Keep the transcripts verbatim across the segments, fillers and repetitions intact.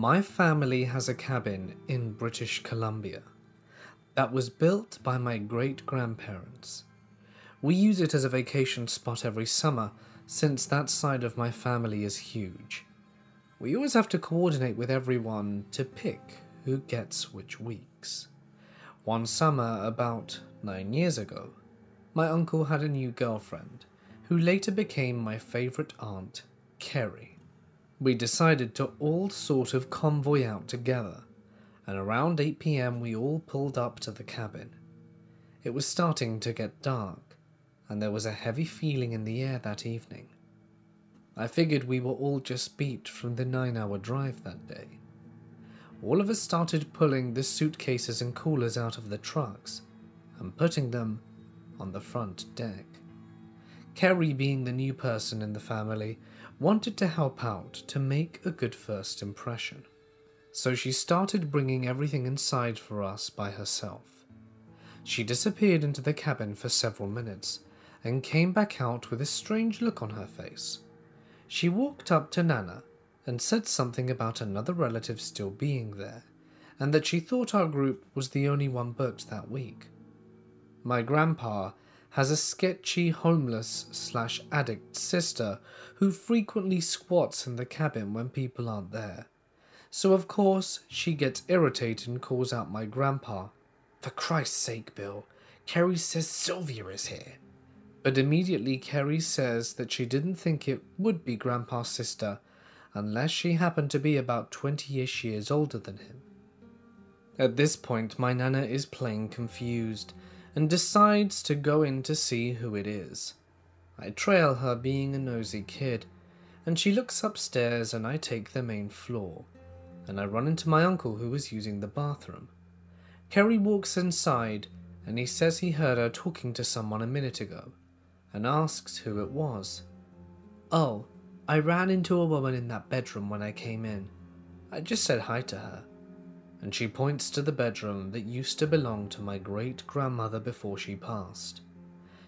My family has a cabin in British Columbia that was built by my great-grandparents. We use it as a vacation spot every summer, since that side of my family is huge. We always have to coordinate with everyone to pick who gets which weeks. One summer, about nine years ago, my uncle had a new girlfriend, who later became my favourite aunt, Carrie. We decided to all sort of convoy out together, and around eight p m we all pulled up to the cabin. It was starting to get dark, and there was a heavy feeling in the air that evening. I figured we were all just beat from the nine-hour drive that day. All of us started pulling the suitcases and coolers out of the trucks, and putting them on the front deck. Carrie, being the new person in the family, wanted to help out to make a good first impression. So she started bringing everything inside for us by herself. She disappeared into the cabin for several minutes and came back out with a strange look on her face. She walked up to Nana and said something about another relative still being there, and that she thought our group was the only one booked that week. My grandpa has a sketchy homeless slash addict sister who frequently squats in the cabin when people aren't there. So of course she gets irritated and calls out my grandpa, "For Christ's sake, Bill, Carrie says Sylvia is here." But immediately Carrie says that she didn't think it would be grandpa's sister unless she happened to be about twenty-ish years older than him. At this point my Nana is plain confused and decides to go in to see who it is. I trail her, being a nosy kid, and she looks upstairs and I take the main floor, and I run into my uncle who is using the bathroom. Carrie walks inside and he says he heard her talking to someone a minute ago, and asks who it was. "Oh, I ran into a woman in that bedroom when I came in. I just said hi to her." And she points to the bedroom that used to belong to my great-grandmother before she passed.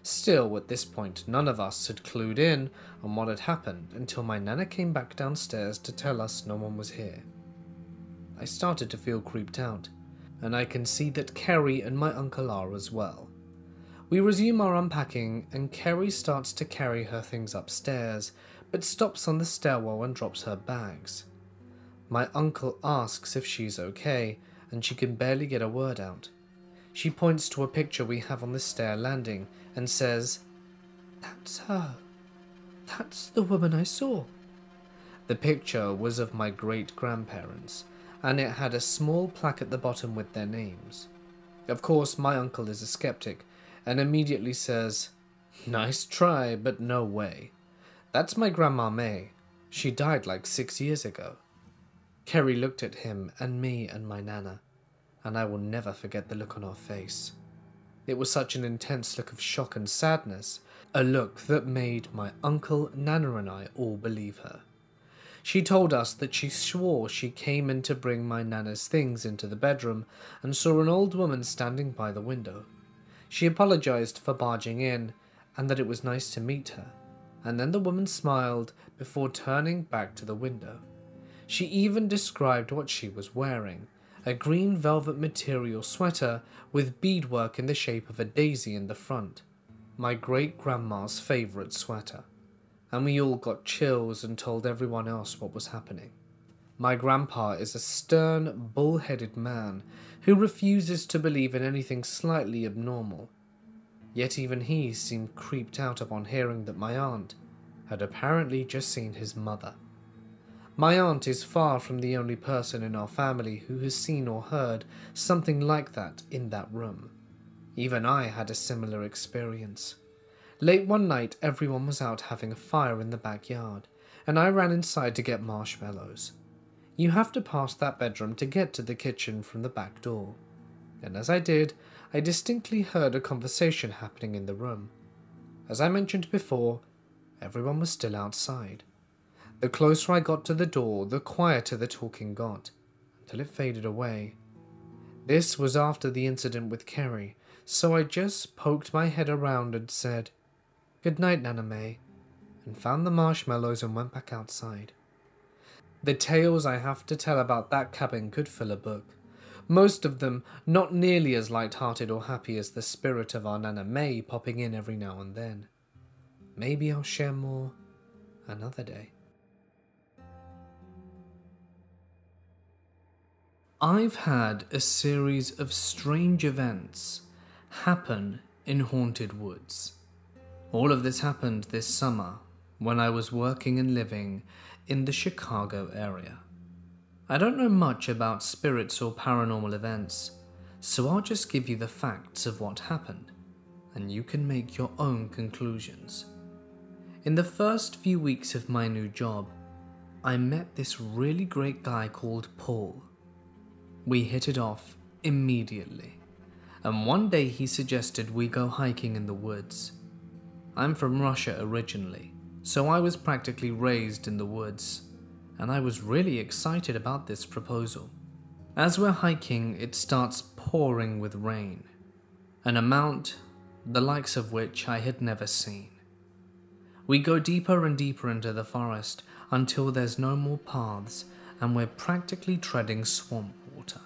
Still, at this point, none of us had clued in on what had happened until my Nana came back downstairs to tell us no one was here. I started to feel creeped out, and I can see that Carrie and my uncle are as well. We resume our unpacking, and Carrie starts to carry her things upstairs, but stops on the stairwell and drops her bags. My uncle asks if she's okay, and she can barely get a word out. She points to a picture we have on the stair landing and says, "That's her. That's the woman I saw." The picture was of my great-grandparents, and it had a small plaque at the bottom with their names. Of course, my uncle is a skeptic, and immediately says, "Nice try, but no way. That's my grandma May. She died like six years ago." Carrie looked at him and me and my Nana, and I will never forget the look on her face. It was such an intense look of shock and sadness, a look that made my uncle, Nana and I all believe her. She told us that she swore she came in to bring my Nana's things into the bedroom and saw an old woman standing by the window. She apologised for barging in and that it was nice to meet her, and then the woman smiled before turning back to the window. She even described what she was wearing, a green velvet material sweater with beadwork in the shape of a daisy in the front, my great-grandma's favourite sweater, and we all got chills and told everyone else what was happening. My grandpa is a stern, bull-headed man who refuses to believe in anything slightly abnormal, yet even he seemed creeped out upon hearing that my aunt had apparently just seen his mother. My aunt is far from the only person in our family who has seen or heard something like that in that room. Even I had a similar experience. Late one night, everyone was out having a fire in the backyard, and I ran inside to get marshmallows. You have to pass that bedroom to get to the kitchen from the back door. And as I did, I distinctly heard a conversation happening in the room. As I mentioned before, everyone was still outside. The closer I got to the door, the quieter the talking got, until it faded away. This was after the incident with Carrie, so I just poked my head around and said, "Good night, Nana May," and found the marshmallows and went back outside. The tales I have to tell about that cabin could fill a book. Most of them not nearly as light-hearted or happy as the spirit of our Nana May popping in every now and then. Maybe I'll share more another day. I've had a series of strange events happen in haunted woods. All of this happened this summer when I was working and living in the Chicago area. I don't know much about spirits or paranormal events, so I'll just give you the facts of what happened, and you can make your own conclusions. In the first few weeks of my new job, I met this really great guy called Paul. We hit it off immediately, and one day he suggested we go hiking in the woods. I'm from Russia originally, so I was practically raised in the woods, and I was really excited about this proposal. As we're hiking, it starts pouring with rain, an amount the likes of which I had never seen. We go deeper and deeper into the forest until there's no more paths and we're practically treading swamp water.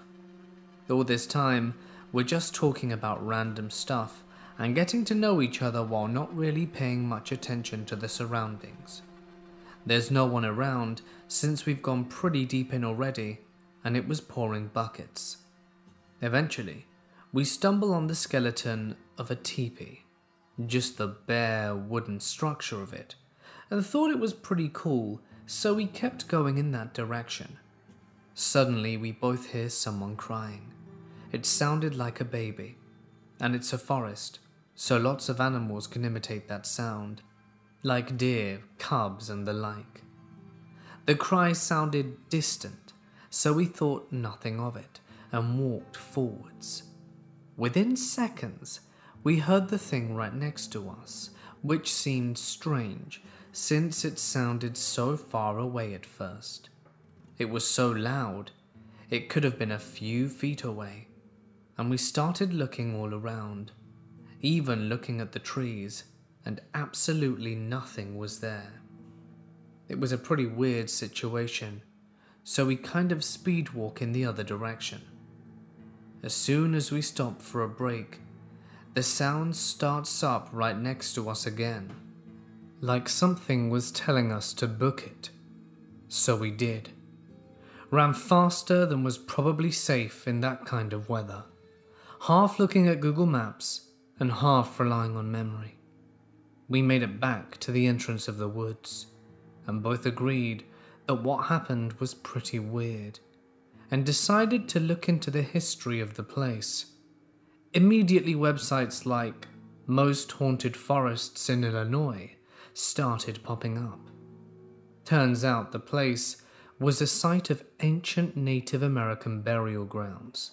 All this time, we're just talking about random stuff and getting to know each other while not really paying much attention to the surroundings. There's no one around since we've gone pretty deep in already, and it was pouring buckets. Eventually, we stumble on the skeleton of a teepee, just the bare wooden structure of it, and thought it was pretty cool, so we kept going in that direction. Suddenly, we both hear someone crying. It sounded like a baby, and it's a forest, so lots of animals can imitate that sound, like deer, cubs, and the like. The cry sounded distant, so we thought nothing of it and walked forwards. Within seconds, we heard the thing right next to us, which seemed strange since it sounded so far away at first. It was so loud, it could have been a few feet away, and we started looking all around, even looking at the trees, and absolutely nothing was there. It was a pretty weird situation, so we kind of speed walk in the other direction. As soon as we stop for a break, the sound starts up right next to us again, like something was telling us to book it. So we did. Ran faster than was probably safe in that kind of weather, half looking at Google Maps and half relying on memory. We made it back to the entrance of the woods, and both agreed that what happened was pretty weird, and decided to look into the history of the place. Immediately, websites like Most Haunted Forests in Illinois started popping up. Turns out the place was a site of ancient Native American burial grounds.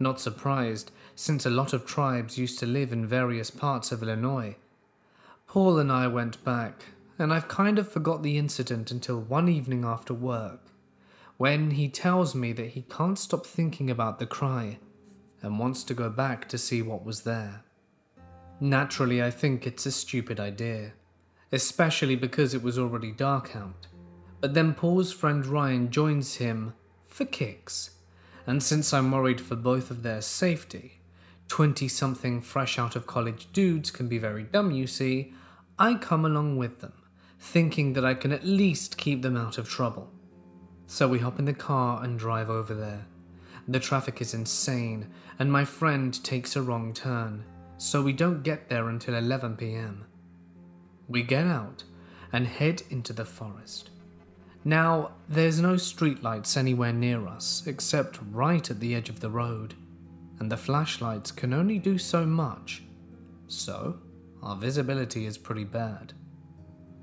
Not surprised, since a lot of tribes used to live in various parts of Illinois. Paul and I went back, and I've kind of forgot the incident until one evening after work, when he tells me that he can't stop thinking about the cry and wants to go back to see what was there. Naturally, I think it's a stupid idea, especially because it was already dark out. But then Paul's friend Ryan joins him for kicks, and since I'm worried for both of their safety, twenty-something fresh out of college dudes can be very dumb, you see, I come along with them, thinking that I can at least keep them out of trouble. So we hop in the car and drive over there. The traffic is insane, and my friend takes a wrong turn, so we don't get there until eleven p m. We get out and head into the forest. Now, there's no streetlights anywhere near us, except right at the edge of the road, and the flashlights can only do so much, so our visibility is pretty bad.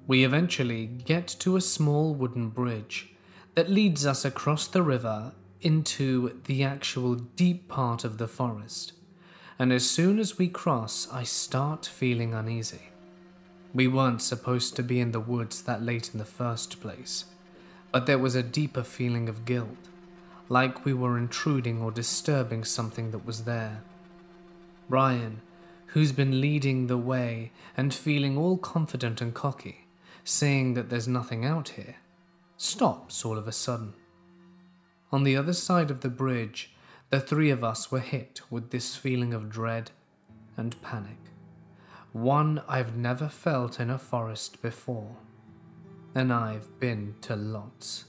We eventually get to a small wooden bridge that leads us across the river into the actual deep part of the forest, and as soon as we cross, I start feeling uneasy. We weren't supposed to be in the woods that late in the first place, but there was a deeper feeling of guilt, like we were intruding or disturbing something that was there. Ryan, who's been leading the way and feeling all confident and cocky, saying that there's nothing out here, stops all of a sudden. On the other side of the bridge, the three of us were hit with this feeling of dread and panic, one I've never felt in a forest before, and I've been to lots,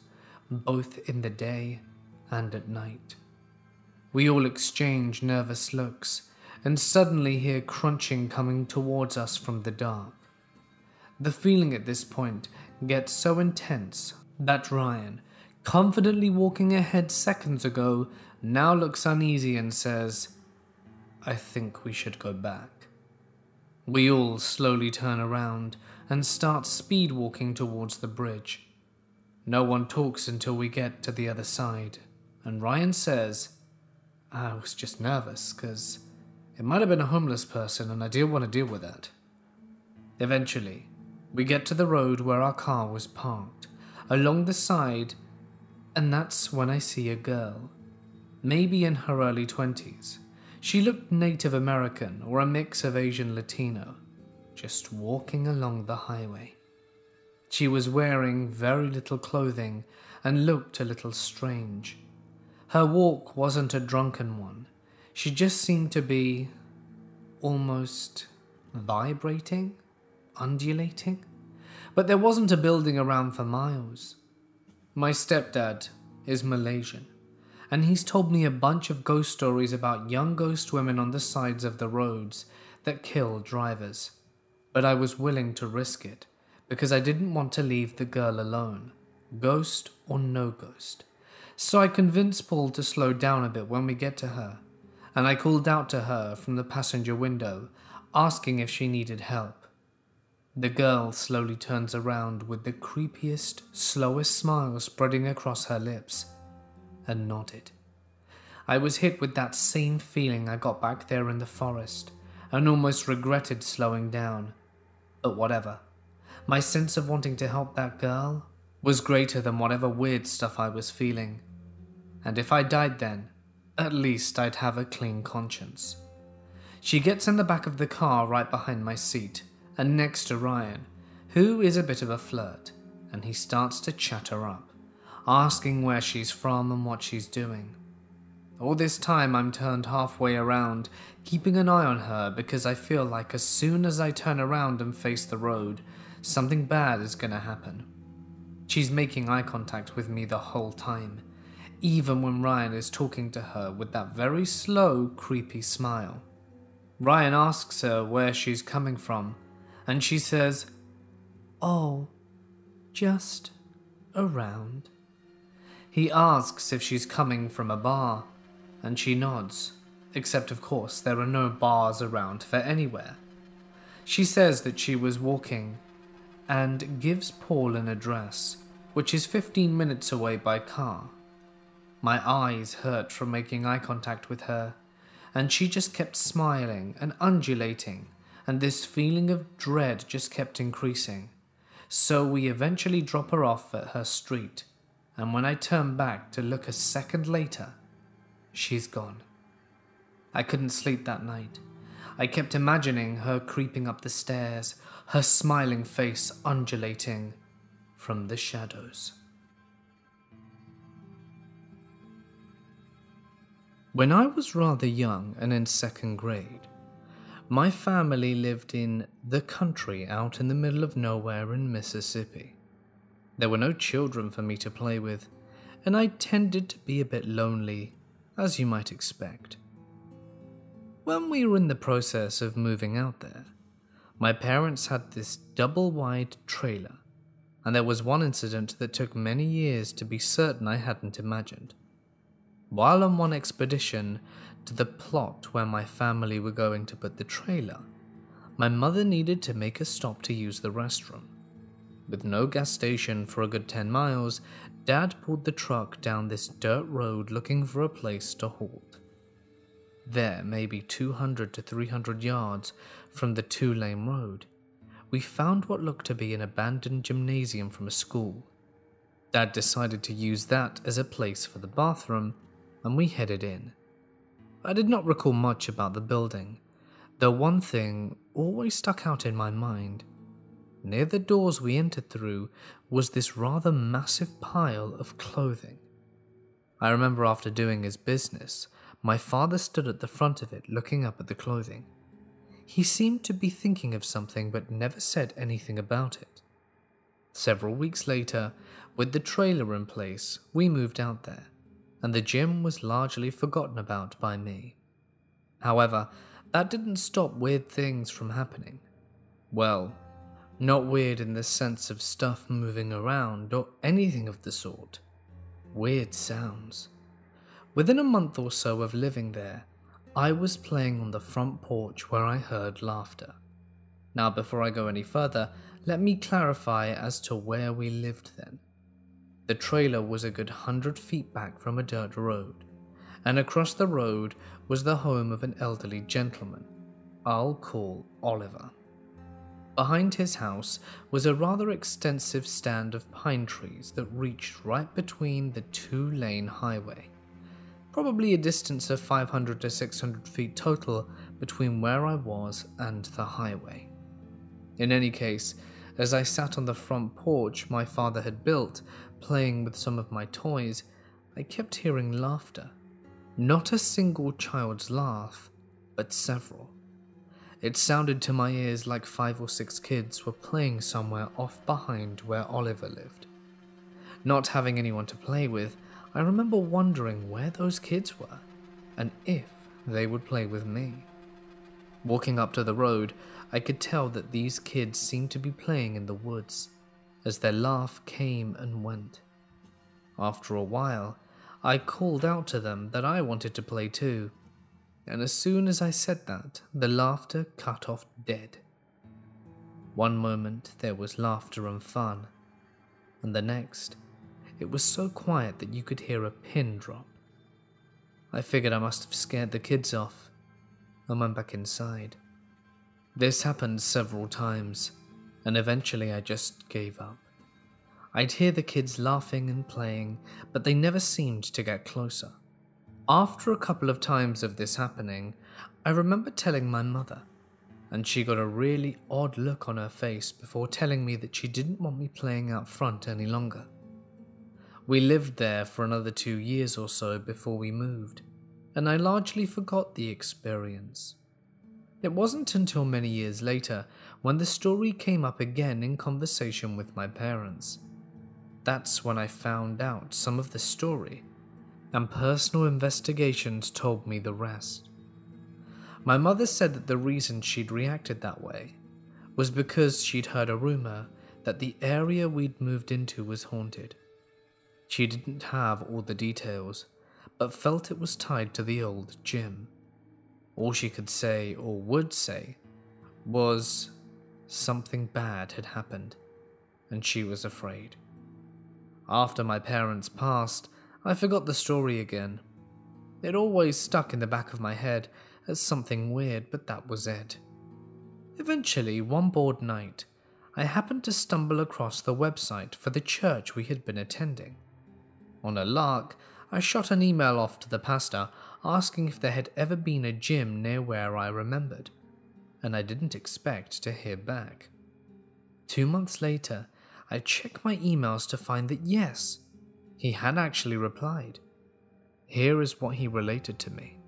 both in the day and at night. We all exchange nervous looks and suddenly hear crunching coming towards us from the dark. The feeling at this point gets so intense that Ryan, confidently walking ahead seconds ago, now looks uneasy and says, "I think we should go back." We all slowly turn around and start speed walking towards the bridge. No one talks until we get to the other side, and Ryan says, "I was just nervous, because it might have been a homeless person and I didn't want to deal with that." Eventually, we get to the road where our car was parked, along the side, and that's when I see a girl, maybe in her early twenties. She looked Native American or a mix of Asian Latino, just walking along the highway. She was wearing very little clothing and looked a little strange. Her walk wasn't a drunken one. She just seemed to be almost vibrating, undulating, but there wasn't a building around for miles. My stepdad is Malaysian, and he's told me a bunch of ghost stories about young ghost women on the sides of the roads that kill drivers, but I was willing to risk it because I didn't want to leave the girl alone, ghost or no ghost. So I convinced Paul to slow down a bit when we get to her, and I called out to her from the passenger window, asking if she needed help. The girl slowly turns around with the creepiest, slowest smile spreading across her lips, and nodded. I was hit with that same feeling I got back there in the forest, and almost regretted slowing down. But whatever. My sense of wanting to help that girl was greater than whatever weird stuff I was feeling. And if I died then, at least I'd have a clean conscience. She gets in the back of the car right behind my seat, and next to Ryan, who is a bit of a flirt, and he starts to chat her up, asking where she's from and what she's doing. All this time I'm turned halfway around, keeping an eye on her because I feel like as soon as I turn around and face the road, something bad is going to happen. She's making eye contact with me the whole time, even when Ryan is talking to her with that very slow, creepy smile. Ryan asks her where she's coming from, and she says, "Oh, just around." He asks if she's coming from a bar, and she nods, except of course there are no bars around for anywhere. She says that she was walking, and gives Paul an address, which is fifteen minutes away by car. My eyes hurt from making eye contact with her, and she just kept smiling and undulating, and this feeling of dread just kept increasing. So we eventually drop her off at her street, and when I turn back to look a second later, she's gone. I couldn't sleep that night. I kept imagining her creeping up the stairs, her smiling face undulating from the shadows. When I was rather young and in second grade, my family lived in the country out in the middle of nowhere in Mississippi. There were no children for me to play with, and I tended to be a bit lonely, as you might expect. When we were in the process of moving out there, my parents had this double-wide trailer, and there was one incident that took many years to be certain I hadn't imagined. While on one expedition to the plot where my family were going to put the trailer, my mother needed to make a stop to use the restroom. With no gas station for a good ten miles, Dad pulled the truck down this dirt road looking for a place to halt. There, maybe two hundred to three hundred yards from the two-lane road, we found what looked to be an abandoned gymnasium from a school. Dad decided to use that as a place for the bathroom, and we headed in. I did not recall much about the building, though one thing always stuck out in my mind. Near the doors we entered through was this rather massive pile of clothing. I remember after doing his business, my father stood at the front of it looking up at the clothing. He seemed to be thinking of something but never said anything about it. Several weeks later, with the trailer in place, we moved out there, and the gym was largely forgotten about by me. However, that didn't stop weird things from happening. Well, not weird in the sense of stuff moving around or anything of the sort. Weird sounds. Within a month or so of living there, I was playing on the front porch where I heard laughter. Now, before I go any further, let me clarify as to where we lived then. The trailer was a good hundred feet back from a dirt road, and across the road was the home of an elderly gentleman I'll call Oliver. Behind his house was a rather extensive stand of pine trees that reached right between the two-lane highway, probably a distance of five hundred to six hundred feet total between where I was and the highway. In any case, as I sat on the front porch my father had built, playing with some of my toys, I kept hearing laughter. Not a single child's laugh, but several. It sounded to my ears like five or six kids were playing somewhere off behind where Oliver lived. Not having anyone to play with, I remember wondering where those kids were, and if they would play with me. Walking up to the road, I could tell that these kids seemed to be playing in the woods, as their laugh came and went. After a while, I called out to them that I wanted to play too, and as soon as I said that, the laughter cut off dead. One moment there was laughter and fun, and the next, it was so quiet that you could hear a pin drop. I figured I must have scared the kids off, and went back inside. This happened several times, and eventually I just gave up. I'd hear the kids laughing and playing, but they never seemed to get closer. After a couple of times of this happening, I remember telling my mother, and she got a really odd look on her face before telling me that she didn't want me playing out front any longer. We lived there for another two years or so before we moved, and I largely forgot the experience. It wasn't until many years later when the story came up again in conversation with my parents. That's when I found out some of the story, and personal investigations told me the rest. My mother said that the reason she'd reacted that way was because she'd heard a rumor that the area we'd moved into was haunted. She didn't have all the details, but felt it was tied to the old gym. All she could say, or would say, was something bad had happened, and she was afraid. After my parents passed, I forgot the story again. It always stuck in the back of my head as something weird, but that was it. Eventually, one bored night, I happened to stumble across the website for the church we had been attending. On a lark, I shot an email off to the pastor asking if there had ever been a gym near where I remembered, and I didn't expect to hear back. Two months later, I checked my emails to find that yes, he had actually replied. Here is what he related to me.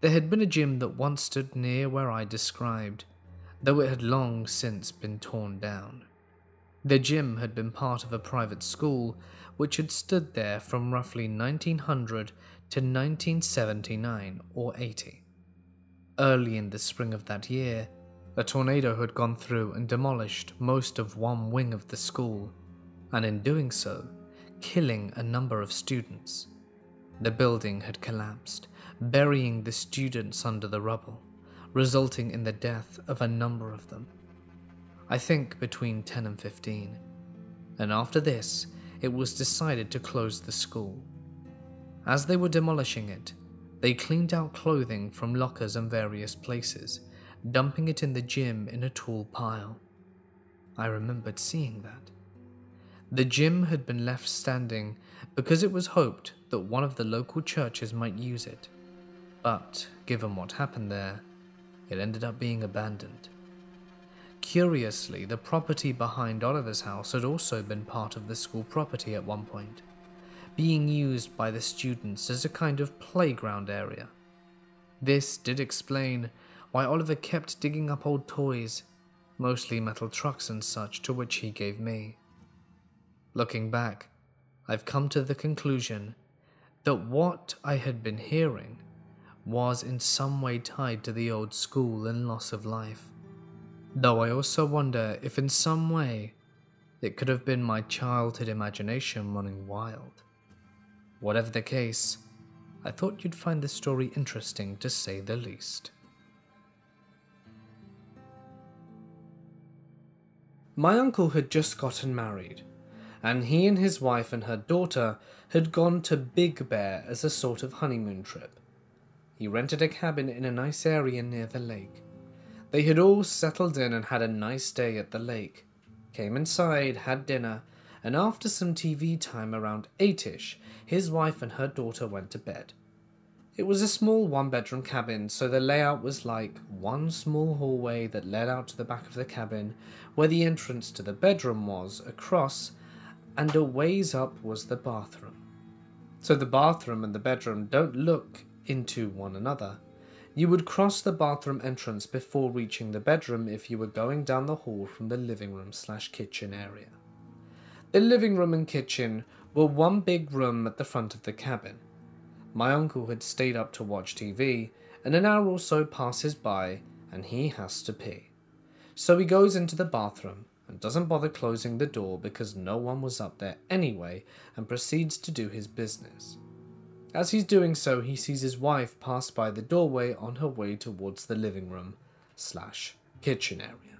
There had been a gym that once stood near where I described, though it had long since been torn down. The gym had been part of a private school which had stood there from roughly nineteen hundred to nineteen seventy-nine or eighty. Early in the spring of that year, a tornado had gone through and demolished most of one wing of the school, and in doing so, killing a number of students. The building had collapsed, burying the students under the rubble, resulting in the death of a number of them. I think between ten and fifteen. And after this, it was decided to close the school. As they were demolishing it, they cleaned out clothing from lockers and various places, dumping it in the gym in a tall pile. I remembered seeing that. The gym had been left standing because it was hoped that one of the local churches might use it, but given what happened there, it ended up being abandoned. Curiously, the property behind Oliver's house had also been part of the school property at one point, being used by the students as a kind of playground area. This did explain why Oliver kept digging up old toys, mostly metal trucks and such, to which he gave me. Looking back, I've come to the conclusion that what I had been hearing was in some way tied to the old school and loss of life. Though I also wonder if in some way it could have been my childhood imagination running wild. Whatever the case, I thought you'd find this story interesting, to say the least. My uncle had just gotten married, and he and his wife and her daughter had gone to Big Bear as a sort of honeymoon trip. He rented a cabin in a nice area near the lake. They had all settled in and had a nice day at the lake, came inside, had dinner, and after some T V time around eight-ish, his wife and her daughter went to bed. It was a small one-bedroom cabin, so the layout was like one small hallway that led out to the back of the cabin, where the entrance to the bedroom was across, and a ways up was the bathroom. So the bathroom and the bedroom don't look into one another. You would cross the bathroom entrance before reaching the bedroom if you were going down the hall from the living room slash kitchen area. The living room and kitchen were one big room at the front of the cabin. My uncle had stayed up to watch T V, and an hour or so passes by and he has to pee. So he goes into the bathroom and doesn't bother closing the door because no one was up there anyway, and proceeds to do his business. As he's doing so, he sees his wife pass by the doorway on her way towards the living room slash kitchen area.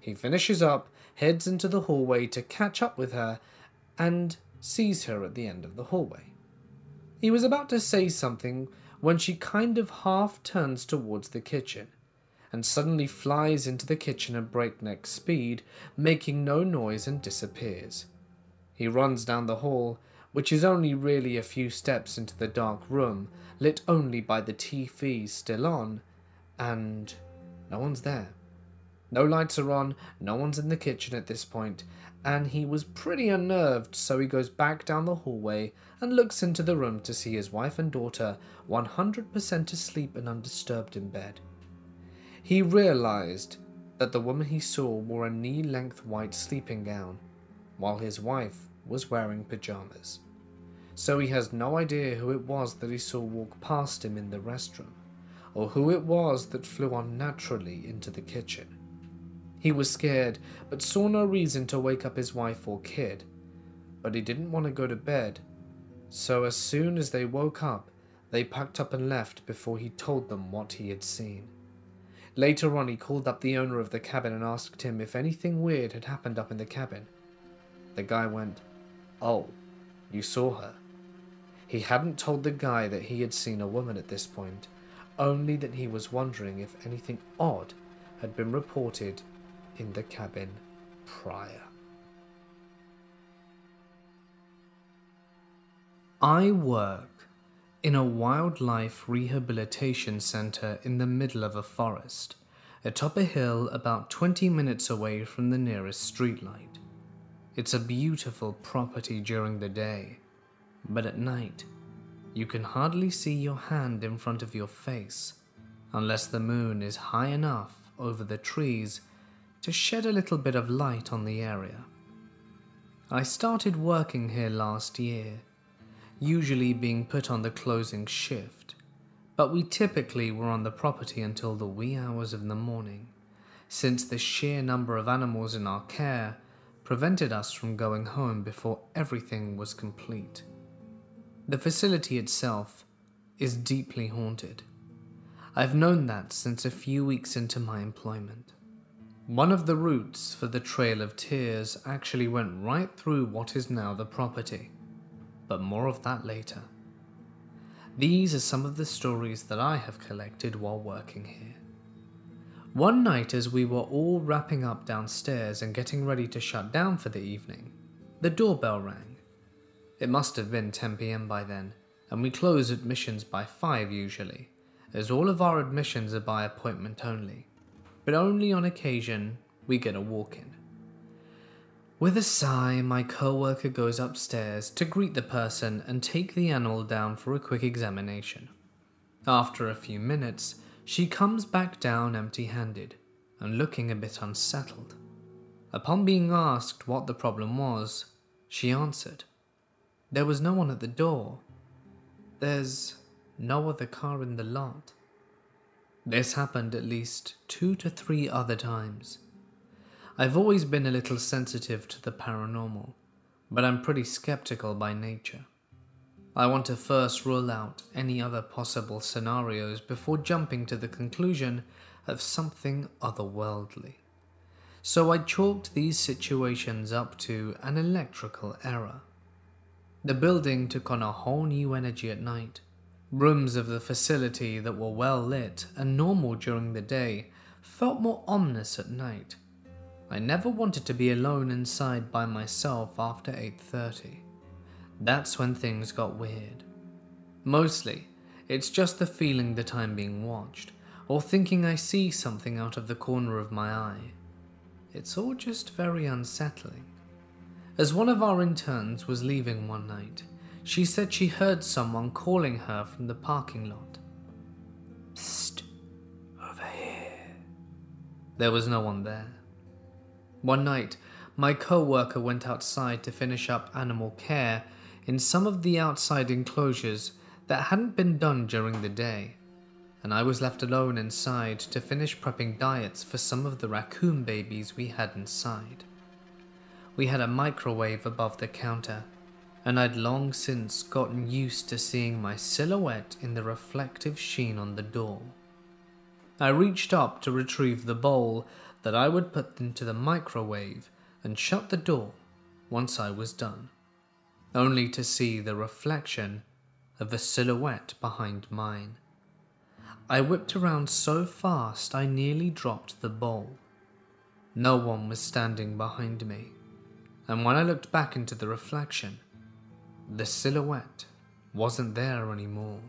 He finishes up, heads into the hallway to catch up with her, and sees her at the end of the hallway. He was about to say something when she kind of half turns towards the kitchen, and suddenly flies into the kitchen at breakneck speed, making no noise, and disappears. He runs down the hall, which is only really a few steps, into the dark room, lit only by the T V still on, and no one's there. No lights are on, no one's in the kitchen at this point, and he was pretty unnerved, so he goes back down the hallway and looks into the room to see his wife and daughter one hundred percent asleep and undisturbed in bed. He realized that the woman he saw wore a knee-length white sleeping gown, while his wife was wearing pajamas. So he has no idea who it was that he saw walk past him in the restroom, or who it was that flew unnaturally into the kitchen. He was scared, but saw no reason to wake up his wife or kid, but he didn't want to go to bed, so as soon as they woke up, they packed up and left before he told them what he had seen. Later on, he called up the owner of the cabin and asked him if anything weird had happened up in the cabin. The guy went, "Oh, you saw her?" He hadn't told the guy that he had seen a woman at this point, only that he was wondering if anything odd had been reported in the cabin prior. I work in a wildlife rehabilitation center in the middle of a forest, atop a hill about twenty minutes away from the nearest streetlight. It's a beautiful property during the day, but at night, you can hardly see your hand in front of your face, unless the moon is high enough over the trees to shed a little bit of light on the area. I started working here last year, usually being put on the closing shift, but we typically were on the property until the wee hours of the morning, since the sheer number of animals in our care prevented us from going home before everything was complete. The facility itself is deeply haunted. I've known that since a few weeks into my employment. One of the routes for the Trail of Tears actually went right through what is now the property, but more of that later. These are some of the stories that I have collected while working here. One night, as we were all wrapping up downstairs and getting ready to shut down for the evening, the doorbell rang. It must have been ten p m by then, and we close admissions by five usually, as all of our admissions are by appointment only, but only on occasion we get a walk in. With a sigh, my co-worker goes upstairs to greet the person and take the animal down for a quick examination. After a few minutes, she comes back down empty-handed and looking a bit unsettled. Upon being asked what the problem was, she answered, "There was no one at the door. There's no other car in the lot." This happened at least two to three other times. I've always been a little sensitive to the paranormal, but I'm pretty skeptical by nature. I want to first rule out any other possible scenarios before jumping to the conclusion of something otherworldly. So I chalked these situations up to an electrical error. The building took on a whole new energy at night. Rooms of the facility that were well lit and normal during the day felt more ominous at night. I never wanted to be alone inside by myself after eight thirty. That's when things got weird. Mostly, it's just the feeling that I'm being watched, or thinking I see something out of the corner of my eye. It's all just very unsettling. As one of our interns was leaving one night, she said she heard someone calling her from the parking lot. "Psst, over here." There was no one there. One night, my co-worker went outside to finish up animal care in some of the outside enclosures that hadn't been done during the day, and I was left alone inside to finish prepping diets for some of the raccoon babies we had inside. We had a microwave above the counter, and I'd long since gotten used to seeing my silhouette in the reflective sheen on the door. I reached up to retrieve the bowl that I would put into the microwave and shut the door once I was done, only to see the reflection of a silhouette behind mine. I whipped around so fast I nearly dropped the bowl. No one was standing behind me, and when I looked back into the reflection, the silhouette wasn't there anymore.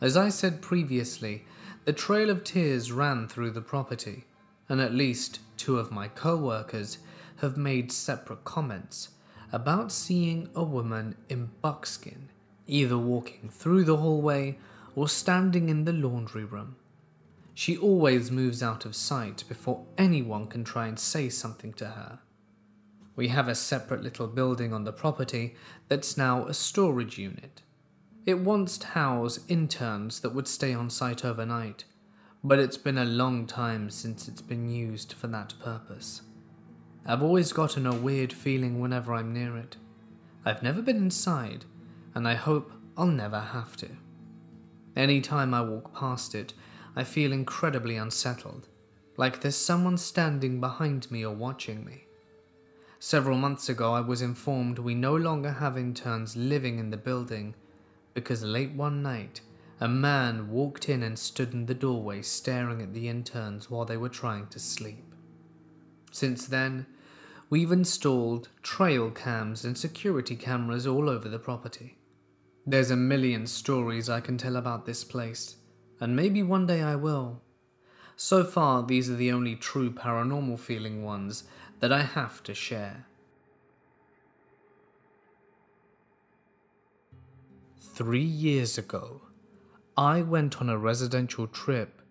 As I said previously, the trail of tears ran through the property, and at least two of my co-workers have made separate comments about seeing a woman in buckskin, either walking through the hallway or standing in the laundry room. She always moves out of sight before anyone can try and say something to her. We have a separate little building on the property that's now a storage unit. It once housed interns that would stay on site overnight, but it's been a long time since it's been used for that purpose. I've always gotten a weird feeling whenever I'm near it. I've never been inside, and I hope I'll never have to. Any time I walk past it, I feel incredibly unsettled, like there's someone standing behind me or watching me. Several months ago, I was informed we no longer have interns living in the building because late one night, a man walked in and stood in the doorway staring at the interns while they were trying to sleep. Since then, we've installed trail cams and security cameras all over the property. There's a million stories I can tell about this place, and maybe one day I will. So far, these are the only true paranormal feeling ones that I have to share. Three years ago, I went on a residential trip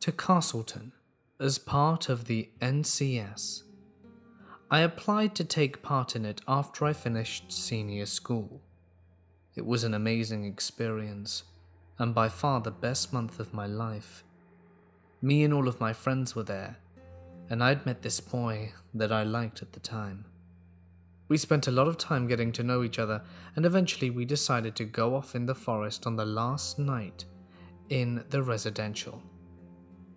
to Castleton as part of the N C S. I applied to take part in it after I finished senior school. It was an amazing experience, and by far the best month of my life. Me and all of my friends were there, and I'd met this boy that I liked at the time. We spent a lot of time getting to know each other, and eventually we decided to go off in the forest on the last night in the residential.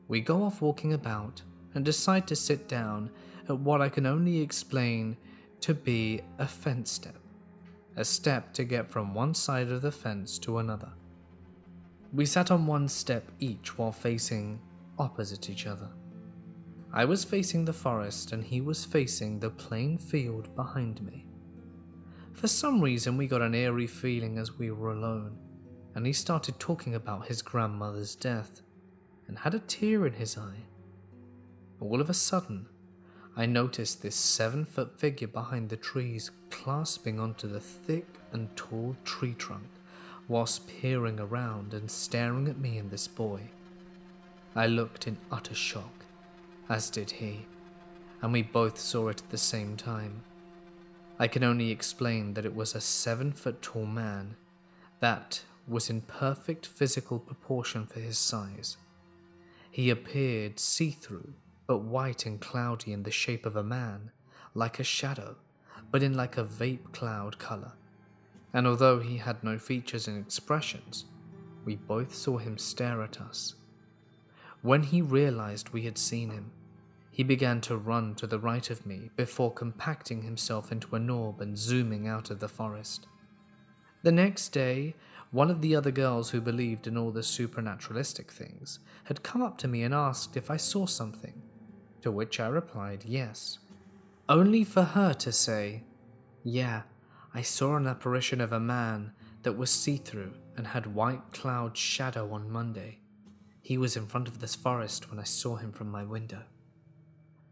We go off walking about and decide to sit down at what I can only explain to be a fence step. A step to get from one side of the fence to another. We sat on one step each while facing opposite each other. I was facing the forest and he was facing the plain field behind me. For some reason we got an eerie feeling as we were alone, and he started talking about his grandmother's death and had a tear in his eye. all of a sudden, I noticed this seven-foot figure behind the trees clasping onto the thick and tall tree trunk, whilst peering around and staring at me and this boy. I looked in utter shock, as did he, and we both saw it at the same time. I can only explain that it was a seven-foot-tall man that was in perfect physical proportion for his size. He appeared see-through, but white and cloudy in the shape of a man, like a shadow, but in like a vape cloud colour. And although he had no features and expressions, we both saw him stare at us. When he realized we had seen him, he began to run to the right of me before compacting himself into a knob and zooming out of the forest. The next day, one of the other girls who believed in all the supernaturalistic things had come up to me and asked if I saw something, to which I replied yes, only for her to say, "Yeah, I saw an apparition of a man that was see-through and had white cloud shadow on Monday. He was in front of this forest when I saw him from my window."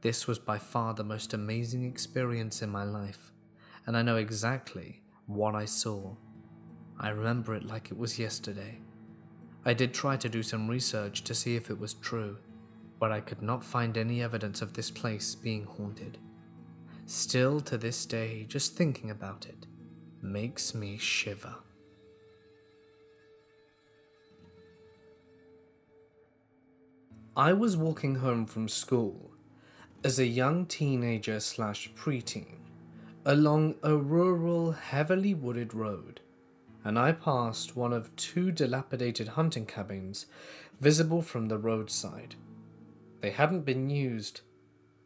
This was by far the most amazing experience in my life, and I know exactly what I saw. I remember it like it was yesterday. I did try to do some research to see if it was true, but I could not find any evidence of this place being haunted. Still to this day, just thinking about it makes me shiver. I was walking home from school as a young teenager slash preteen along a rural, heavily wooded road, and I passed one of two dilapidated hunting cabins visible from the roadside. They hadn't been used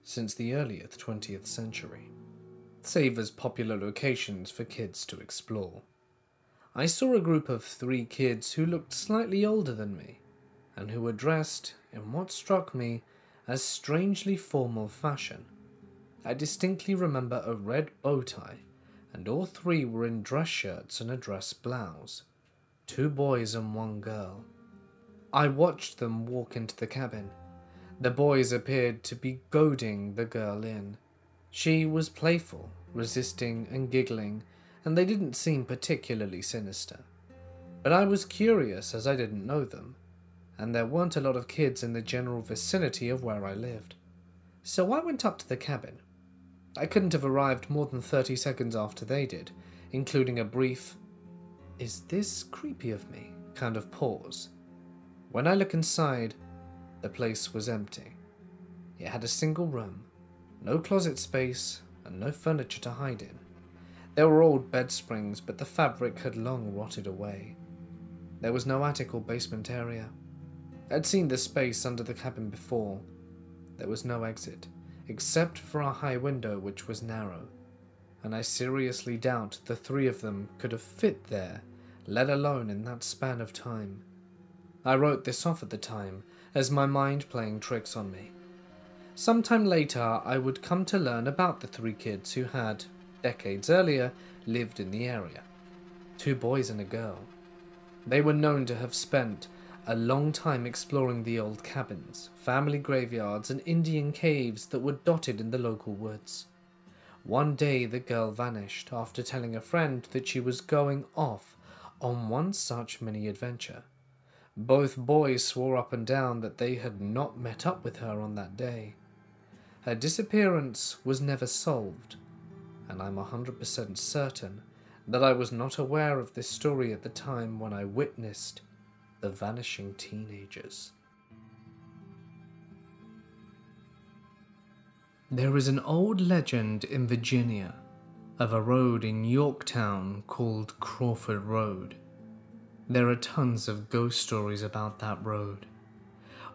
since the earlier twentieth century, save as popular locations for kids to explore. I saw a group of three kids who looked slightly older than me, and who were dressed in what struck me as strangely formal fashion. I distinctly remember a red bow tie, and all three were in dress shirts and a dress blouse, two boys and one girl. I watched them walk into the cabin. The boys appeared to be goading the girl in. She was playful, resisting and giggling, and they didn't seem particularly sinister. But I was curious as I didn't know them, and there weren't a lot of kids in the general vicinity of where I lived. So I went up to the cabin. I couldn't have arrived more than thirty seconds after they did, including a brief, "Is this creepy of me?" kind of pause. When I look inside, the place was empty. It had a single room, no closet space, and no furniture to hide in. There were old bed springs, but the fabric had long rotted away. There was no attic or basement area. I'd seen the space under the cabin before. There was no exit, except for a high window which was narrow, and I seriously doubt the three of them could have fit there, let alone in that span of time. I wrote this off at the time, as my mind playing tricks on me. Sometime later, I would come to learn about the three kids who had, decades earlier, lived in the area. Two boys and a girl. They were known to have spent a long time exploring the old cabins, family graveyards, and Indian caves that were dotted in the local woods. One day, the girl vanished after telling a friend that she was going off on one such mini-adventure. Both boys swore up and down that they had not met up with her on that day. Her disappearance was never solved, and I'm one hundred percent certain that I was not aware of this story at the time when I witnessed the vanishing teenagers. There is an old legend in Virginia of a road in Yorktown called Crawford Road. There are tons of ghost stories about that road,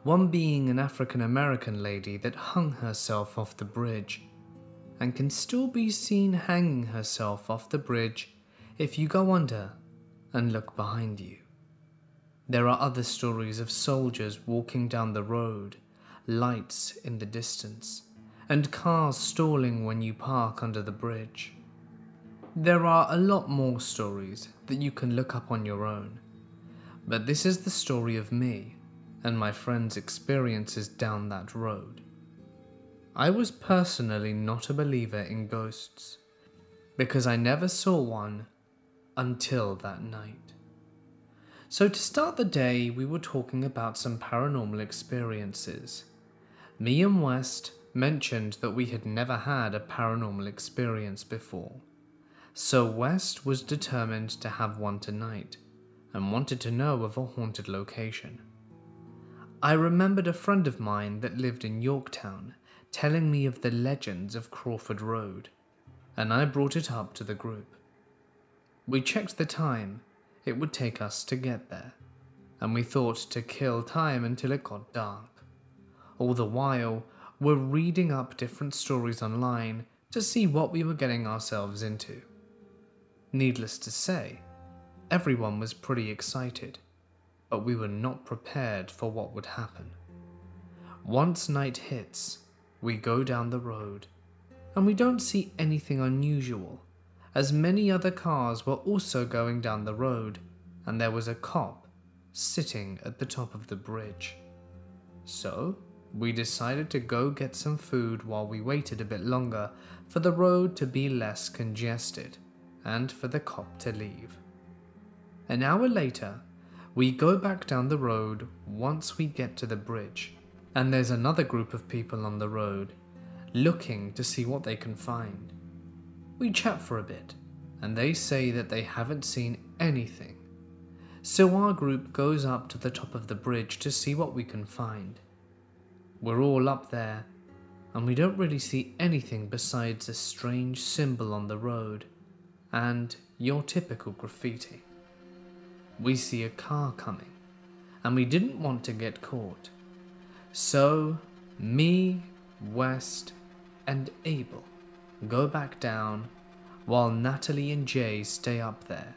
one being an African-American lady that hung herself off the bridge, and can still be seen hanging herself off the bridge if you go under and look behind you. There are other stories of soldiers walking down the road, lights in the distance, and cars stalling when you park under the bridge. There are a lot more stories that you can look up on your own, but this is the story of me and my friend's experiences down that road. I was personally not a believer in ghosts, because I never saw one until that night. So to start the day, we were talking about some paranormal experiences. Me and West mentioned that we had never had a paranormal experience before, so West was determined to have one tonight, and wanted to know of a haunted location. I remembered a friend of mine that lived in Yorktown telling me of the legends of Crawford Road, and I brought it up to the group. We checked the time it would take us to get there, and we thought to kill time until it got dark. All the while, we're reading up different stories online to see what we were getting ourselves into. Needless to say, everyone was pretty excited, but we were not prepared for what would happen. Once night hits, we go down the road, and we don't see anything unusual, as many other cars were also going down the road, and there was a cop sitting at the top of the bridge. So, we decided to go get some food while we waited a bit longer for the road to be less congested, and for the cop to leave. An hour later, we go back down the road once we get to the bridge, and there's another group of people on the road, looking to see what they can find. We chat for a bit, and they say that they haven't seen anything. So our group goes up to the top of the bridge to see what we can find. We're all up there, and we don't really see anything besides a strange symbol on the road, and your typical graffiti. We see a car coming, and we didn't want to get caught. So, me, West, and Abel go back down, while Natalie and Jay stay up there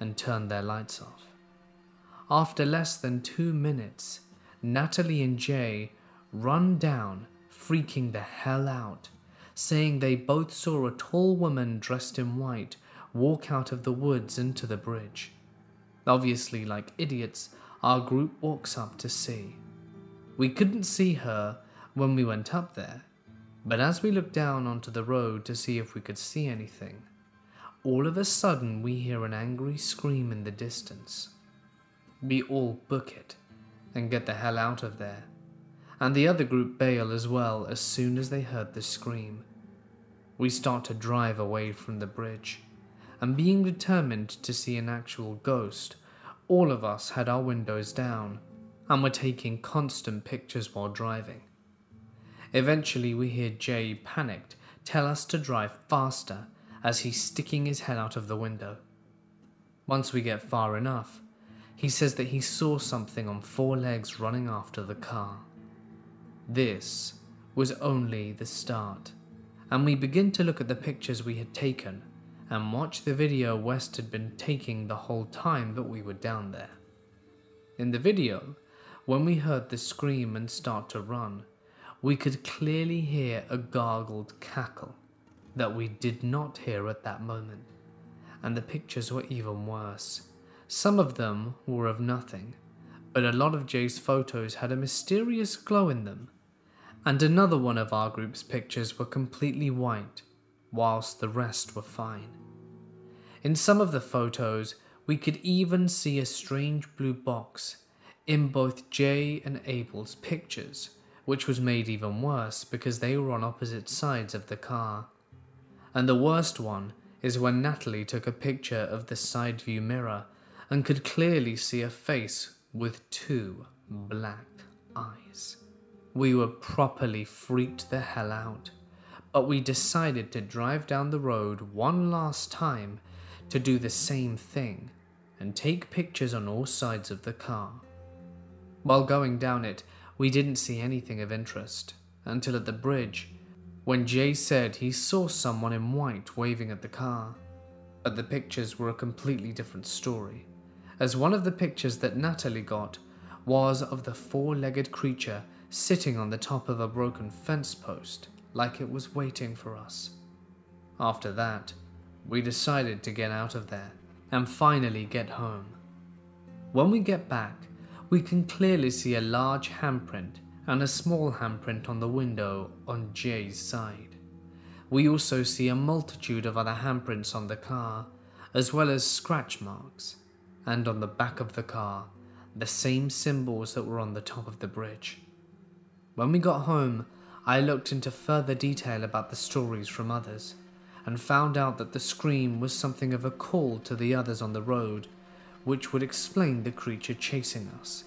and turn their lights off. After less than two minutes, Natalie and Jay run down, freaking the hell out, saying they both saw a tall woman dressed in white walk out of the woods into the bridge. Obviously, like idiots, our group walks up to see. We couldn't see her when we went up there, but as we looked down onto the road to see if we could see anything, all of a sudden we hear an angry scream in the distance. We all book it and get the hell out of there, and the other group bail as well as soon as they heard the scream. We start to drive away from the bridge, and being determined to see an actual ghost, all of us had our windows down and were taking constant pictures while driving. Eventually we hear Jay, panicked, tell us to drive faster as he's sticking his head out of the window. Once we get far enough, he says that he saw something on four legs running after the car. This was only the start, and we begin to look at the pictures we had taken and watch the video West had been taking the whole time that we were down there. In the video, when we heard the scream and start to run, we could clearly hear a gargled cackle that we did not hear at that moment, and the pictures were even worse. Some of them were of nothing, but a lot of Jay's photos had a mysterious glow in them, and another one of our group's pictures were completely white, whilst the rest were fine. In some of the photos, we could even see a strange blue box in both Jay and Abel's pictures, which was made even worse because they were on opposite sides of the car. And the worst one is when Natalie took a picture of the side view mirror and could clearly see a face with two black eyes. We were properly freaked the hell out, but we decided to drive down the road one last time to do the same thing and take pictures on all sides of the car. While going down it, we didn't see anything of interest, until at the bridge, when Jay said he saw someone in white waving at the car. But the pictures were a completely different story, as one of the pictures that Natalie got was of the four-legged creature sitting on the top of a broken fence post, like it was waiting for us. After that, we decided to get out of there, and finally get home. When we get back, we can clearly see a large handprint and a small handprint on the window on Jay's side. We also see a multitude of other handprints on the car, as well as scratch marks, and on the back of the car, the same symbols that were on the top of the bridge. When we got home, I looked into further detail about the stories from others, and found out that the scream was something of a call to the others on the road, which would explain the creature chasing us.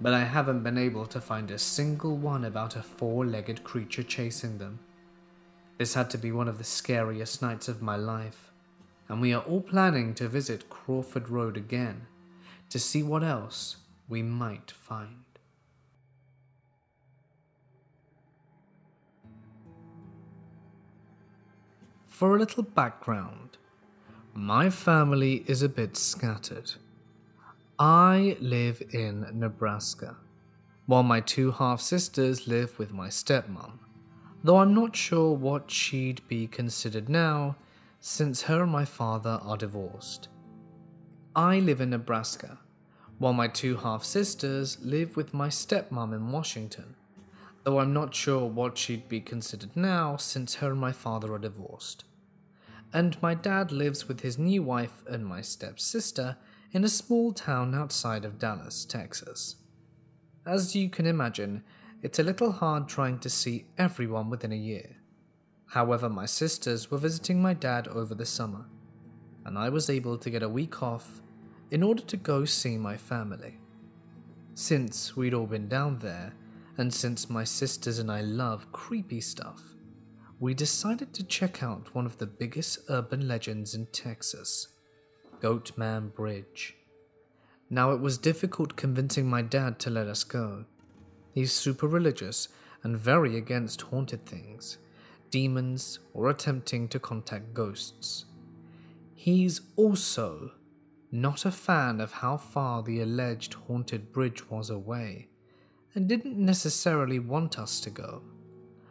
But I haven't been able to find a single one about a four-legged creature chasing them. This had to be one of the scariest nights of my life, and we are all planning to visit Crawford Road again to see what else we might find. For a little background, my family is a bit scattered. I live in Nebraska, while my two half-sisters live with my stepmom, though I'm not sure what she'd be considered now, since her and my father are divorced. I live in Nebraska, while my two half-sisters live with my stepmom in Washington, though I'm not sure what she'd be considered now, since her and my father are divorced. And my dad lives with his new wife and my stepsister in a small town outside of Dallas, Texas. As you can imagine, it's a little hard trying to see everyone within a year. However, my sisters were visiting my dad over the summer, and I was able to get a week off in order to go see my family. Since we'd all been down there, and since my sisters and I love creepy stuff, we decided to check out one of the biggest urban legends in Texas, Goatman Bridge. Now, it was difficult convincing my dad to let us go. He's super religious and very against haunted things, demons, or attempting to contact ghosts. He's also not a fan of how far the alleged haunted bridge was away, and didn't necessarily want us to go.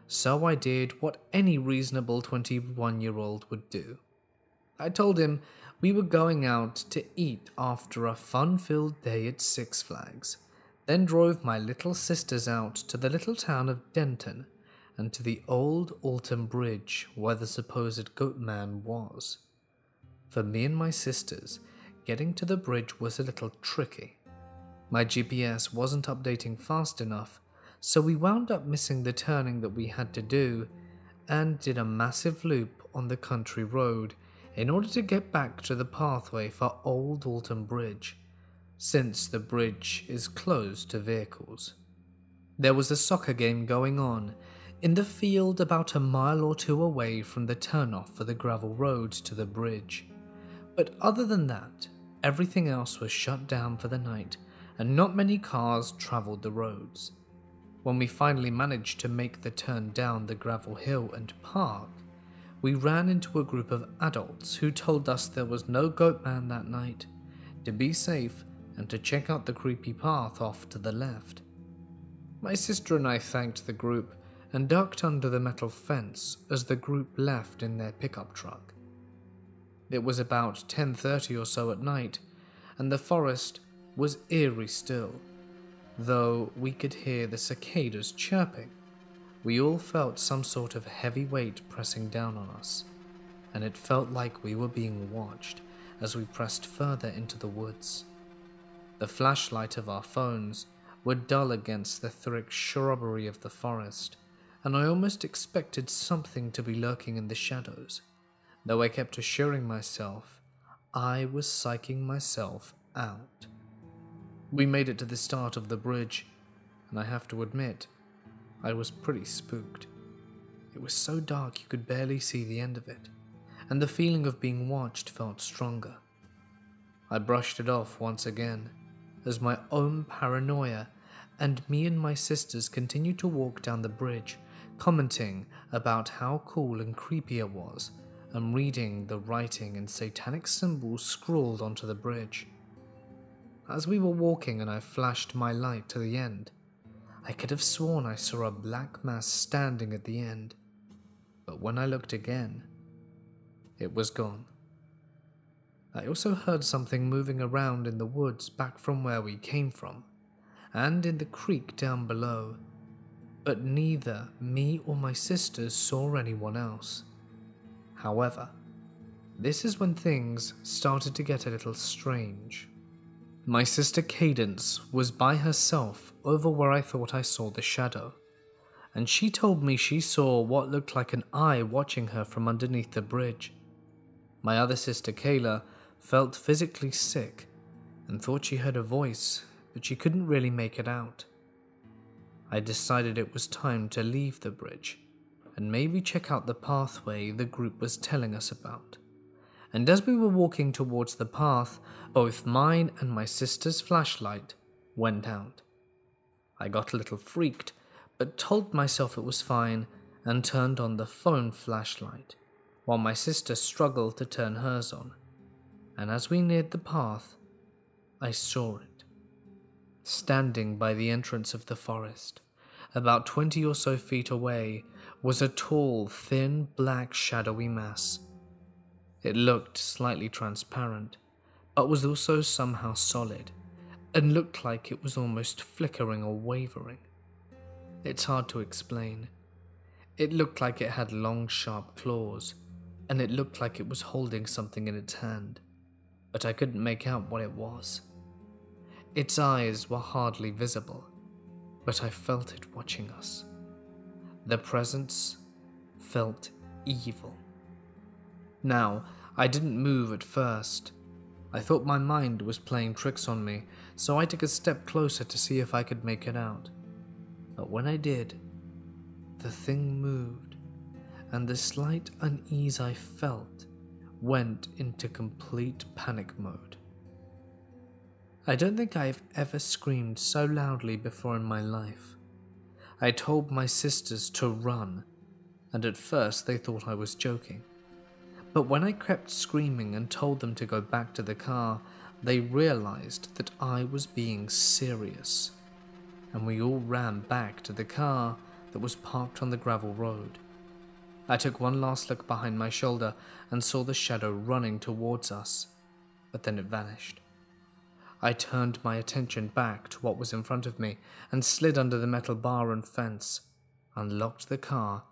So I did what any reasonable twenty-one-year-old would do. I told him we were going out to eat after a fun-filled day at Six Flags, then drove my little sisters out to the little town of Denton and to the Old Alton Bridge where the supposed Goatman was. For me and my sisters, getting to the bridge was a little tricky. My G P S wasn't updating fast enough, so we wound up missing the turning that we had to do and did a massive loop on the country road in order to get back to the pathway for Old Alton Bridge, since the bridge is closed to vehicles. There was a soccer game going on in the field about a mile or two away from the turnoff for the gravel road to the bridge, but other than that, everything else was shut down for the night and not many cars travelled the roads. When we finally managed to make the turn down the gravel hill and park, we ran into a group of adults who told us there was no Goatman that night, to be safe and to check out the creepy path off to the left. My sister and I thanked the group and ducked under the metal fence as the group left in their pickup truck. It was about ten thirty or so at night, and the forest was eerie still. Though we could hear the cicadas chirping, we all felt some sort of heavy weight pressing down on us, and it felt like we were being watched as we pressed further into the woods. The flashlight of our phones were dull against the thick shrubbery of the forest, and I almost expected something to be lurking in the shadows, though I kept assuring myself I was psyching myself out. We made it to the start of the bridge, and I have to admit, I was pretty spooked. It was so dark you could barely see the end of it, and the feeling of being watched felt stronger. I brushed it off once again, as my own paranoia, and me and my sisters continued to walk down the bridge, commenting about how cool and creepy it was, and reading the writing and satanic symbols scrawled onto the bridge. As we were walking and I flashed my light to the end, I could have sworn I saw a black mass standing at the end, but when I looked again, it was gone. I also heard something moving around in the woods back from where we came from, and in the creek down below, but neither me or my sisters saw anyone else. However, this is when things started to get a little strange. My sister Cadence was by herself over where I thought I saw the shadow, and she told me she saw what looked like an eye watching her from underneath the bridge. My other sister Kayla felt physically sick and thought she heard a voice, but she couldn't really make it out. I decided it was time to leave the bridge and maybe check out the pathway the group was telling us about. And as we were walking towards the path, both mine and my sister's flashlight went out. I got a little freaked, but told myself it was fine and turned on the phone flashlight, while my sister struggled to turn hers on. And as we neared the path, I saw it, standing by the entrance of the forest. About twenty or so feet away was a tall, thin, black, shadowy mass. It looked slightly transparent, but was also somehow solid, and looked like it was almost flickering or wavering. It's hard to explain. It looked like it had long, sharp claws, and it looked like it was holding something in its hand, but I couldn't make out what it was. Its eyes were hardly visible, but I felt it watching us. The presence felt evil. Now, I didn't move at first. I thought my mind was playing tricks on me, so I took a step closer to see if I could make it out. But when I did, the thing moved, and the slight unease I felt went into complete panic mode. I don't think I have ever screamed so loudly before in my life. I told my sisters to run, and at first they thought I was joking. But when I kept screaming and told them to go back to the car, they realized that I was being serious. And we all ran back to the car that was parked on the gravel road. I took one last look behind my shoulder and saw the shadow running towards us, but then it vanished. I turned my attention back to what was in front of me and slid under the metal bar and fence, unlocked the car,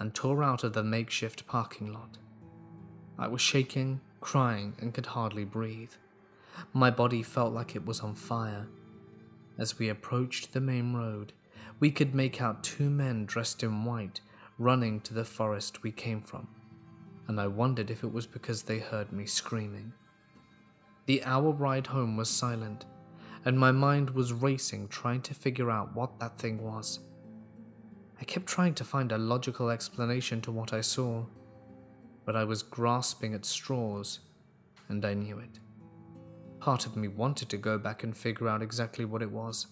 and tore out of the makeshift parking lot. I was shaking, crying, and could hardly breathe. My body felt like it was on fire. As we approached the main road, we could make out two men dressed in white running to the forest we came from, and I wondered if it was because they heard me screaming. The hour ride home was silent, and my mind was racing trying to figure out what that thing was. I kept trying to find a logical explanation to what I saw, but I was grasping at straws, and I knew it. Part of me wanted to go back and figure out exactly what it was,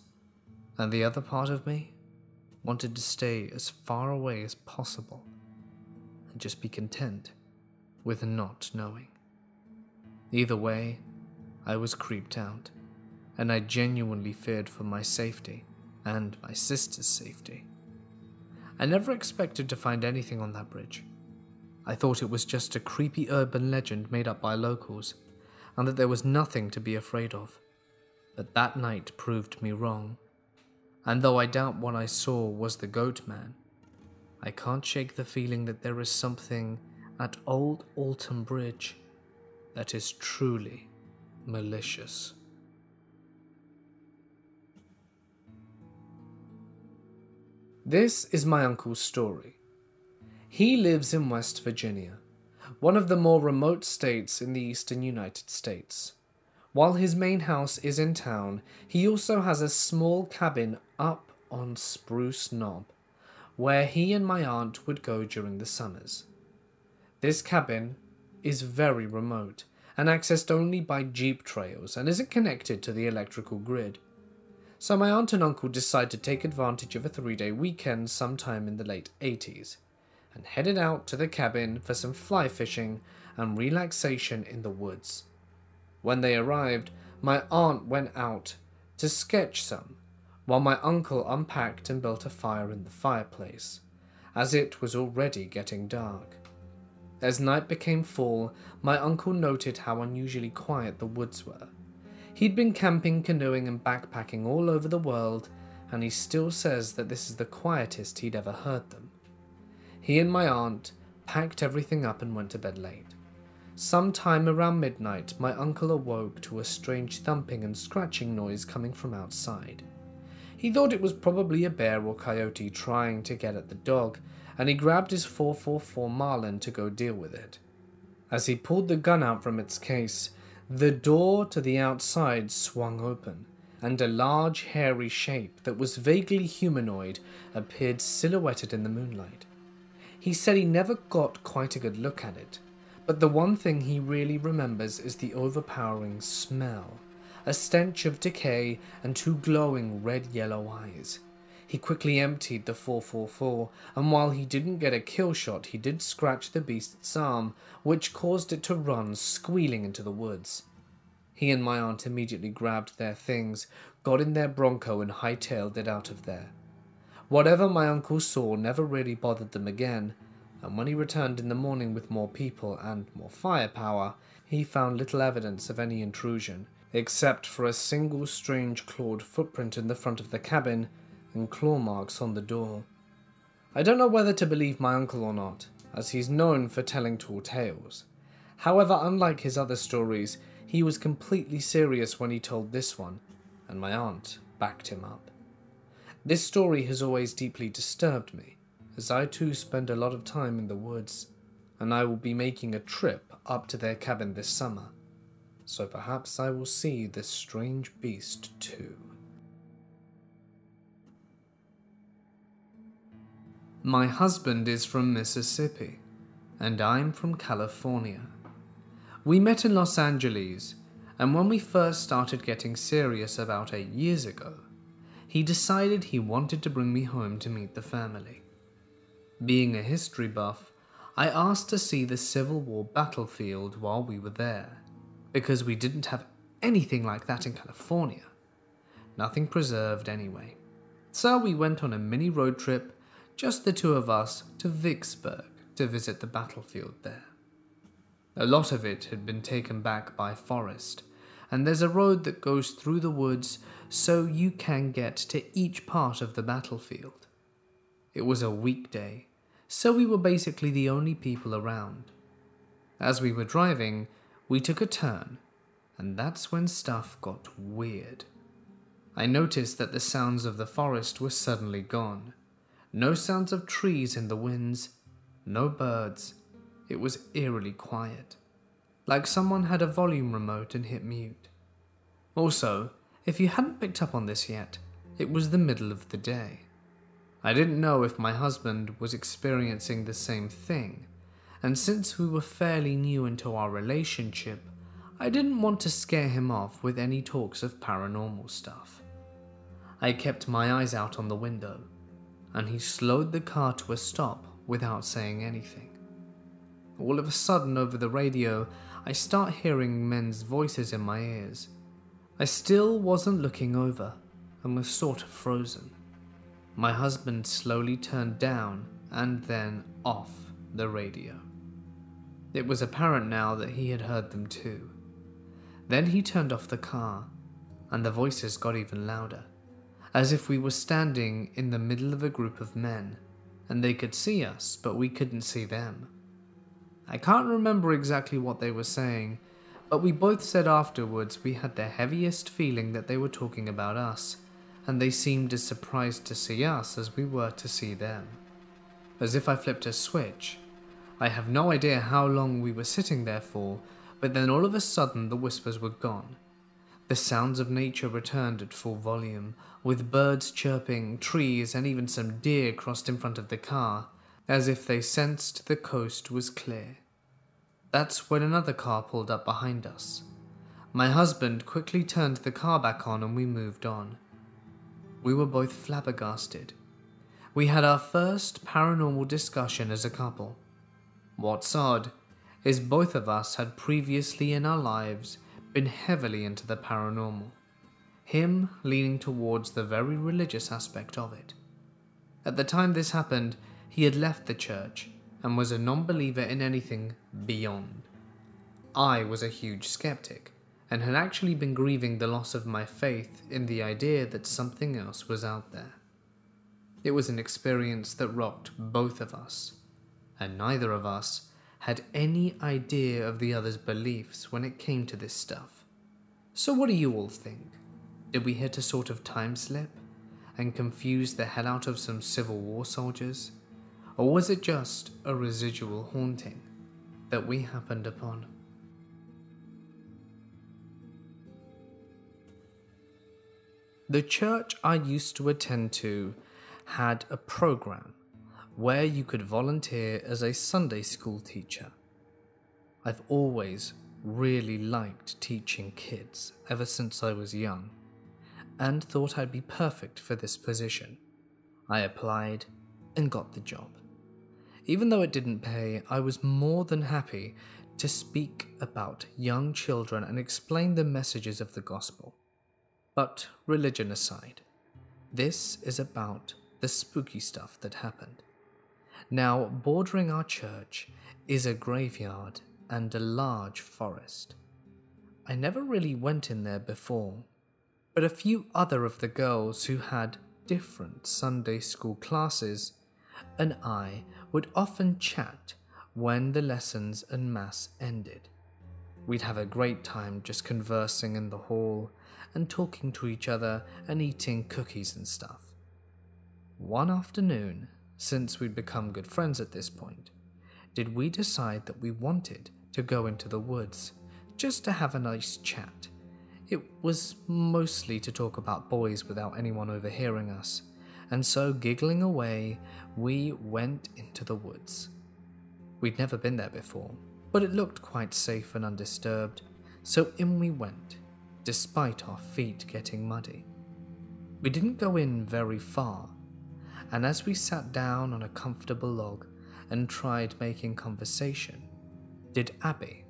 and the other part of me wanted to stay as far away as possible and just be content with not knowing. Either way, I was creeped out, and I genuinely feared for my safety and my sister's safety. I never expected to find anything on that bridge. I thought it was just a creepy urban legend made up by locals, and that there was nothing to be afraid of. But that night proved me wrong, and though I doubt what I saw was the Goatman, I can't shake the feeling that there is something at Old Alton Bridge that is truly malicious. This is my uncle's story. He lives in West Virginia, one of the more remote states in the eastern United States. While his main house is in town, he also has a small cabin up on Spruce Knob, where he and my aunt would go during the summers. This cabin is very remote and accessed only by jeep trails and isn't connected to the electrical grid. So my aunt and uncle decide to take advantage of a three-day weekend sometime in the late eighties. And headed out to the cabin for some fly fishing and relaxation in the woods. When they arrived, my aunt went out to sketch some, while my uncle unpacked and built a fire in the fireplace, as it was already getting dark. As night became fall, my uncle noted how unusually quiet the woods were. He'd been camping, canoeing, and backpacking all over the world, and he still says that this is the quietest he'd ever heard them. He and my aunt packed everything up and went to bed late. Sometime around midnight, my uncle awoke to a strange thumping and scratching noise coming from outside. He thought it was probably a bear or coyote trying to get at the dog, and he grabbed his four forty-four Marlin to go deal with it. As he pulled the gun out from its case, the door to the outside swung open, and a large hairy shape that was vaguely humanoid appeared silhouetted in the moonlight. He said he never got quite a good look at it, but the one thing he really remembers is the overpowering smell, a stench of decay and two glowing red-yellow eyes. He quickly emptied the four forty-four, and while he didn't get a kill shot, he did scratch the beast's arm, which caused it to run squealing into the woods. He and my aunt immediately grabbed their things, got in their bronco and hightailed it out of there. Whatever my uncle saw never really bothered them again, and when he returned in the morning with more people and more firepower, he found little evidence of any intrusion, except for a single strange clawed footprint in the front of the cabin and claw marks on the door. I don't know whether to believe my uncle or not, as he's known for telling tall tales. However, unlike his other stories, he was completely serious when he told this one, and my aunt backed him up. This story has always deeply disturbed me, as I too spend a lot of time in the woods, and I will be making a trip up to their cabin this summer, so perhaps I will see this strange beast too. My husband is from Mississippi, and I'm from California. We met in Los Angeles, and when we first started getting serious about eight years ago, he decided he wanted to bring me home to meet the family. Being a history buff, I asked to see the Civil War battlefield while we were there, because we didn't have anything like that in California. Nothing preserved anyway. So we went on a mini road trip, just the two of us, to Vicksburg to visit the battlefield there. A lot of it had been taken back by forest, and there's a road that goes through the woods so you can get to each part of the battlefield. It was a weekday, so we were basically the only people around. As we were driving, we took a turn, and that's when stuff got weird. I noticed that the sounds of the forest were suddenly gone. No sounds of trees in the winds, no birds. It was eerily quiet, like someone had a volume remote and hit mute. Also, if you hadn't picked up on this yet, it was the middle of the day. I didn't know if my husband was experiencing the same thing, and since we were fairly new into our relationship, I didn't want to scare him off with any talks of paranormal stuff. I kept my eyes out on the window, and he slowed the car to a stop without saying anything. All of a sudden, over the radio, I start hearing men's voices in my ears. I still wasn't looking over and was sort of frozen. My husband slowly turned down and then off the radio. It was apparent now that he had heard them too. Then he turned off the car, and the voices got even louder, as if we were standing in the middle of a group of men, and they could see us, but we couldn't see them. I can't remember exactly what they were saying, but we both said afterwards we had the heaviest feeling that they were talking about us, and they seemed as surprised to see us as we were to see them. As if I flipped a switch. I have no idea how long we were sitting there for, but then all of a sudden the whispers were gone. The sounds of nature returned at full volume, with birds chirping, trees, and even some deer crossed in front of the car, as if they sensed the coast was clear. That's when another car pulled up behind us. My husband quickly turned the car back on and we moved on. We were both flabbergasted. We had our first paranormal discussion as a couple. What's odd is both of us had previously in our lives been heavily into the paranormal, him leaning towards the very religious aspect of it. At the time this happened, he had left the church and was a non-believer in anything beyond. I was a huge skeptic, and had actually been grieving the loss of my faith in the idea that something else was out there. It was an experience that rocked both of us, and neither of us had any idea of the other's beliefs when it came to this stuff. So what do you all think? Did we hit a sort of time slip and confuse the hell out of some Civil War soldiers? Or was it just a residual haunting that we happened upon? The church I used to attend to had a program where you could volunteer as a Sunday school teacher. I've always really liked teaching kids ever since I was young, and thought I'd be perfect for this position. I applied and got the job. Even though it didn't pay, I was more than happy to speak about young children and explain the messages of the gospel. But religion aside, this is about the spooky stuff that happened. Now, bordering our church is a graveyard and a large forest. I never really went in there before, but a few other of the girls who had different Sunday school classes and I would often chat when the lessons and mass ended. We'd have a great time just conversing in the hall and talking to each other and eating cookies and stuff. One afternoon, since we'd become good friends at this point, did we decide that we wanted to go into the woods just to have a nice chat. It was mostly to talk about boys without anyone overhearing us, and so giggling away, we went into the woods. We'd never been there before, but it looked quite safe and undisturbed, so in we went, despite our feet getting muddy. We didn't go in very far, and as we sat down on a comfortable log and tried making conversation, did Abby,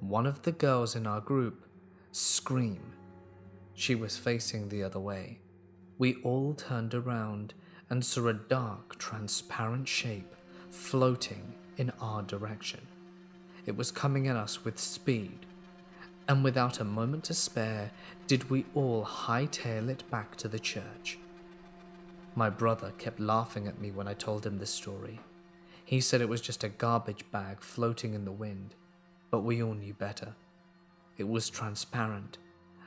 one of the girls in our group, scream. She was facing the other way. We all turned around and saw a dark, transparent shape floating in our direction. It was coming at us with speed, and without a moment to spare, did we all hightail it back to the church. My brother kept laughing at me when I told him this story. He said it was just a garbage bag floating in the wind, but we all knew better. It was transparent,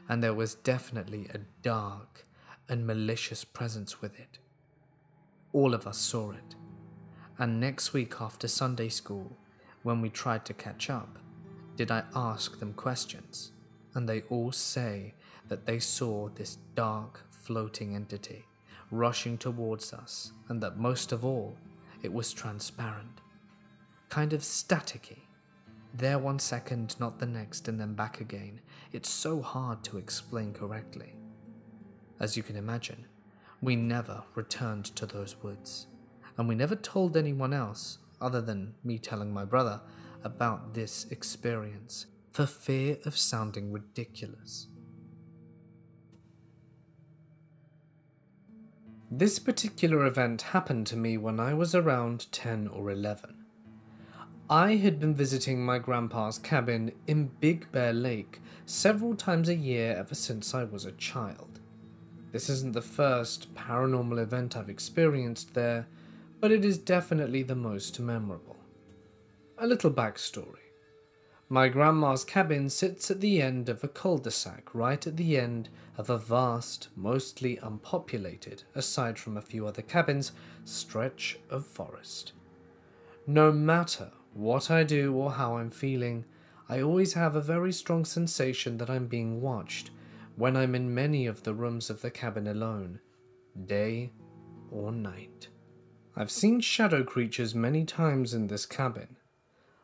and there was definitely a dark and malicious presence with it. All of us saw it, and next week after Sunday school, when we tried to catch up, did I ask them questions, and they all say that they saw this dark floating entity rushing towards us, and that most of all, it was transparent, kind of staticky, there one second, not the next, and then back again. It's so hard to explain correctly. As you can imagine, we never returned to those woods, and we never told anyone else, other than me telling my brother, about this experience, for fear of sounding ridiculous. This particular event happened to me when I was around ten or eleven. I had been visiting my grandpa's cabin in Big Bear Lake several times a year ever since I was a child. This isn't the first paranormal event I've experienced there, but it is definitely the most memorable. A little backstory. My grandma's cabin sits at the end of a cul-de-sac, right at the end of a vast, mostly unpopulated, aside from a few other cabins, stretch of forest. No matter what I do or how I'm feeling, I always have a very strong sensation that I'm being watched when I'm in many of the rooms of the cabin alone, day or night. I've seen shadow creatures many times in this cabin.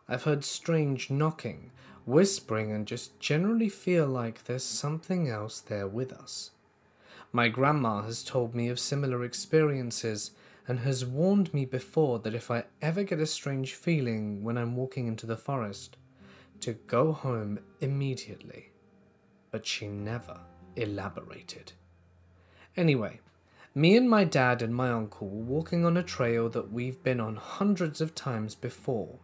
I've heard strange knocking, whispering, and just generally feel like there's something else there with us. My grandma has told me of similar experiences and has warned me before that if I ever get a strange feeling when I'm walking into the forest, to go home immediately. But she never elaborated. Anyway, me and my dad and my uncle were walking on a trail that we've been on hundreds of times before,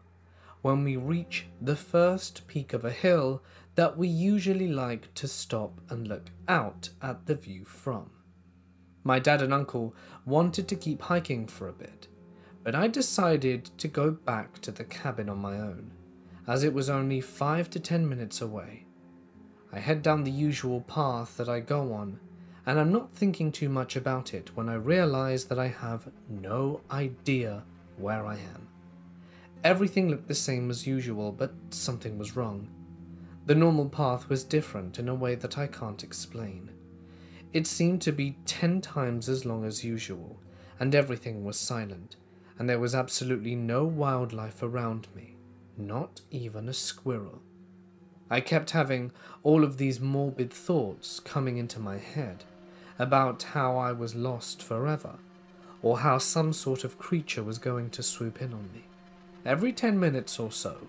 when we reach the first peak of a hill that we usually like to stop and look out at the view from. My dad and uncle wanted to keep hiking for a bit, but I decided to go back to the cabin on my own, as it was only five to ten minutes away. I head down the usual path that I go on, and I'm not thinking too much about it when I realize that I have no idea where I am. Everything looked the same as usual, but something was wrong. The normal path was different in a way that I can't explain. It seemed to be ten times as long as usual, and everything was silent, and there was absolutely no wildlife around me, not even a squirrel. I kept having all of these morbid thoughts coming into my head about how I was lost forever, or how some sort of creature was going to swoop in on me. Every ten minutes or so,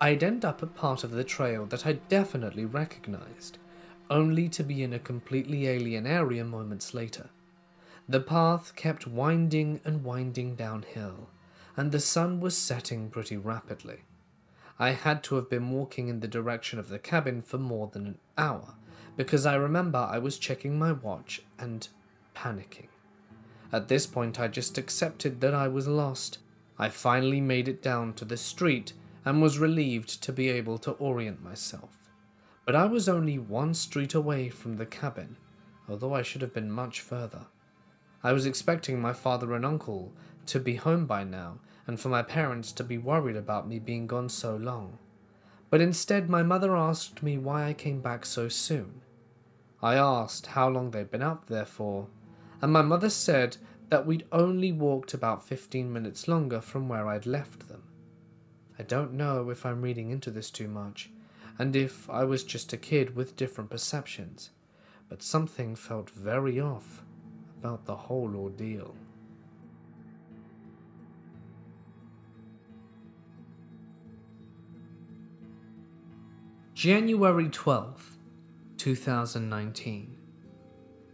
I'd end up at part of the trail that I definitely recognized, only to be in a completely alien area moments later. The path kept winding and winding downhill, and the sun was setting pretty rapidly. I had to have been walking in the direction of the cabin for more than an hour, because I remember I was checking my watch and panicking. At this point, I just accepted that I was lost. I finally made it down to the street and was relieved to be able to orient myself. But I was only one street away from the cabin, although I should have been much further. I was expecting my father and uncle to be home by now, and for my parents to be worried about me being gone so long. But instead, my mother asked me why I came back so soon. I asked how long they'd been out there for, and my mother said that we'd only walked about fifteen minutes longer from where I'd left them. I don't know if I'm reading into this too much, and if I was just a kid with different perceptions, but something felt very off about the whole ordeal. January twelfth, two thousand nineteen.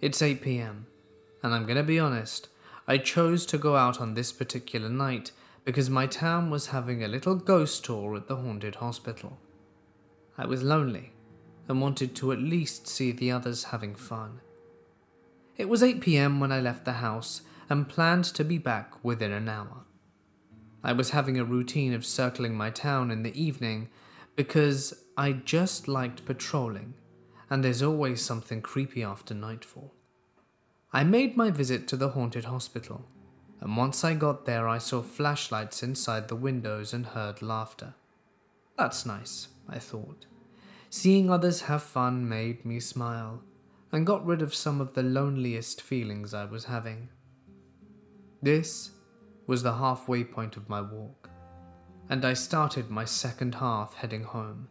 It's eight p m, and I'm gonna be honest, I chose to go out on this particular night because my town was having a little ghost tour at the haunted hospital. I was lonely and wanted to at least see the others having fun. It was eight p m when I left the house and planned to be back within an hour. I was having a routine of circling my town in the evening because I just liked patrolling, and there's always something creepy after nightfall. I made my visit to the haunted hospital, and once I got there I saw flashlights inside the windows and heard laughter. That's nice, I thought. Seeing others have fun made me smile, and got rid of some of the loneliest feelings I was having. This was the halfway point of my walk, and I started my second half heading home.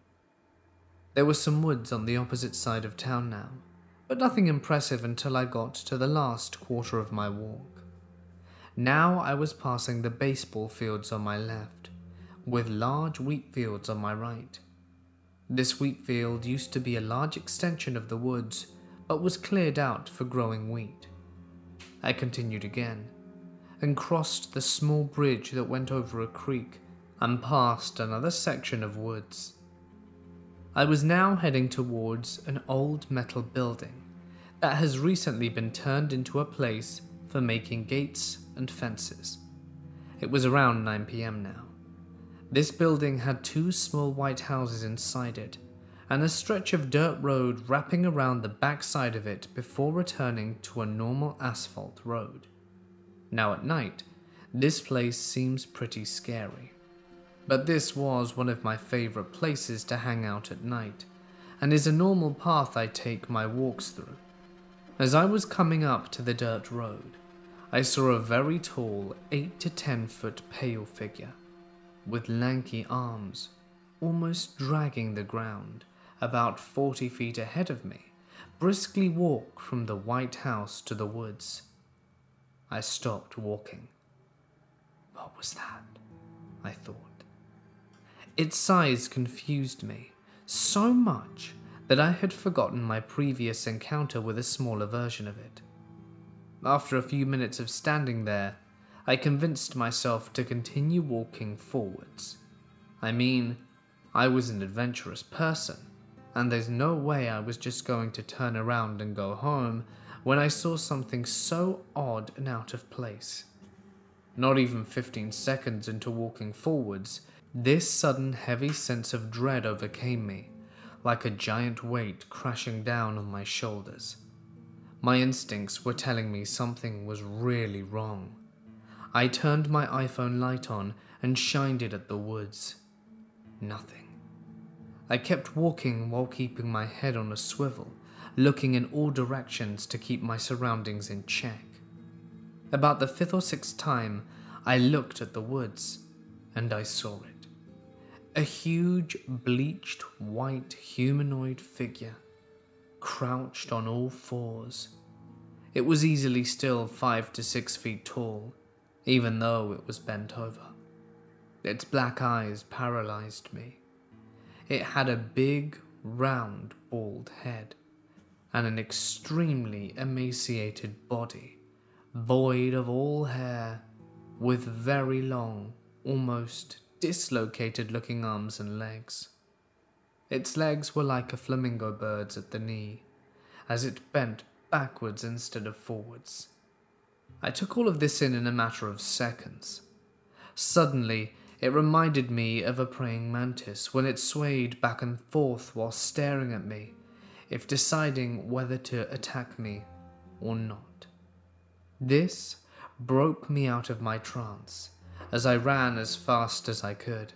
There were some woods on the opposite side of town now, but nothing impressive until I got to the last quarter of my walk. Now I was passing the baseball fields on my left, with large wheat fields on my right. This wheat field used to be a large extension of the woods, but was cleared out for growing wheat. I continued again, and crossed the small bridge that went over a creek, and past another section of woods. I was now heading towards an old metal building that has recently been turned into a place for making gates and fences. It was around nine p m now. This building had two small white houses inside it, and a stretch of dirt road wrapping around the backside of it before returning to a normal asphalt road. Now at night, this place seems pretty scary. But this was one of my favourite places to hang out at night, and is a normal path I take my walks through. As I was coming up to the dirt road, I saw a very tall eight to ten foot pale figure, with lanky arms, almost dragging the ground, about forty feet ahead of me, briskly walk from the white house to the woods. I stopped walking. What was that? I thought. Its size confused me so much that I had forgotten my previous encounter with a smaller version of it. After a few minutes of standing there, I convinced myself to continue walking forwards. I mean, I was an adventurous person, and there's no way I was just going to turn around and go home when I saw something so odd and out of place. Not even fifteen seconds into walking forwards, this sudden heavy sense of dread overcame me, like a giant weight crashing down on my shoulders. My instincts were telling me something was really wrong. I turned my iPhone light on and shined it at the woods. Nothing. I kept walking while keeping my head on a swivel, looking in all directions to keep my surroundings in check. About the fifth or sixth time, I looked at the woods, and I saw it. A huge, bleached, white humanoid figure, crouched on all fours. It was easily still five to six feet tall, even though it was bent over. Its black eyes paralyzed me. It had a big, round, bald head, and an extremely emaciated body, void of all hair, with very long, almost dislocated-looking arms and legs. Its legs were like a flamingo bird's at the knee, as it bent backwards instead of forwards. I took all of this in in a matter of seconds. Suddenly, it reminded me of a praying mantis when it swayed back and forth while staring at me, if deciding whether to attack me or not. This broke me out of my trance, as I ran as fast as I could.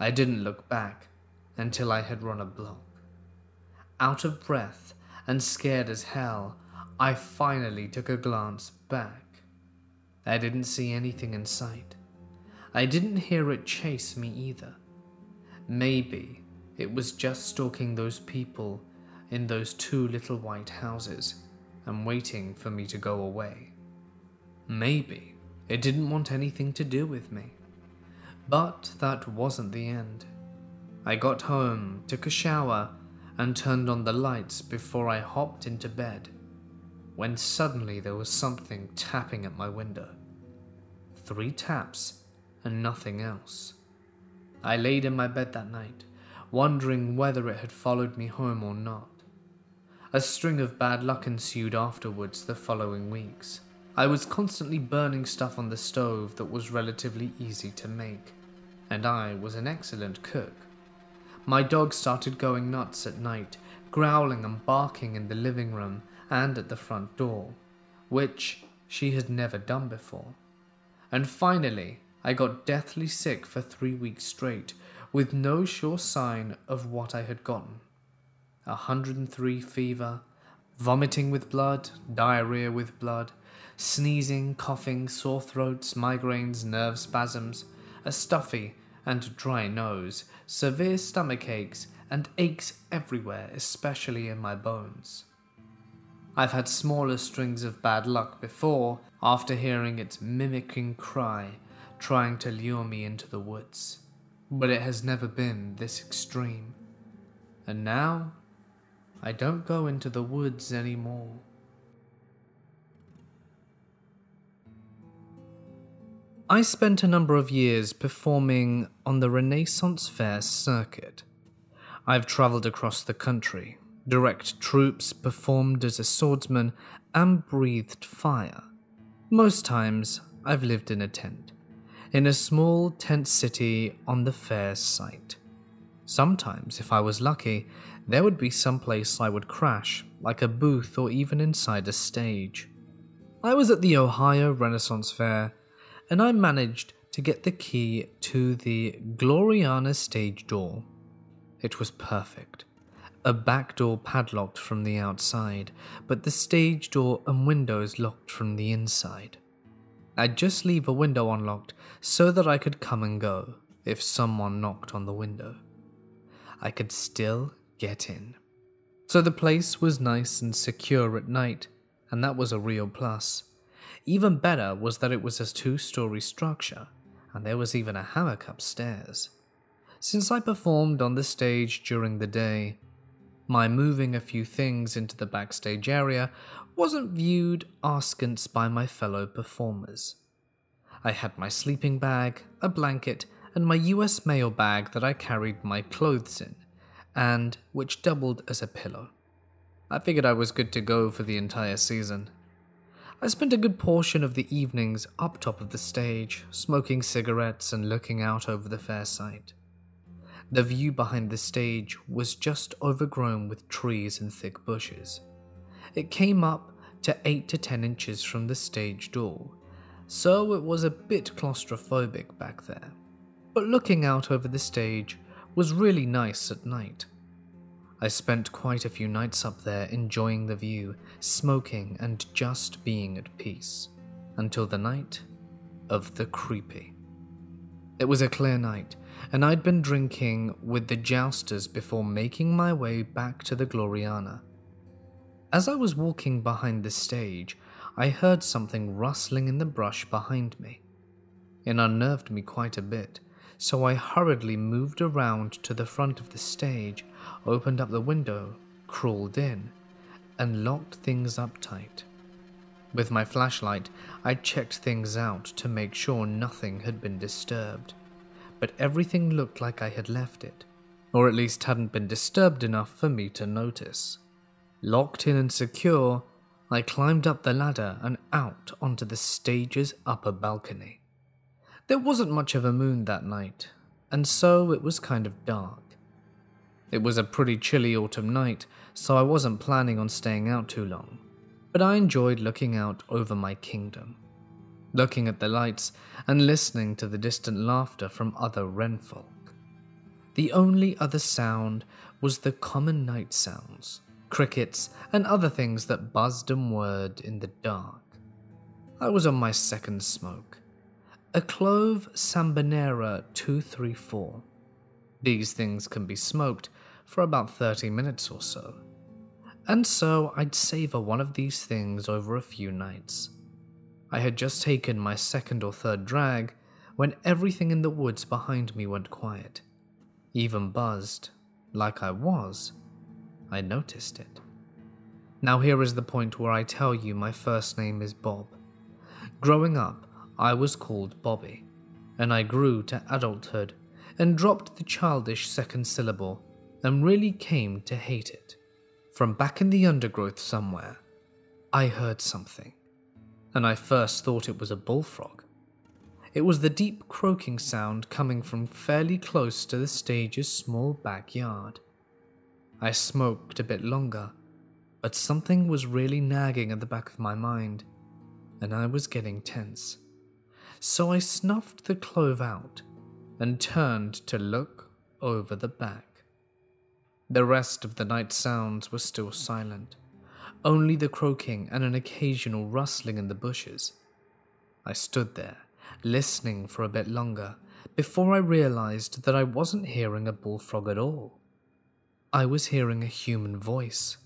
I didn't look back until I had run a block. Out of breath and scared as hell, I finally took a glance back. I didn't see anything in sight. I didn't hear it chase me either. Maybe it was just stalking those people in those two little white houses and waiting for me to go away. Maybe it didn't want anything to do with me. But that wasn't the end. I got home, took a shower, and turned on the lights before I hopped into bed, when suddenly there was something tapping at my window. Three taps and nothing else. I laid in my bed that night, wondering whether it had followed me home or not. A string of bad luck ensued afterwards the following weeks. I was constantly burning stuff on the stove that was relatively easy to make, and I was an excellent cook. My dog started going nuts at night, growling and barking in the living room and at the front door, which she had never done before. And finally, I got deathly sick for three weeks straight, with no sure sign of what I had gotten. one hundred and three fever, vomiting with blood, diarrhea with blood, sneezing, coughing, sore throats, migraines, nerve spasms, a stuffy and dry nose, severe stomach aches, and aches everywhere, especially in my bones. I've had smaller strings of bad luck before, after hearing its mimicking cry, trying to lure me into the woods, but it has never been this extreme. And now, I don't go into the woods anymore. I spent a number of years performing on the Renaissance Fair circuit. I've traveled across the country, direct troops, performed as a swordsman, and breathed fire. Most times, I've lived in a tent, in a small tent city on the fair site. Sometimes, if I was lucky, there would be some place I would crash, like a booth or even inside a stage. I was at the Ohio Renaissance Fair, and I managed to get the key to the Gloriana stage door. It was perfect. A back door padlocked from the outside, but the stage door and windows locked from the inside. I'd just leave a window unlocked so that I could come and go if someone knocked on the window. I could still get in. So the place was nice and secure at night, and that was a real plus. Even better was that it was a two-story structure, and there was even a hammock upstairs. Since I performed on the stage during the day, my moving a few things into the backstage area wasn't viewed askance by my fellow performers. I had my sleeping bag, a blanket, and my U S mail bag that I carried my clothes in, and which doubled as a pillow. I figured I was good to go for the entire season. I spent a good portion of the evenings up top of the stage, smoking cigarettes and looking out over the fair site. The view behind the stage was just overgrown with trees and thick bushes. It came up to eight to ten inches from the stage door, so it was a bit claustrophobic back there. But looking out over the stage was really nice at night. I spent quite a few nights up there enjoying the view, smoking and just being at peace, until the night of the creepy. It was a clear night, and I'd been drinking with the jousters before making my way back to the Gloriana. As I was walking behind the stage, I heard something rustling in the brush behind me. It unnerved me quite a bit. So I hurriedly moved around to the front of the stage, opened up the window, crawled in, and locked things up tight. With my flashlight, I checked things out to make sure nothing had been disturbed, but everything looked like I had left it, or at least hadn't been disturbed enough for me to notice. Locked in and secure, I climbed up the ladder and out onto the stage's upper balcony. There wasn't much of a moon that night, and so it was kind of dark. It was a pretty chilly autumn night, so I wasn't planning on staying out too long, but I enjoyed looking out over my kingdom, looking at the lights and listening to the distant laughter from other wrenfolk. The only other sound was the common night sounds, crickets and other things that buzzed and whirred in the dark. I was on my second smoke. A clove Sambanera two three four. These things can be smoked for about thirty minutes or so, and so I'd savor one of these things over a few nights. I had just taken my second or third drag when everything in the woods behind me went quiet. Even buzzed, like I was, I noticed it. Now here is the point where I tell you my first name is Bob. Growing up, I was called Bobby, and I grew to adulthood and dropped the childish second syllable and really came to hate it. From back in the undergrowth somewhere, I heard something, and I first thought it was a bullfrog. It was the deep croaking sound coming from fairly close to the stage's small backyard. I smoked a bit longer, but something was really nagging at the back of my mind, and I was getting tense. So I snuffed the clove out and turned to look over the back. The rest of the night sounds were still silent, only the croaking and an occasional rustling in the bushes. I stood there, listening for a bit longer, before I realized that I wasn't hearing a bullfrog at all. I was hearing a human voice.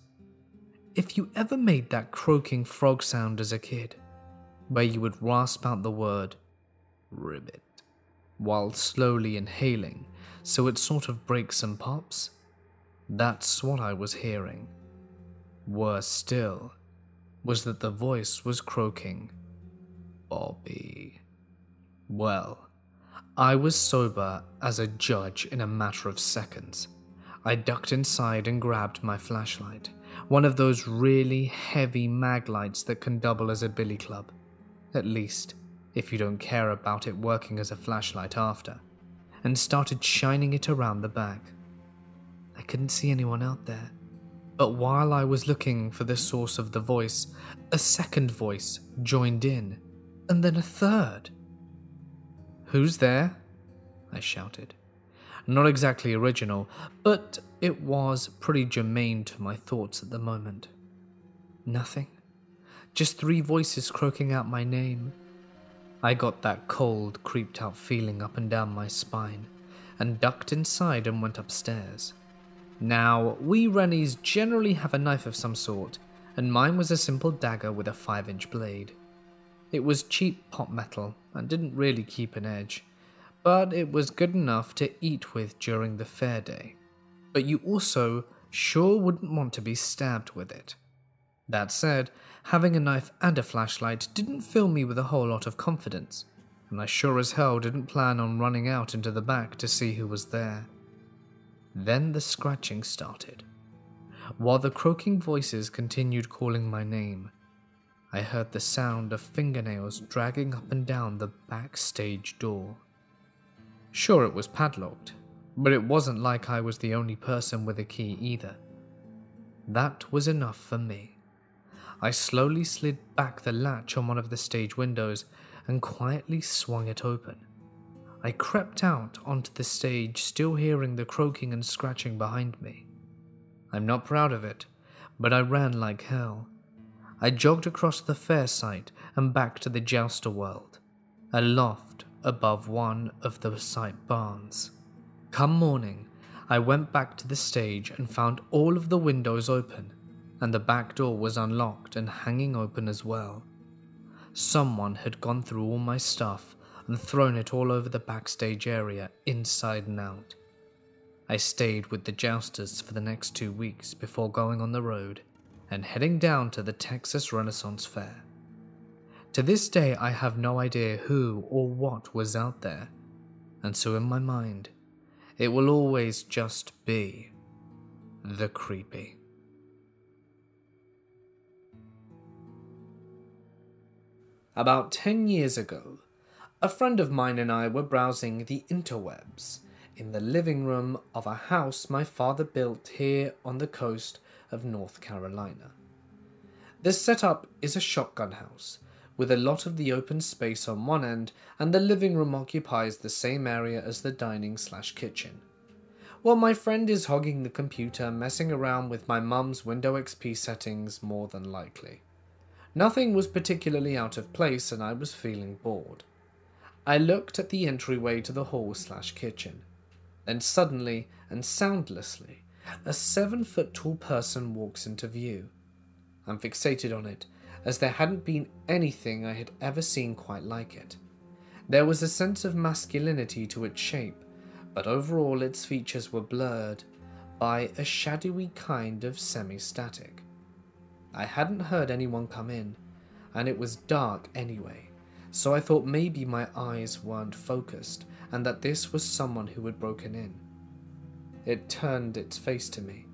If you ever made that croaking frog sound as a kid, where you would rasp out the word ribbit while slowly inhaling so it sort of breaks and pops, that's what I was hearing. Worse still was that the voice was croaking, Bobby. Well, I was sober as a judge in a matter of seconds. I ducked inside and grabbed my flashlight, one of those really heavy mag lights that can double as a billy club. At least, if you don't care about it working as a flashlight after, and started shining it around the back. I couldn't see anyone out there, but while I was looking for the source of the voice, a second voice joined in, and then a third. "Who's there?" I shouted. Not exactly original, but it was pretty germane to my thoughts at the moment. Nothing. Just three voices croaking out my name. I got that cold, creeped out feeling up and down my spine, and ducked inside and went upstairs. Now, we Rennies generally have a knife of some sort, and mine was a simple dagger with a five-inch blade. It was cheap pot metal and didn't really keep an edge, but it was good enough to eat with during the fair day. But you also sure wouldn't want to be stabbed with it. That said, having a knife and a flashlight didn't fill me with a whole lot of confidence, and I sure as hell didn't plan on running out into the back to see who was there. Then the scratching started. While the croaking voices continued calling my name, I heard the sound of fingernails dragging up and down the backstage door. Sure, it was padlocked, but it wasn't like I was the only person with a key either. That was enough for me. I slowly slid back the latch on one of the stage windows and quietly swung it open. I crept out onto the stage, still hearing the croaking and scratching behind me. I'm not proud of it, but I ran like hell. I jogged across the fair site and back to the jouster world, a loft above one of the site barns. Come morning, I went back to the stage and found all of the windows open, and the back door was unlocked and hanging open as well. Someone had gone through all my stuff and thrown it all over the backstage area, inside and out. I stayed with the jousters for the next two weeks before going on the road and heading down to the Texas Renaissance Fair. To this day, I have no idea who or what was out there, and so in my mind, it will always just be the creepy. About ten years ago, a friend of mine and I were browsing the interwebs in the living room of a house my father built here on the coast of North Carolina. This setup is a shotgun house, with a lot of the open space on one end, and the living room occupies the same area as the dining slash kitchen. While my friend is hogging the computer, messing around with my mum's Windows X P settings more than likely. Nothing was particularly out of place and I was feeling bored. I looked at the entryway to the hall slash kitchen, and suddenly and soundlessly, a seven foot tall person walks into view. I'm fixated on it, as there hadn't been anything I had ever seen quite like it. There was a sense of masculinity to its shape, but overall its features were blurred by a shadowy kind of semi-static. I hadn't heard anyone come in, and it was dark anyway. So I thought maybe my eyes weren't focused and that this was someone who had broken in. It turned its face to me.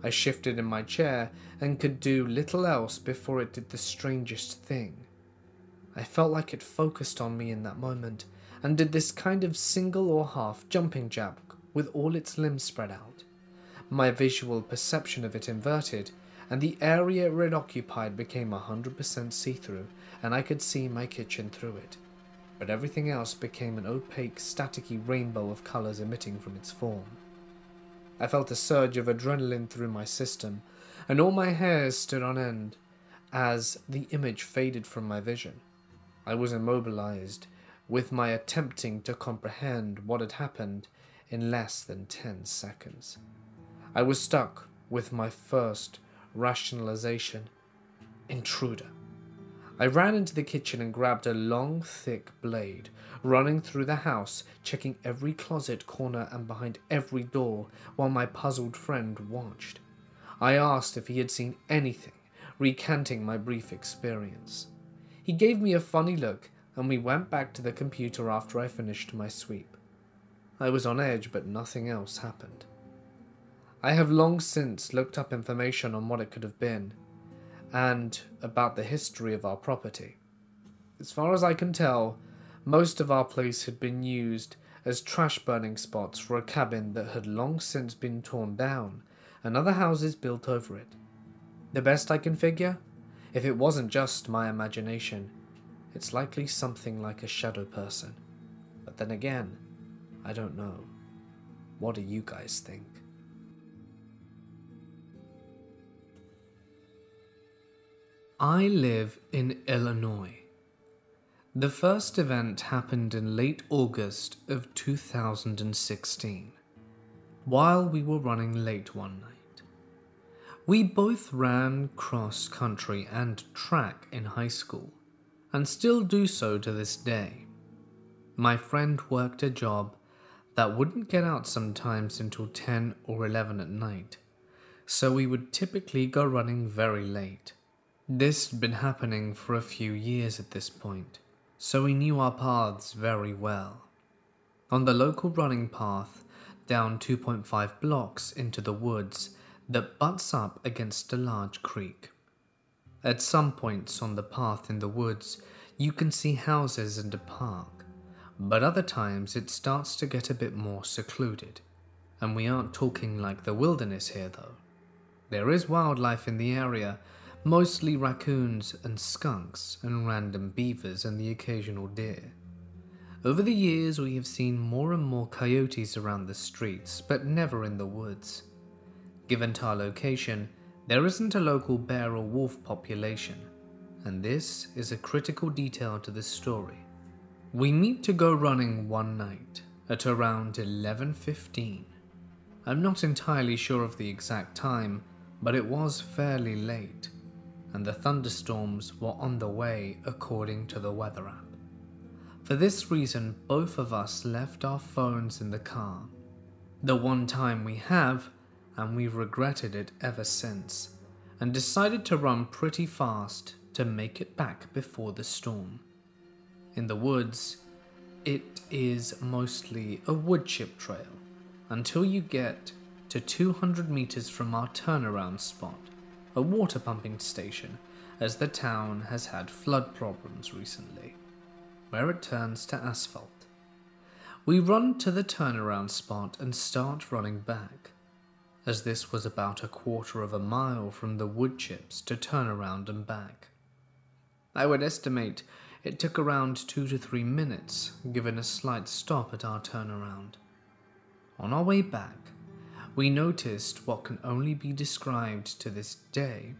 I shifted in my chair and could do little else before it did the strangest thing. I felt like it focused on me in that moment and did this kind of single or half jumping jab with all its limbs spread out. My visual perception of it inverted, and the area it occupied became one hundred percent see-through, and I could see my kitchen through it, but everything else became an opaque, staticky rainbow of colours emitting from its form. I felt a surge of adrenaline through my system, and all my hairs stood on end as the image faded from my vision. I was immobilised, with my attempting to comprehend what had happened in less than ten seconds. I was stuck with my first rationalization: intruder. I ran into the kitchen and grabbed a long, thick blade, running through the house, checking every closet, corner, and behind every door while my puzzled friend watched. I asked if he had seen anything, recanting my brief experience. He gave me a funny look, and we went back to the computer after I finished my sweep. I was on edge, but nothing else happened. I have long since looked up information on what it could have been, and about the history of our property. As far as I can tell, most of our place had been used as trash burning spots for a cabin that had long since been torn down, and other houses built over it. The best I can figure, if it wasn't just my imagination, it's likely something like a shadow person. But then again, I don't know. What do you guys think? I live in Illinois. The first event happened in late August of two thousand sixteen, while we were running late one night. We both ran cross-country and track in high school, and still do so to this day. My friend worked a job that wouldn't get out sometimes until ten or eleven at night, so we would typically go running very late. This had been happening for a few years at this point, so we knew our paths very well. On the local running path, down two point five blocks into the woods that butts up against a large creek. At some points on the path in the woods, you can see houses and a park, but other times it starts to get a bit more secluded, and we aren't talking like the wilderness here though. There is wildlife in the area, mostly raccoons and skunks and random beavers and the occasional deer. Over the years we have seen more and more coyotes around the streets, but never in the woods. Given to our location, there isn't a local bear or wolf population, and this is a critical detail to the story. We meet to go running one night at around eleven fifteen. I'm not entirely sure of the exact time, but it was fairly late, and the thunderstorms were on the way according to the weather app. For this reason, both of us left our phones in the car. The one time we have, and we've regretted it ever since, and decided to run pretty fast to make it back before the storm. In the woods, it is mostly a wood chip trail until you get to two hundred meters from our turnaround spot, a water pumping station, as the town has had flood problems recently, where it turns to asphalt. We run to the turnaround spot and start running back, as this was about a quarter of a mile from the wood chips to turn around and back. I would estimate it took around two to three minutes, given a slight stop at our turnaround. On our way back, we noticed what can only be described to this day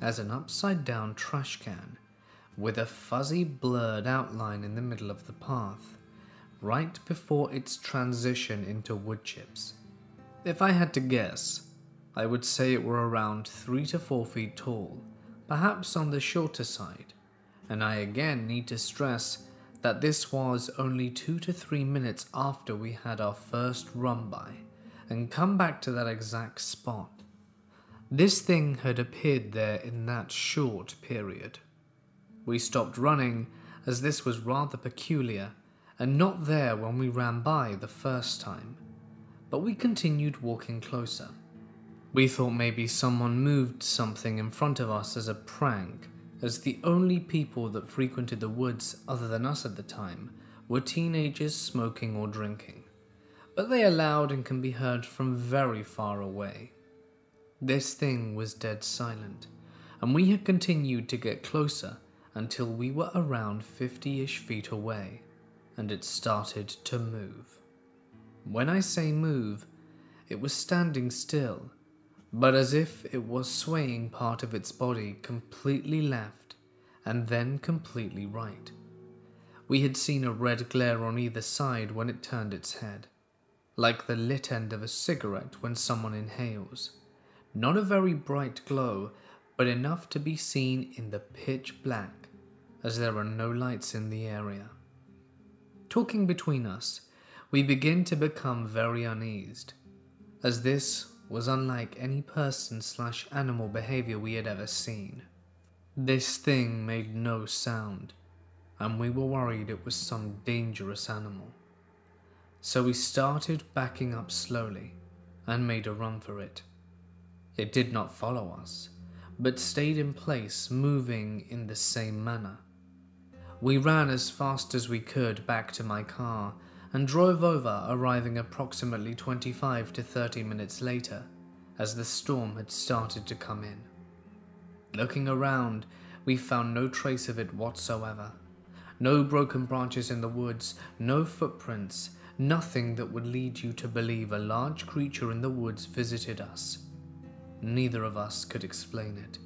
as an upside-down trash can with a fuzzy blurred outline in the middle of the path, right before its transition into wood chips. If I had to guess, I would say it were around three to four feet tall, perhaps on the shorter side, and I again need to stress that this was only two to three minutes after we had our first run-by, and come back to that exact spot. This thing had appeared there in that short period. We stopped running as this was rather peculiar and not there when we ran by the first time, but we continued walking closer. We thought maybe someone moved something in front of us as a prank, as the only people that frequented the woods other than us at the time were teenagers smoking or drinking. But they are loud and can be heard from very far away. This thing was dead silent, and we had continued to get closer until we were around fifty-ish feet away, and it started to move. When I say move, it was standing still, but as if it was swaying part of its body completely left and then completely right. We had seen a red glare on either side when it turned its head, like the lit end of a cigarette when someone inhales. Not a very bright glow, but enough to be seen in the pitch black, as there are no lights in the area. Talking between us, we begin to become very uneased, as this was unlike any person slash animal behavior we had ever seen. This thing made no sound, and we were worried it was some dangerous animal. So we started backing up slowly and made a run for it. It did not follow us, but stayed in place, moving in the same manner. We ran as fast as we could back to my car and drove over, arriving approximately twenty-five to thirty minutes later as the storm had started to come in. Looking around, we found no trace of it whatsoever. No broken branches in the woods, no footprints, nothing that would lead you to believe a large creature in the woods visited us. Neither of us could explain it,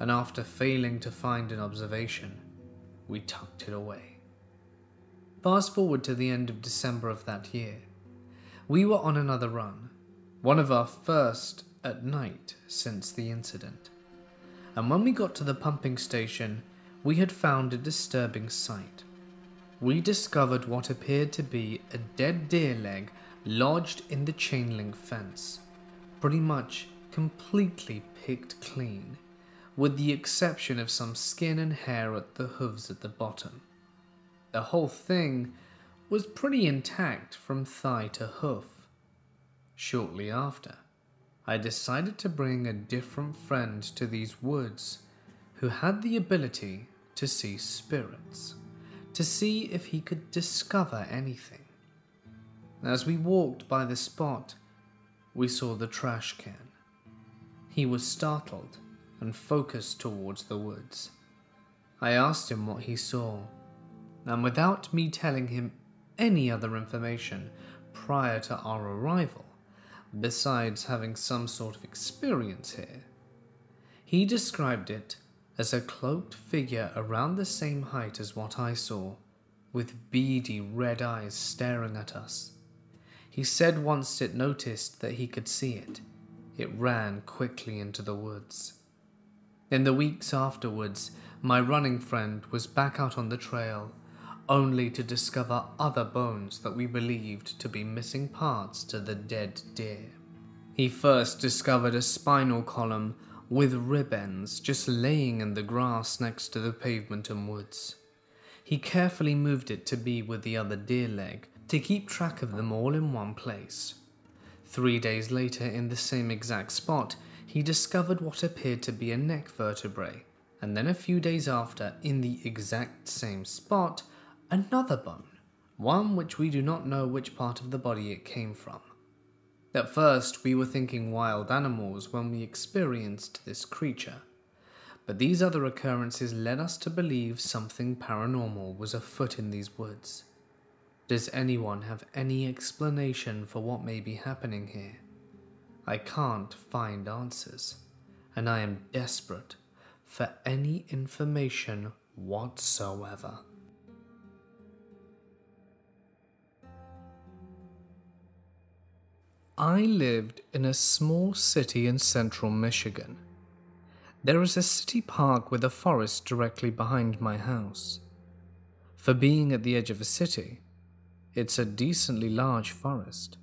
and after failing to find an observation, we tucked it away. Fast forward to the end of December of that year. We were on another run, one of our first at night since the incident, and when we got to the pumping station, we had found a disturbing sight. We discovered what appeared to be a dead deer leg lodged in the chain link fence, pretty much completely picked clean, with the exception of some skin and hair at the hooves at the bottom. The whole thing was pretty intact from thigh to hoof, Shortly after, I decided to bring a different friend to these woods who had the ability to see spirits, to see if he could discover anything. As we walked by the spot, we saw the trash can. He was startled and focused towards the woods. I asked him what he saw, and without me telling him any other information prior to our arrival, besides having some sort of experience here, he described it as a cloaked figure around the same height as what I saw, with beady red eyes staring at us. He said once it noticed that he could see it, it ran quickly into the woods. In the weeks afterwards, my running friend was back out on the trail, only to discover other bones that we believed to be missing parts to the dead deer. He first discovered a spinal column with rib ends just laying in the grass next to the pavement and woods. He carefully moved it to be with the other deer leg to keep track of them all in one place. Three days later, in the same exact spot, he discovered what appeared to be a neck vertebrae, and then a few days after, in the exact same spot, another bone, one which we do not know which part of the body it came from. At first, we were thinking wild animals when we experienced this creature, but these other occurrences led us to believe something paranormal was afoot in these woods. Does anyone have any explanation for what may be happening here? I can't find answers, and I am desperate for any information whatsoever. I lived in a small city in central Michigan. There is a city park with a forest directly behind my house. For being at the edge of a city, it's a decently large forest.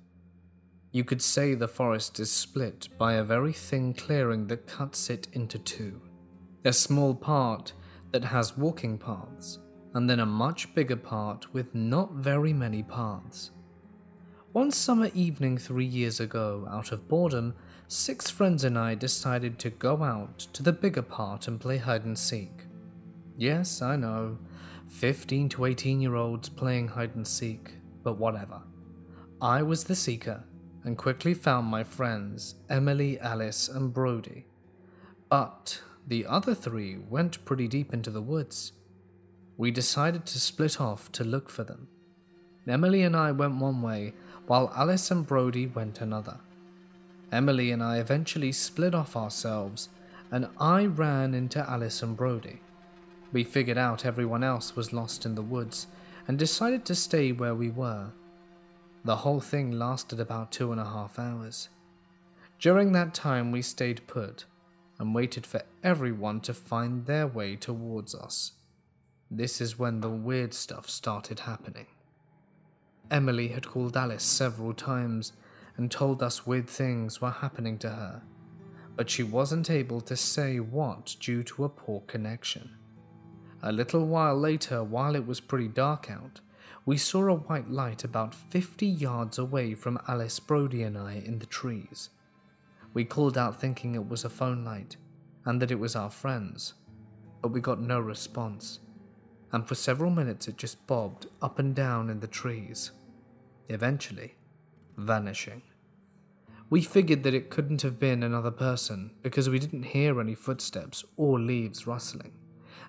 You could say the forest is split by a very thin clearing that cuts it into two. A small part that has walking paths, and then a much bigger part with not very many paths. One summer evening three years ago, out of boredom, six friends and I decided to go out to the bigger part and play hide and seek. Yes, I know, fifteen to eighteen year olds playing hide and seek, but whatever. I was the seeker and quickly found my friends, Emily, Alice and Brody. But the other three went pretty deep into the woods. We decided to split off to look for them. Emily and I went one way, while Alice and Brody went another. Emily and I eventually split off ourselves, and I ran into Alice and Brody. We figured out everyone else was lost in the woods, and decided to stay where we were. The whole thing lasted about two and a half hours. During that time we stayed put, and waited for everyone to find their way towards us. This is when the weird stuff started happening. Emily had called Alice several times and told us weird things were happening to her, but she wasn't able to say what due to a poor connection. A little while later, while it was pretty dark out, we saw a white light about fifty yards away from Alice, Brody and I in the trees. We called out thinking it was a phone light and that it was our friends, but we got no response, and for several minutes it just bobbed up and down in the trees, eventually vanishing. We figured that it couldn't have been another person because we didn't hear any footsteps or leaves rustling,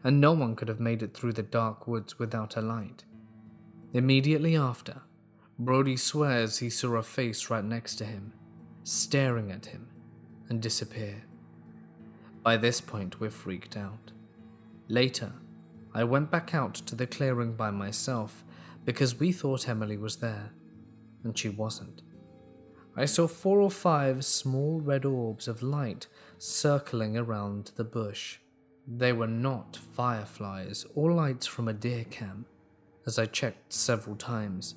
and no one could have made it through the dark woods without a light. Immediately after, Brody swears he saw a face right next to him, staring at him, and disappear. By this point we're freaked out. Later, I went back out to the clearing by myself because we thought Emily was there, and she wasn't. I saw four or five small red orbs of light circling around the bush. They were not fireflies or lights from a deer camp, as I checked several times.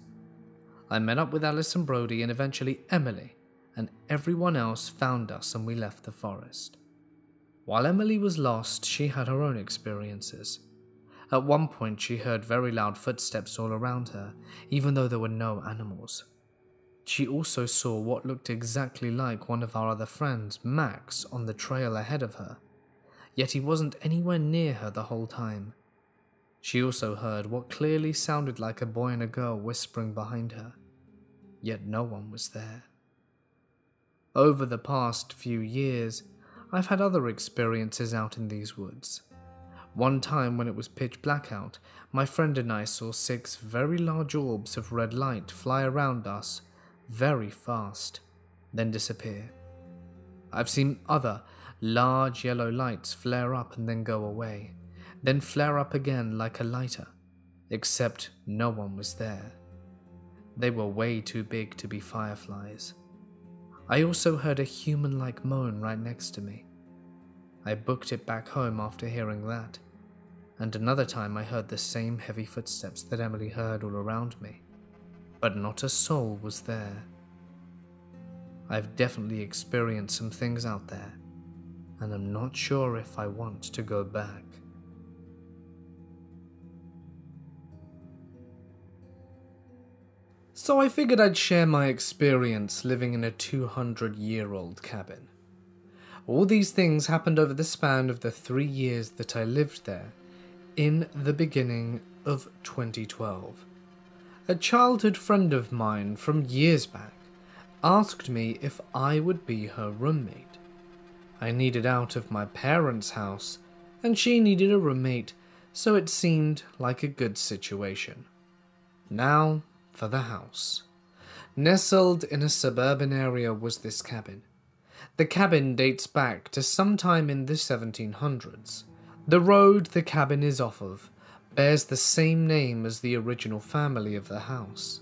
I met up with Alice and Brody and eventually Emily, and everyone else found us and we left the forest. While Emily was lost, she had her own experiences. At one point she heard very loud footsteps all around her, even though there were no animals. She also saw what looked exactly like one of our other friends, Max, on the trail ahead of her, yet he wasn't anywhere near her the whole time. She also heard what clearly sounded like a boy and a girl whispering behind her, yet no one was there. Over the past few years, I've had other experiences out in these woods. One time when it was pitch black out, my friend and I saw six very large orbs of red light fly around us very fast, then disappear. I've seen other large yellow lights flare up and then go away, then flare up again like a lighter, except no one was there. They were way too big to be fireflies. I also heard a human-like moan right next to me. I booked it back home after hearing that, and another time I heard the same heavy footsteps that Emily heard all around me, but not a soul was there. I've definitely experienced some things out there, and I'm not sure if I want to go back. So I figured I'd share my experience living in a two hundred year old cabin. All these things happened over the span of the three years that I lived there, in the beginning of twenty twelve. A childhood friend of mine from years back asked me if I would be her roommate. I needed out of my parents' house, and she needed a roommate, so it seemed like a good situation. Now, for the house. Nestled in a suburban area was this cabin. The cabin dates back to sometime in the seventeen hundreds. The road the cabin is off of bears the same name as the original family of the house.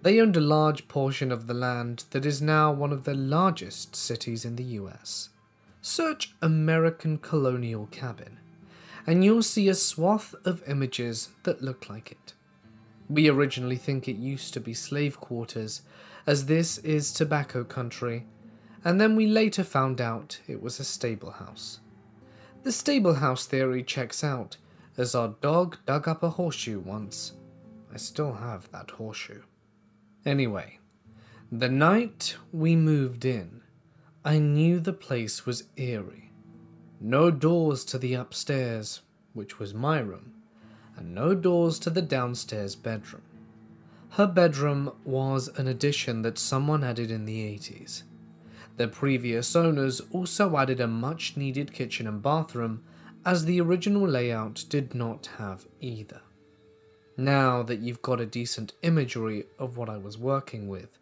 They owned a large portion of the land that is now one of the largest cities in the U S. Search American colonial cabin, and you'll see a swath of images that look like it. We originally think it used to be slave quarters, as this is tobacco country, and then we later found out it was a stable house. The stable house theory checks out, as our dog dug up a horseshoe once. I still have that horseshoe. Anyway, the night we moved in, I knew the place was eerie. No doors to the upstairs, which was my room, and no doors to the downstairs bedroom. Her bedroom was an addition that someone added in the eighties. The previous owners also added a much needed kitchen and bathroom, as the original layout did not have either. Now that you've got a decent imagery of what I was working with,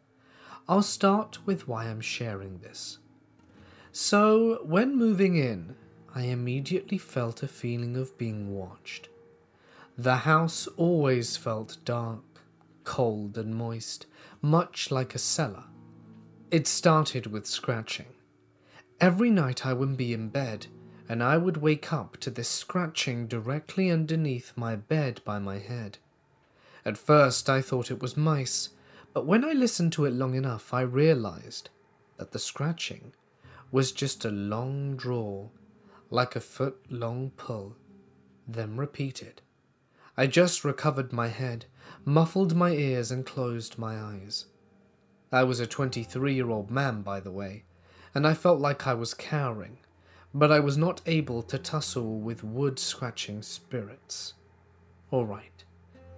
I'll start with why I'm sharing this. So, when moving in, I immediately felt a feeling of being watched. The house always felt dark, cold and moist, much like a cellar. It started with scratching. Every night I would be in bed, and I would wake up to this scratching directly underneath my bed by my head. At first I thought it was mice, but when I listened to it long enough I realized that the scratching was just a long draw, like a foot-long pull, then repeated. I just recovered my head, muffled my ears and closed my eyes. I was a twenty-three year old man, by the way, and I felt like I was cowering, but I was not able to tussle with wood-scratching spirits. Alright,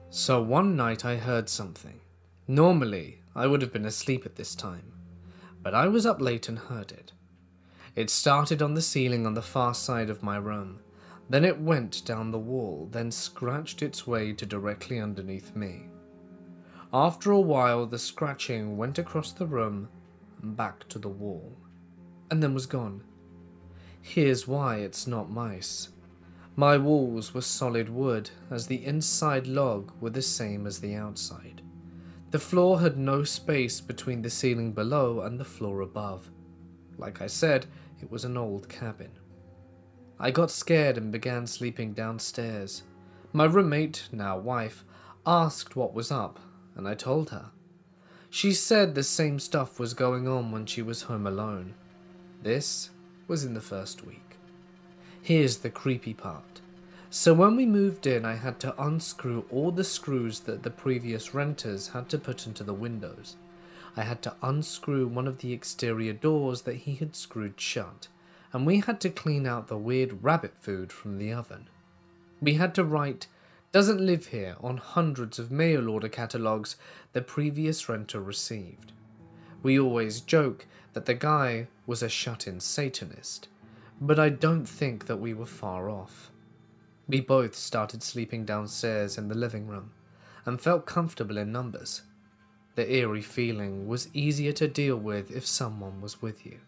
so one night I heard something. Normally, I would have been asleep at this time, but I was up late and heard it. It started on the ceiling on the far side of my room. Then it went down the wall, then scratched its way to directly underneath me. After a while, the scratching went across the room and back to the wall, and then was gone. Here's why it's not mice. My walls were solid wood, as the inside log were the same as the outside. The floor had no space between the ceiling below and the floor above. Like I said, it was an old cabin. I got scared and began sleeping downstairs. My roommate, now wife, asked what was up, and I told her. She said the same stuff was going on when she was home alone. This was in the first week. Here's the creepy part. So when we moved in, I had to unscrew all the screws that the previous renters had to put into the windows. I had to unscrew one of the exterior doors that he had screwed shut, and we had to clean out the weird rabbit food from the oven. We had to write, "Doesn't live here," on hundreds of mail order catalogues the previous renter received. We always joke that the guy was a shut-in Satanist, but I don't think that we were far off. We both started sleeping downstairs in the living room, and felt comfortable in numbers. The eerie feeling was easier to deal with if someone was with you.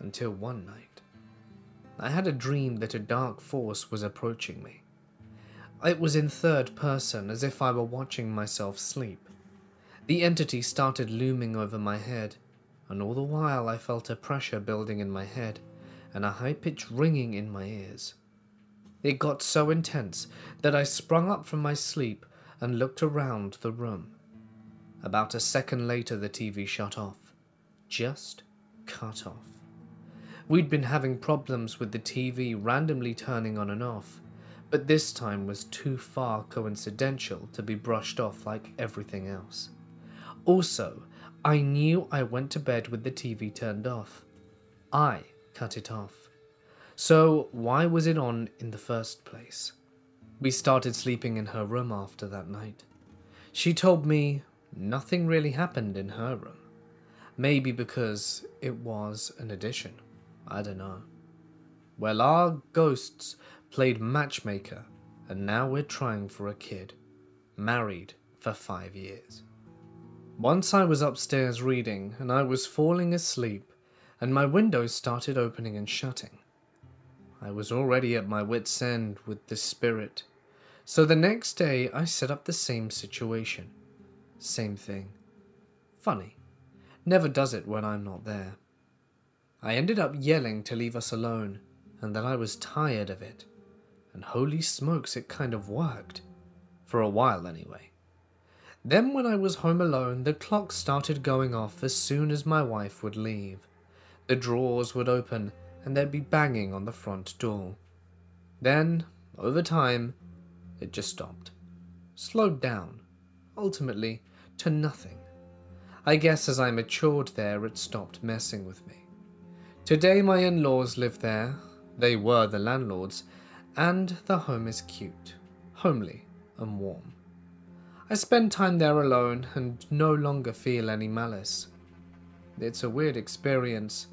Until one night, I had a dream that a dark force was approaching me. It was in third person, as if I were watching myself sleep. The entity started looming over my head, and all the while I felt a pressure building in my head and a high-pitched ringing in my ears. It got so intense that I sprung up from my sleep and looked around the room. About a second later, the T V shut off. Just cut off. We'd been having problems with the T V randomly turning on and off, but this time was too far coincidental to be brushed off like everything else. Also, I knew I went to bed with the T V turned off. I cut it off. So why was it on in the first place? We started sleeping in her room after that night. She told me nothing really happened in her room. Maybe because it was an addition. I don't know. Well, our ghosts played matchmaker, and now we're trying for a kid. Married for five years. Once I was upstairs reading, and I was falling asleep, and my windows started opening and shutting. I was already at my wit's end with this spirit. So the next day, I set up the same situation. Same thing. Funny. Never does it when I'm not there. I ended up yelling to leave us alone, and that I was tired of it. And holy smokes, it kind of worked. For a while, anyway. Then when I was home alone, the clock started going off as soon as my wife would leave. The drawers would open, and there'd be banging on the front door. Then, over time, it just stopped. Slowed down. Ultimately, to nothing. I guess as I matured there, it stopped messing with me. Today my in-laws live there. They were the landlords, and the home is cute, homely and warm. I spend time there alone and no longer feel any malice. It's a weird experience,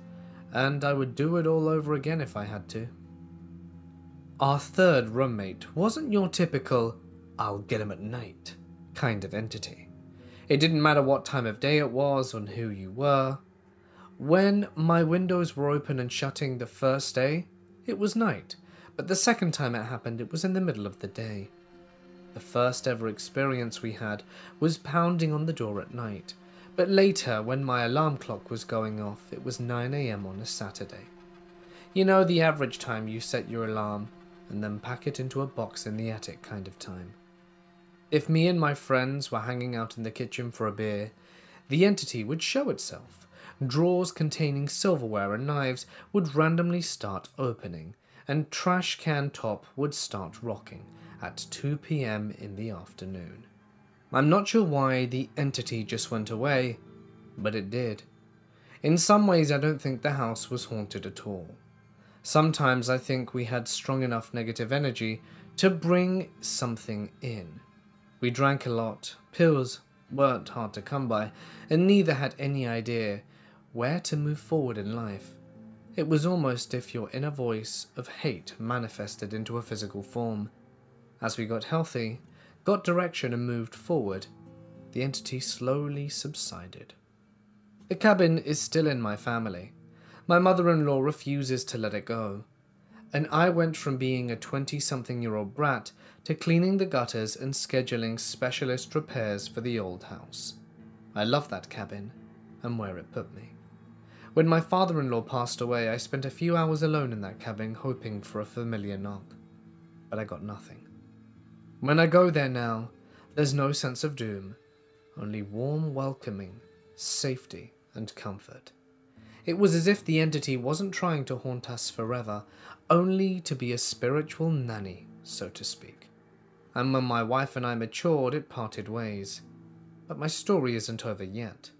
and I would do it all over again if I had to. Our third roommate wasn't your typical, "I'll get him at night" kind of entity. It didn't matter what time of day it was or who you were. When my windows were open and shutting the first day, it was night, but the second time it happened, it was in the middle of the day. The first ever experience we had was pounding on the door at night, but later, when my alarm clock was going off, it was nine a m on a Saturday. You know, the average time you set your alarm and then pack it into a box in the attic kind of time. If me and my friends were hanging out in the kitchen for a beer, the entity would show itself. Drawers containing silverware and knives would randomly start opening, and trash can top would start rocking at two p m in the afternoon. I'm not sure why the entity just went away, but it did. In some ways, I don't think the house was haunted at all. Sometimes I think we had strong enough negative energy to bring something in. We drank a lot, pills weren't hard to come by, and neither had any idea where to move forward in life. It was almost as if your inner voice of hate manifested into a physical form. As we got healthy, got direction and moved forward, the entity slowly subsided. The cabin is still in my family. My mother-in-law refuses to let it go, and I went from being a twenty-something-year-old brat to cleaning the gutters and scheduling specialist repairs for the old house. I love that cabin and where it put me. When my father-in-law passed away, I spent a few hours alone in that cabin hoping for a familiar knock, but I got nothing. When I go there now, there's no sense of doom, only warm welcoming, safety and comfort. It was as if the entity wasn't trying to haunt us forever, only to be a spiritual nanny, so to speak. And when my wife and I matured, it parted ways. But my story isn't over yet.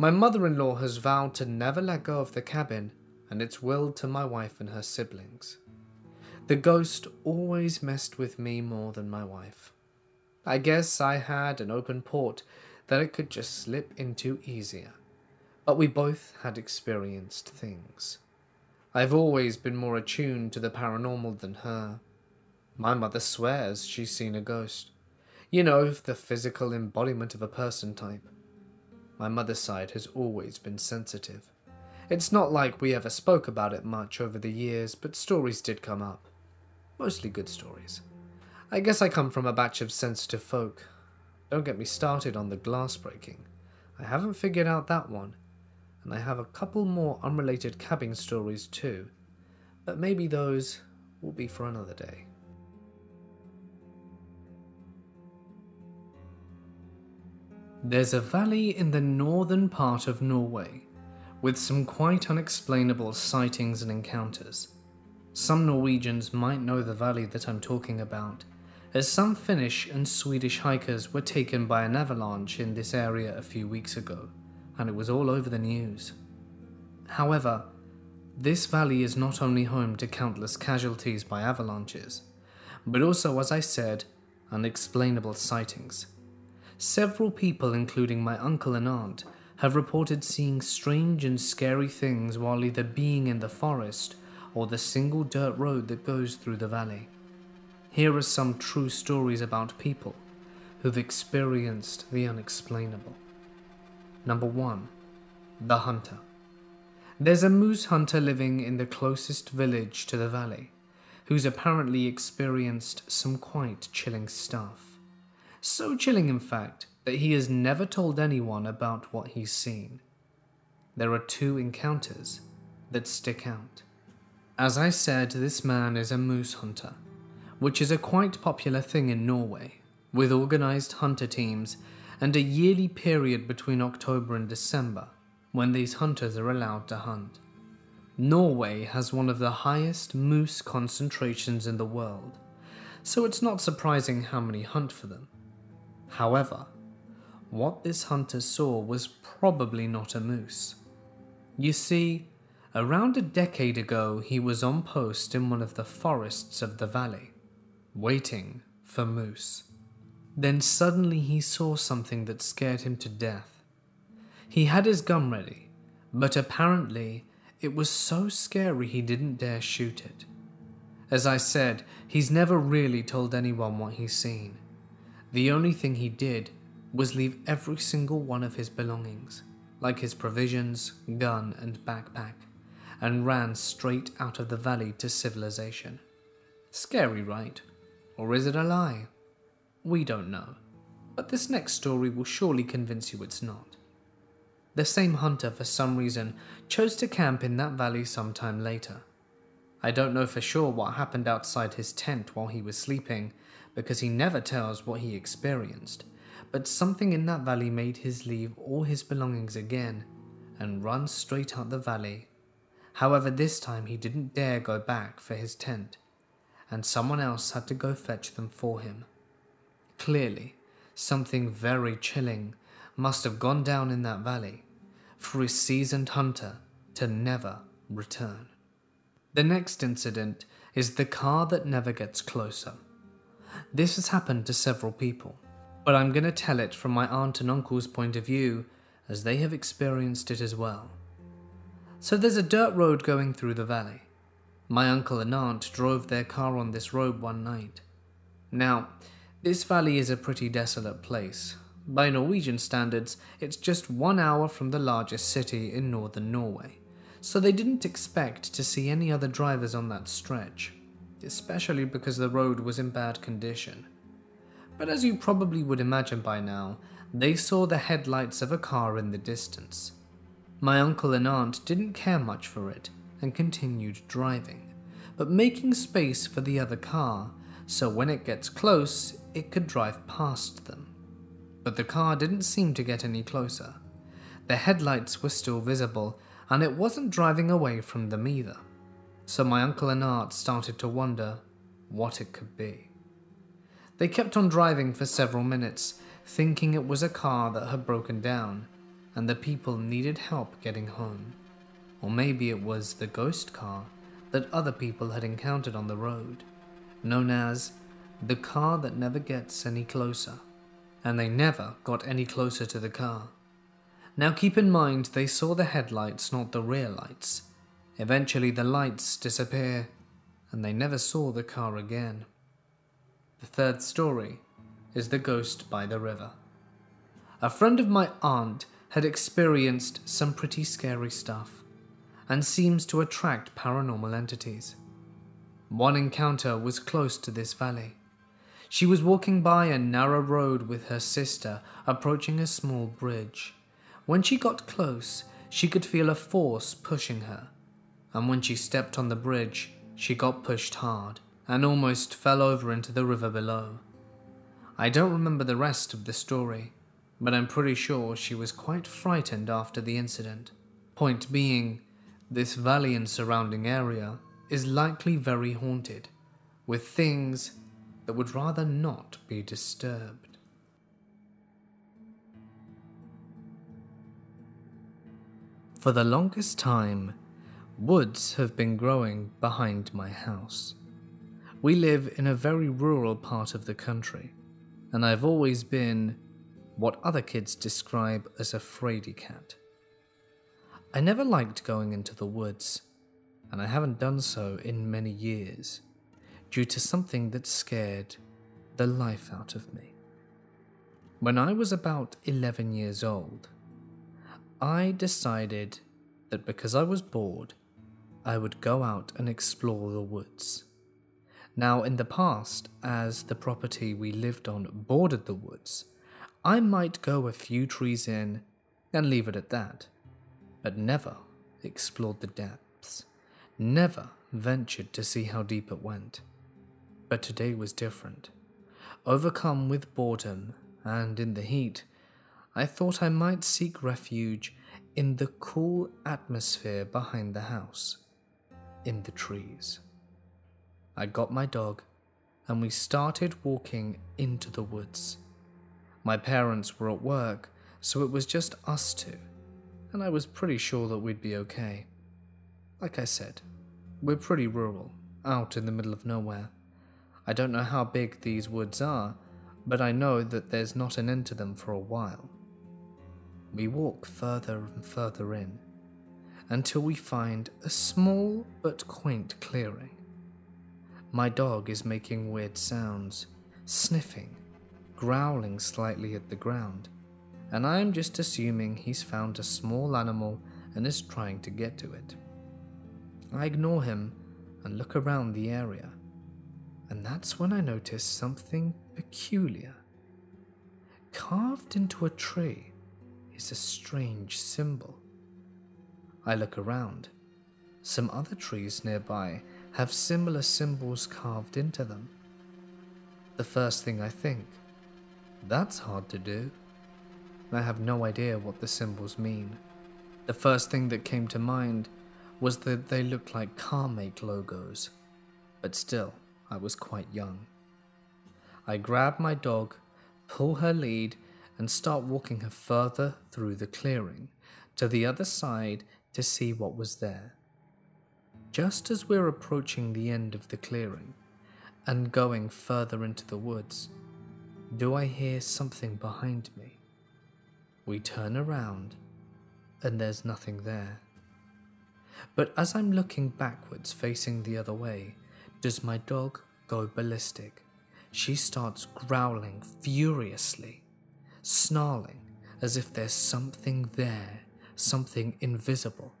My mother-in-law has vowed to never let go of the cabin, and it's willed to my wife and her siblings. The ghost always messed with me more than my wife. I guess I had an open port that it could just slip into easier, but we both had experienced things. I've always been more attuned to the paranormal than her. My mother swears she's seen a ghost. You know, the physical embodiment of a person type. My mother's side has always been sensitive. It's not like we ever spoke about it much over the years, but stories did come up. Mostly good stories. I guess I come from a batch of sensitive folk. Don't get me started on the glass breaking. I haven't figured out that one. And I have a couple more unrelated cabin stories too. But maybe those will be for another day. There's a valley in the northern part of Norway, with some quite unexplainable sightings and encounters. Some Norwegians might know the valley that I'm talking about, as some Finnish and Swedish hikers were taken by an avalanche in this area a few weeks ago, and it was all over the news. However, this valley is not only home to countless casualties by avalanches, but also, as I said, unexplainable sightings. Several people, including my uncle and aunt, have reported seeing strange and scary things while either being in the forest or the single dirt road that goes through the valley. Here are some true stories about people who've experienced the unexplainable. Number one, the hunter. There's a moose hunter living in the closest village to the valley, who's apparently experienced some quite chilling stuff. So chilling, in fact, that he has never told anyone about what he's seen. There are two encounters that stick out. As I said, this man is a moose hunter, which is a quite popular thing in Norway, with organized hunter teams and a yearly period between October and December when these hunters are allowed to hunt. Norway has one of the highest moose concentrations in the world, so it's not surprising how many hunt for them. However, what this hunter saw was probably not a moose. You see, around a decade ago, he was on post in one of the forests of the valley, waiting for moose. Then suddenly he saw something that scared him to death. He had his gun ready, but apparently it was so scary he didn't dare shoot it. As I said, he's never really told anyone what he's seen. The only thing he did was leave every single one of his belongings, like his provisions, gun, and backpack, and ran straight out of the valley to civilization. Scary, right? Or is it a lie? We don't know, but this next story will surely convince you it's not. The same hunter, for some reason, chose to camp in that valley sometime later. I don't know for sure what happened outside his tent while he was sleeping, because he never tells what he experienced, but something in that valley made his leave all his belongings again and run straight out the valley. However, this time he didn't dare go back for his tent, and someone else had to go fetch them for him. Clearly, something very chilling must have gone down in that valley for a seasoned hunter to never return. The next incident is the car that never gets closer. This has happened to several people, but I'm going to tell it from my aunt and uncle's point of view, as they have experienced it as well. So there's a dirt road going through the valley. My uncle and aunt drove their car on this road one night. Now, this valley is a pretty desolate place. By Norwegian standards, it's just one hour from the largest city in northern Norway, so they didn't expect to see any other drivers on that stretch, especially because the road was in bad condition. But as you probably would imagine by now, they saw the headlights of a car in the distance. My uncle and aunt didn't care much for it and continued driving, but making space for the other car, so when it gets close, it could drive past them. But the car didn't seem to get any closer. The headlights were still visible, and it wasn't driving away from them either. So my uncle and aunt started to wonder what it could be. They kept on driving for several minutes, thinking it was a car that had broken down, and the people needed help getting home. Or maybe it was the ghost car that other people had encountered on the road, known as the car that never gets any closer. And they never got any closer to the car. Now keep in mind they saw the headlights, not the rear lights. Eventually the lights disappear, and they never saw the car again. The third story is the ghost by the river. A friend of my aunt had experienced some pretty scary stuff, and seems to attract paranormal entities. One encounter was close to this valley. She was walking by a narrow road with her sister, approaching a small bridge. When she got close, she could feel a force pushing her, and when she stepped on the bridge, she got pushed hard and almost fell over into the river below. I don't remember the rest of the story, but I'm pretty sure she was quite frightened after the incident. Point being, this valley and surrounding area is likely very haunted, with things that would rather not be disturbed. For the longest time, woods have been growing behind my house. We live in a very rural part of the country, and I've always been what other kids describe as a fraidy cat. I never liked going into the woods, and I haven't done so in many years, due to something that scared the life out of me. When I was about eleven years old, I decided that because I was bored, I would go out and explore the woods. Now, in the past, as the property we lived on bordered the woods, I might go a few trees in and leave it at that, but never explored the depths, never ventured to see how deep it went. But today was different. Overcome with boredom and in the heat, I thought I might seek refuge in the cool atmosphere behind the house, in the trees. I got my dog and we started walking into the woods. My parents were at work, so it was just us two, and I was pretty sure that we'd be okay. Like I said, we're pretty rural, out in the middle of nowhere. I don't know how big these woods are, but I know that there's not an end to them for a while. We walk further and further in, until we find a small but quaint clearing. My dog is making weird sounds, sniffing, growling slightly at the ground, and I'm just assuming he's found a small animal and is trying to get to it. I ignore him and look around the area, and that's when I notice something peculiar. Carved into a tree is a strange symbol. I look around. Some other trees nearby have similar symbols carved into them. The first thing I think, that's hard to do. I have no idea what the symbols mean. The first thing that came to mind was that they looked like CarMake logos, but still, I was quite young. I grab my dog, pull her lead, and start walking her further through the clearing, to the other side to see what was there. Just as we're approaching the end of the clearing, and going further into the woods, do I hear something behind me? We turn around, and there's nothing there. But as I'm looking backwards, facing the other way, does my dog go ballistic? She starts growling furiously, snarling as if there's something there, something invisible,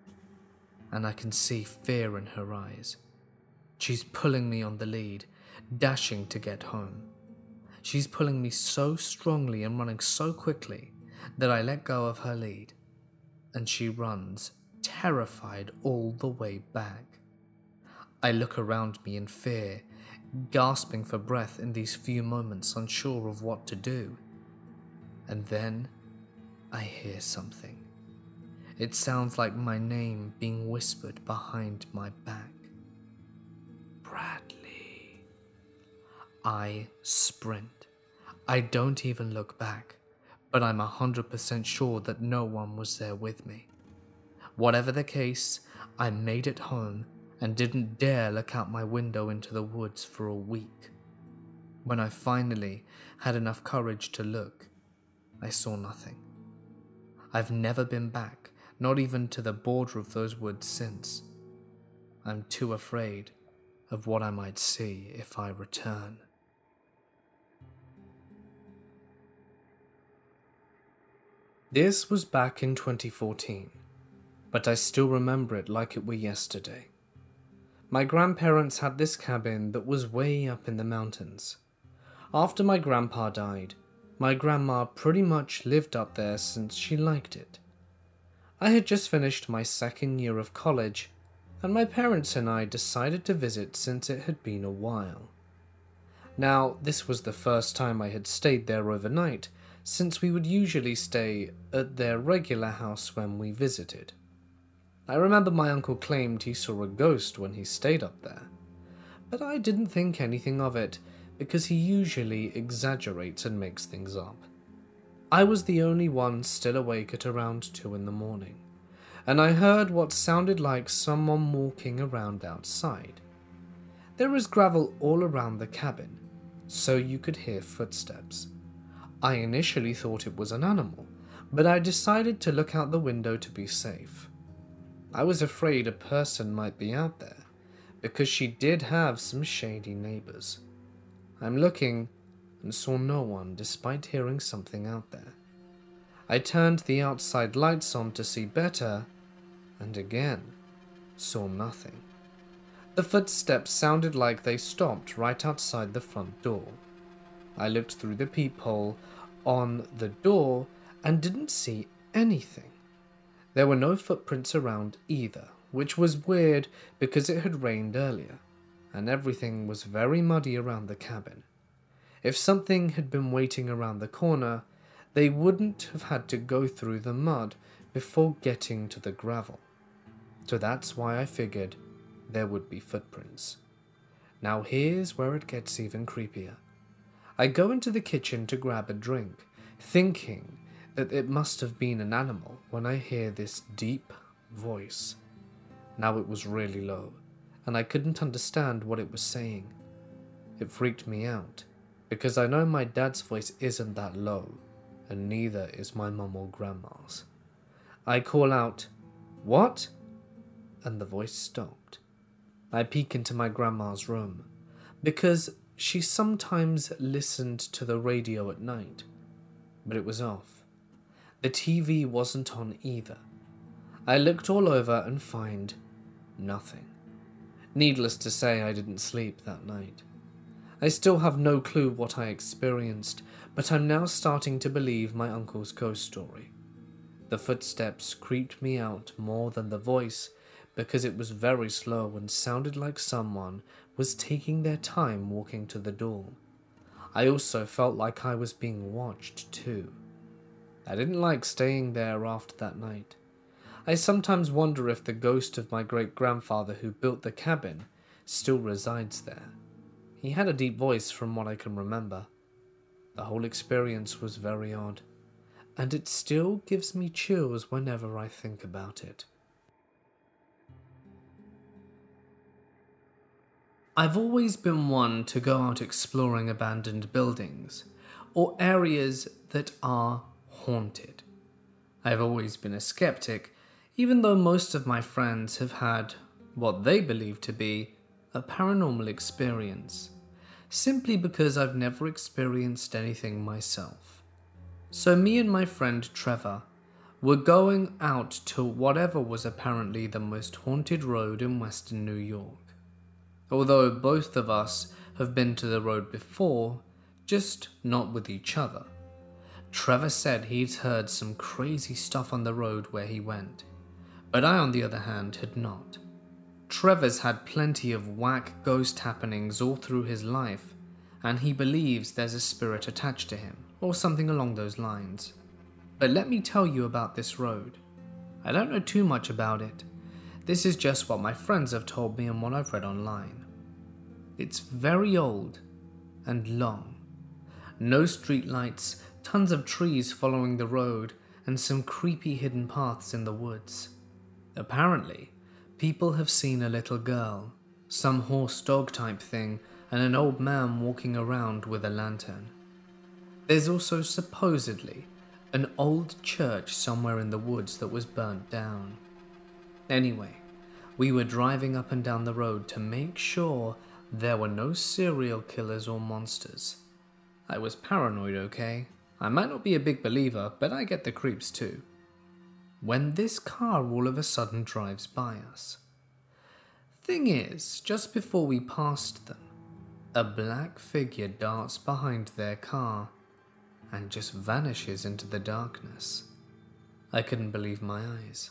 and I can see fear in her eyes. She's pulling me on the lead, dashing to get home. She's pulling me so strongly and running so quickly that I let go of her lead, and she runs, terrified, all the way back. I look around me in fear, gasping for breath in these few moments, unsure of what to do. And then I hear something. It sounds like my name being whispered behind my back. Bradley. I sprint. I don't even look back, but I'm one hundred percent sure that no one was there with me. Whatever the case, I made it home and didn't dare look out my window into the woods for a week. When I finally had enough courage to look, I saw nothing. I've never been back, not even to the border of those woods since. I'm too afraid of what I might see if I return. This was back in twenty fourteen, but I still remember it like it were yesterday. My grandparents had this cabin that was way up in the mountains. After my grandpa died, my grandma pretty much lived up there since she liked it. I had just finished my second year of college, and my parents and I decided to visit since it had been a while. Now, this was the first time I had stayed there overnight, since we would usually stay at their regular house when we visited. I remember my uncle claimed he saw a ghost when he stayed up there, but I didn't think anything of it because he usually exaggerates and makes things up. I was the only one still awake at around two in the morning, and I heard what sounded like someone walking around outside. There was gravel all around the cabin, so you could hear footsteps. I initially thought it was an animal, but I decided to look out the window to be safe. I was afraid a person might be out there, because she did have some shady neighbors. I'm looking and saw no one despite hearing something out there. I turned the outside lights on to see better, and again, saw nothing. The footsteps sounded like they stopped right outside the front door. I looked through the peephole on the door and didn't see anything. There were no footprints around either, which was weird because it had rained earlier, and everything was very muddy around the cabin. If something had been waiting around the corner, they wouldn't have had to go through the mud before getting to the gravel. So that's why I figured there would be footprints. Now here's where it gets even creepier. I go into the kitchen to grab a drink, thinking that it must have been an animal when I hear this deep voice. Now it was really low, and I couldn't understand what it was saying. It freaked me out, because I know my dad's voice isn't that low, and neither is my mum or grandma's. I call out, "What?" and the voice stopped. I peek into my grandma's room, because she sometimes listened to the radio at night, but it was off. The T V wasn't on either. I looked all over and find nothing. Needless to say, I didn't sleep that night. I still have no clue what I experienced, but I'm now starting to believe my uncle's ghost story. The footsteps creeped me out more than the voice because it was very slow and sounded like someone was taking their time walking to the door. I also felt like I was being watched too. I didn't like staying there after that night. I sometimes wonder if the ghost of my great-grandfather who built the cabin still resides there. He had a deep voice from what I can remember. The whole experience was very odd, and it still gives me chills whenever I think about it. I've always been one to go out exploring abandoned buildings, or areas that are haunted. I've always been a skeptic, even though most of my friends have had what they believe to be a paranormal experience, simply because I've never experienced anything myself. So me and my friend Trevor were going out to whatever was apparently the most haunted road in western New York. Although both of us have been to the road before, just not with each other. Trevor said he'd heard some crazy stuff on the road where he went, but I, on the other hand, had not. Trevor's had plenty of whack ghost happenings all through his life, and he believes there's a spirit attached to him, or something along those lines. But let me tell you about this road. I don't know too much about it. This is just what my friends have told me and what I've read online. It's very old and long. No streetlights, tons of trees following the road, and some creepy hidden paths in the woods. Apparently, people have seen a little girl, some horse-dog type thing, and an old man walking around with a lantern. There's also supposedly an old church somewhere in the woods that was burnt down. Anyway, we were driving up and down the road to make sure there were no serial killers or monsters. I was paranoid, okay? I might not be a big believer, but I get the creeps too. When this car all of a sudden drives by us. Thing is, just before we passed them, a black figure darts behind their car and just vanishes into the darkness. I couldn't believe my eyes.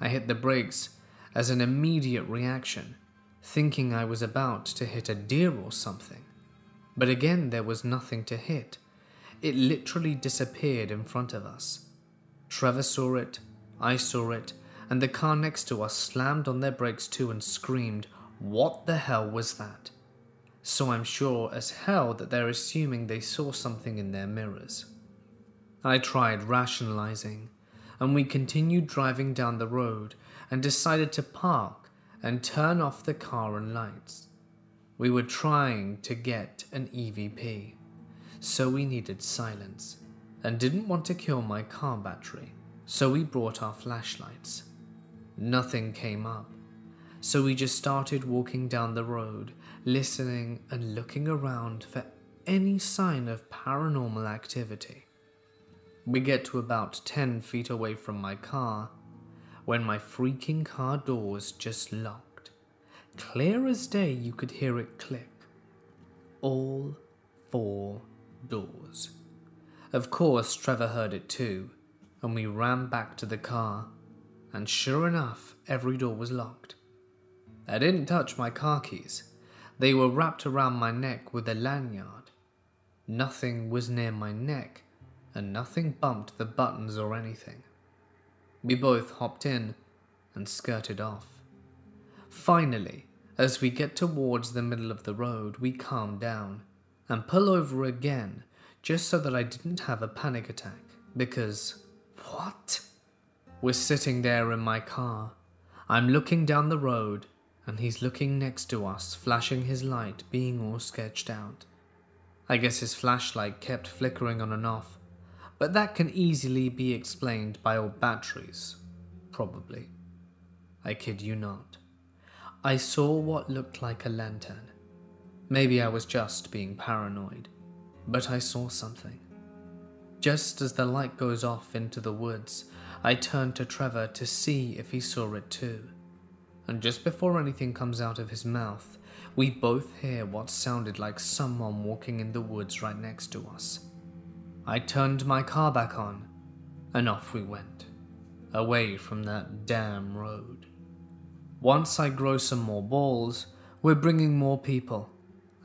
I hit the brakes as an immediate reaction, thinking I was about to hit a deer or something. But again, there was nothing to hit. It literally disappeared in front of us. Trevor saw it, I saw it, and the car next to us slammed on their brakes too and screamed, "What the hell was that?" So I'm sure as hell that they're assuming they saw something in their mirrors. I tried rationalizing, and we continued driving down the road and decided to park and turn off the car and lights. We were trying to get an E V P, so we needed silence and didn't want to kill my car battery, so we brought our flashlights. Nothing came up, so we just started walking down the road, listening and looking around for any sign of paranormal activity. We get to about ten feet away from my car when my freaking car doors just locked. Clear as day, you could hear it click. All four doors. Of course, Trevor heard it too, and we ran back to the car, and sure enough, every door was locked. I didn't touch my car keys. They were wrapped around my neck with a lanyard. Nothing was near my neck, and nothing bumped the buttons or anything. We both hopped in and skirted off. Finally, as we get towards the middle of the road, we calm down and pull over again, just so that I didn't have a panic attack, because what? We're sitting there in my car. I'm looking down the road, and he's looking next to us, flashing his light, being all sketched out. I guess his flashlight kept flickering on and off, but that can easily be explained by old batteries, probably. I kid you not. I saw what looked like a lantern. Maybe I was just being paranoid, but I saw something. Just as the light goes off into the woods, I turn to Trevor to see if he saw it too. And just before anything comes out of his mouth, we both hear what sounded like someone walking in the woods right next to us. I turned my car back on, and off we went, away from that damn road. Once I grow some more balls, we're bringing more people,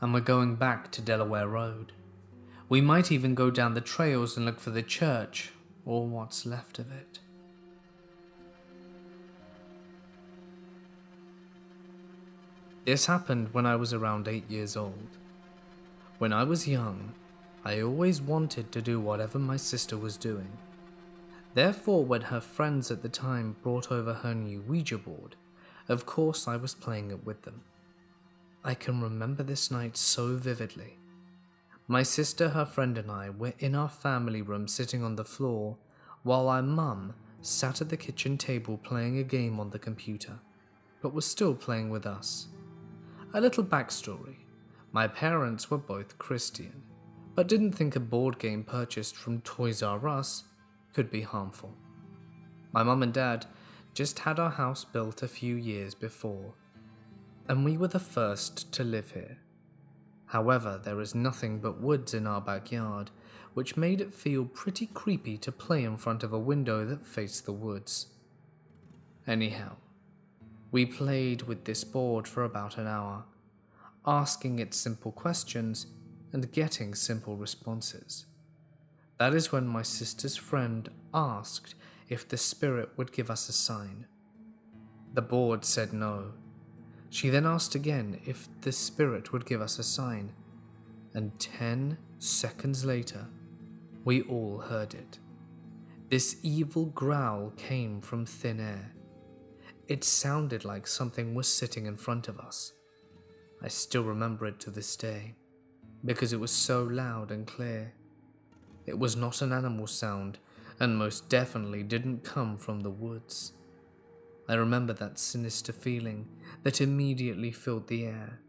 and we're going back to Delaware Road. We might even go down the trails and look for the church, or what's left of it. This happened when I was around eight years old. When I was young, I always wanted to do whatever my sister was doing. Therefore, when her friends at the time brought over her new Ouija board, of course I was playing it with them. I can remember this night so vividly. My sister, her friend and I were in our family room sitting on the floor, while our mum sat at the kitchen table playing a game on the computer, but was still playing with us. A little backstory. My parents were both Christian, but didn't think a board game purchased from Toys R Us could be harmful. My mum and dad just had our house built a few years before, and we were the first to live here. However, there is nothing but woods in our backyard, which made it feel pretty creepy to play in front of a window that faced the woods. Anyhow, we played with this board for about an hour, asking it simple questions and getting simple responses. That is when my sister's friend asked if the spirit would give us a sign. The board said no. She then asked again if the spirit would give us a sign, and ten seconds later, We all heard it. This evil growl came from thin air. It sounded like something was sitting in front of us. I still remember it to this day, because it was so loud and clear. It was not an animal sound, and most definitely didn't come from the woods. I remember that sinister feeling that immediately filled the air,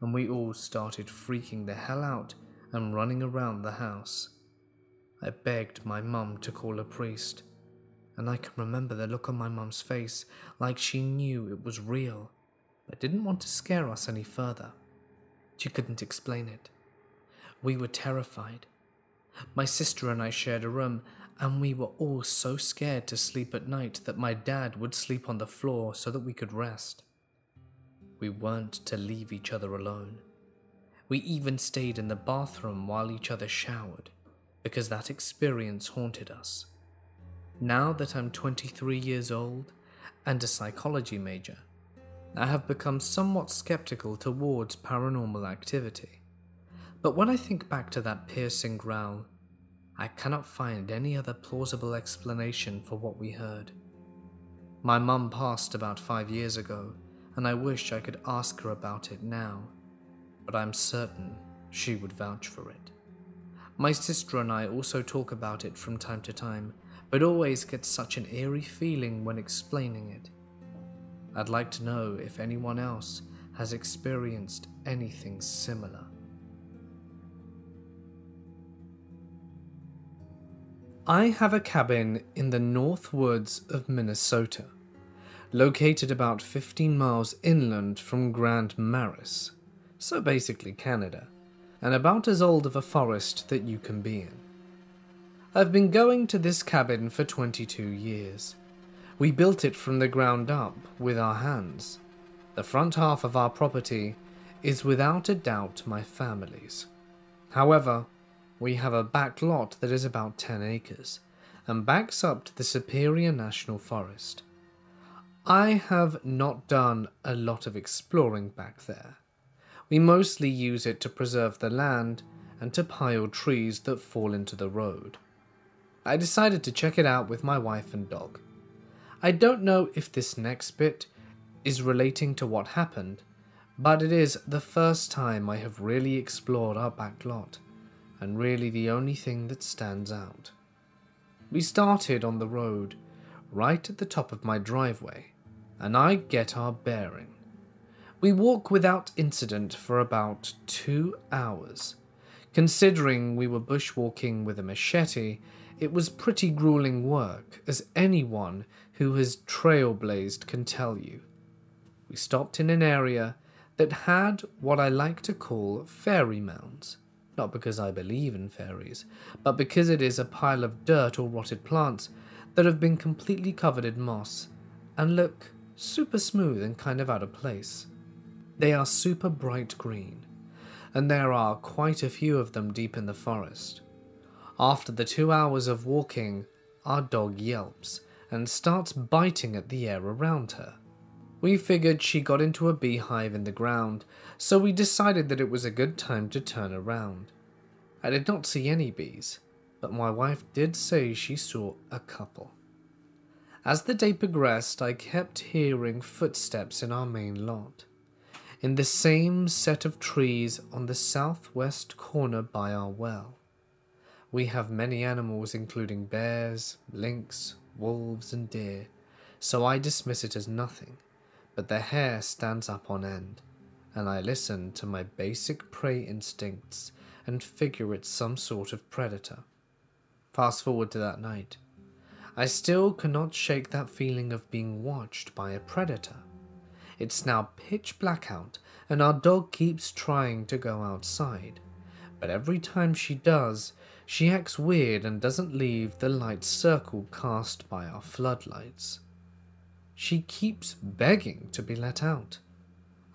and we all started freaking the hell out and running around the house. I begged my mum to call a priest, and I can remember the look on my mum's face, like she knew it was real, but didn't want to scare us any further. She couldn't explain it. We were terrified. My sister and I shared a room, and we were all so scared to sleep at night that my dad would sleep on the floor so that we could rest. We weren't to leave each other alone. We even stayed in the bathroom while each other showered, because that experience haunted us. Now that I'm twenty-three years old and a psychology major, I have become somewhat skeptical towards paranormal activity. But when I think back to that piercing growl, I cannot find any other plausible explanation for what we heard. My mum passed about five years ago, and I wish I could ask her about it now, but I'm certain she would vouch for it. My sister and I also talk about it from time to time, but always get such an eerie feeling when explaining it. I'd like to know if anyone else has experienced anything similar. I have a cabin in the North Woods of Minnesota, located about fifteen miles inland from Grand Maris, so basically Canada, and about as old of a forest that you can be in. I've been going to this cabin for twenty-two years. We built it from the ground up with our hands. The front half of our property is without a doubt my family's. However, we have a back lot that is about ten acres and backs up to the Superior National Forest. I have not done a lot of exploring back there. We mostly use it to preserve the land and to pile trees that fall into the road. I decided to check it out with my wife and dog. I don't know if this next bit is relating to what happened, but it is the first time I have really explored our back lot, and really the only thing that stands out. We started on the road, right at the top of my driveway, and I get our bearing. We walk without incident for about two hours. Considering we were bushwalking with a machete, it was pretty grueling work, as anyone who has trailblazed can tell you. We stopped in an area that had what I like to call fairy mounds. Not because I believe in fairies, but because it is a pile of dirt or rotted plants that have been completely covered in moss and look super smooth and kind of out of place. They are super bright green, and there are quite a few of them deep in the forest. After the two hours of walking, our dog yelps and starts biting at the air around her. We figured she got into a beehive in the ground, so we decided that it was a good time to turn around. I did not see any bees, but my wife did say she saw a couple. As the day progressed, I kept hearing footsteps in our main lot, in the same set of trees on the southwest corner by our well. We have many animals including bears, lynx, wolves and deer, so I dismiss it as nothing. But the hair stands up on end, and I listen to my basic prey instincts and figure it's some sort of predator. Fast forward to that night. I still cannot shake that feeling of being watched by a predator. It's now pitch black out, and our dog keeps trying to go outside, but every time she does, she acts weird and doesn't leave the light circle cast by our floodlights. She keeps begging to be let out.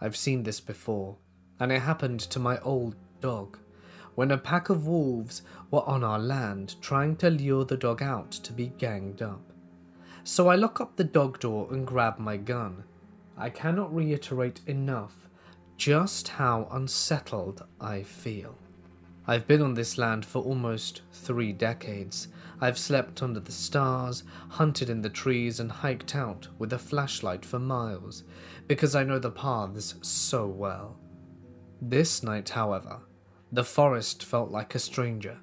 I've seen this before, and it happened to my old dog, when a pack of wolves were on our land trying to lure the dog out to be ganged up. So I lock up the dog door and grab my gun. I cannot reiterate enough just how unsettled I feel. I've been on this land for almost three decades. I've slept under the stars, hunted in the trees, and hiked out with a flashlight for miles, because I know the paths so well. This night, however, the forest felt like a stranger.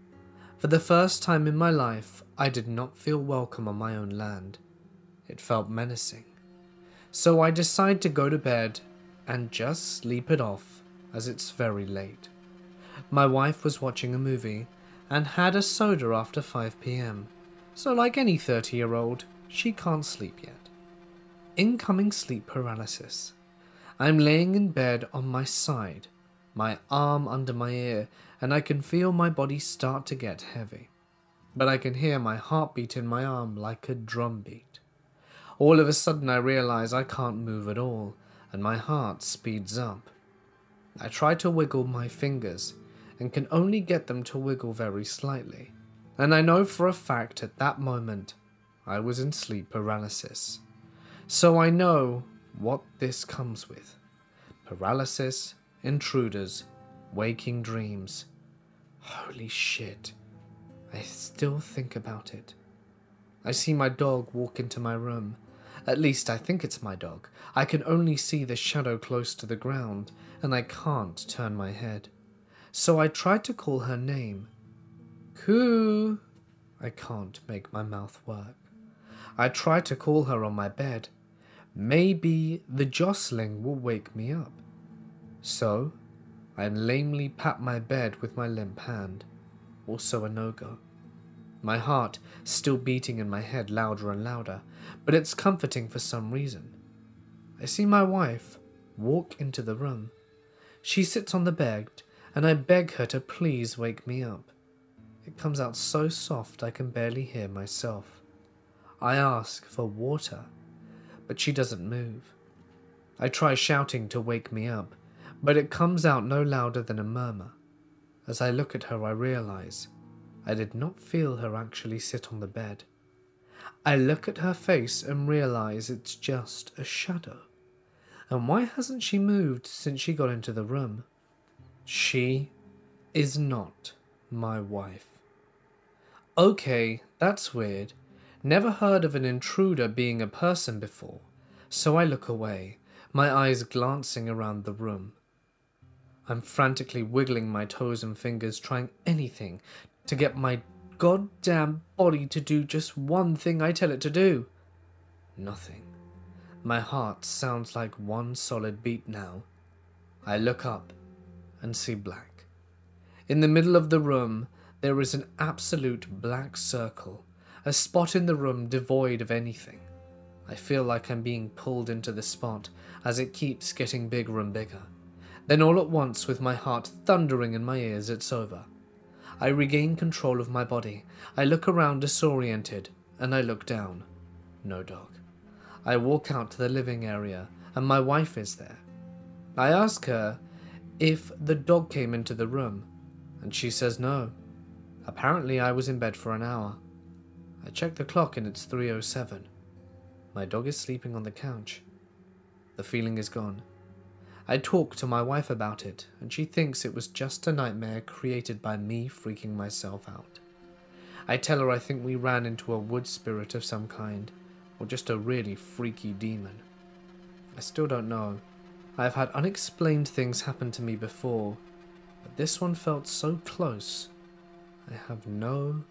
For the first time in my life, I did not feel welcome on my own land. It felt menacing. So I decide to go to bed and just sleep it off, as it's very late. My wife was watching a movie and had a soda after five p m, so like any thirty-year-old, she can't sleep yet. Incoming sleep paralysis. I'm laying in bed on my side, my arm under my ear, and I can feel my body start to get heavy. But I can hear my heartbeat in my arm like a drumbeat. All of a sudden I realize I can't move at all, and my heart speeds up. I try to wiggle my fingers, and can only get them to wiggle very slightly, and I know for a fact at that moment I was in sleep paralysis. So I know what this comes with. Paralysis, intruders, waking dreams. Holy shit, I still think about it. I see my dog walk into my room. At least I think it's my dog. I can only see the shadow close to the ground, and I can't turn my head. So I try to call her name. Coo! I can't make my mouth work. I try to call her on my bed. Maybe the jostling will wake me up. So, I lamely pat my bed with my limp hand. Also a no-go. My heart still beating in my head louder and louder, but it's comforting for some reason. I see my wife walk into the room. She sits on the bed, and I beg her to please wake me up. It comes out so soft I can barely hear myself. I ask for water, but she doesn't move. I try shouting to wake me up, but it comes out no louder than a murmur. As I look at her, I realize I did not feel her actually sit on the bed. I look at her face and realize it's just a shadow. And why hasn't she moved since she got into the room? She is not my wife. Okay, that's weird. Never heard of an intruder being a person before, so I look away, my eyes glancing around the room. I'm frantically wiggling my toes and fingers, trying anything to get my goddamn body to do just one thing I tell it to do. Nothing. My heart sounds like one solid beat now. I look up and see black. In the middle of the room, there is an absolute black circle, a spot in the room devoid of anything. I feel like I'm being pulled into the spot as it keeps getting bigger and bigger. Then all at once, with my heart thundering in my ears, it's over. I regain control of my body. I look around disoriented, and I look down. No dog. I walk out to the living area, and my wife is there. I ask her if the dog came into the room, and she says no. Apparently I was in bed for an hour. I check the clock and it's three oh seven. My dog is sleeping on the couch. The feeling is gone. I talk to my wife about it, and she thinks it was just a nightmare created by me freaking myself out. I tell her I think we ran into a wood spirit of some kind, or just a really freaky demon. I still don't know. I've had unexplained things happen to me before, but this one felt so close. I have no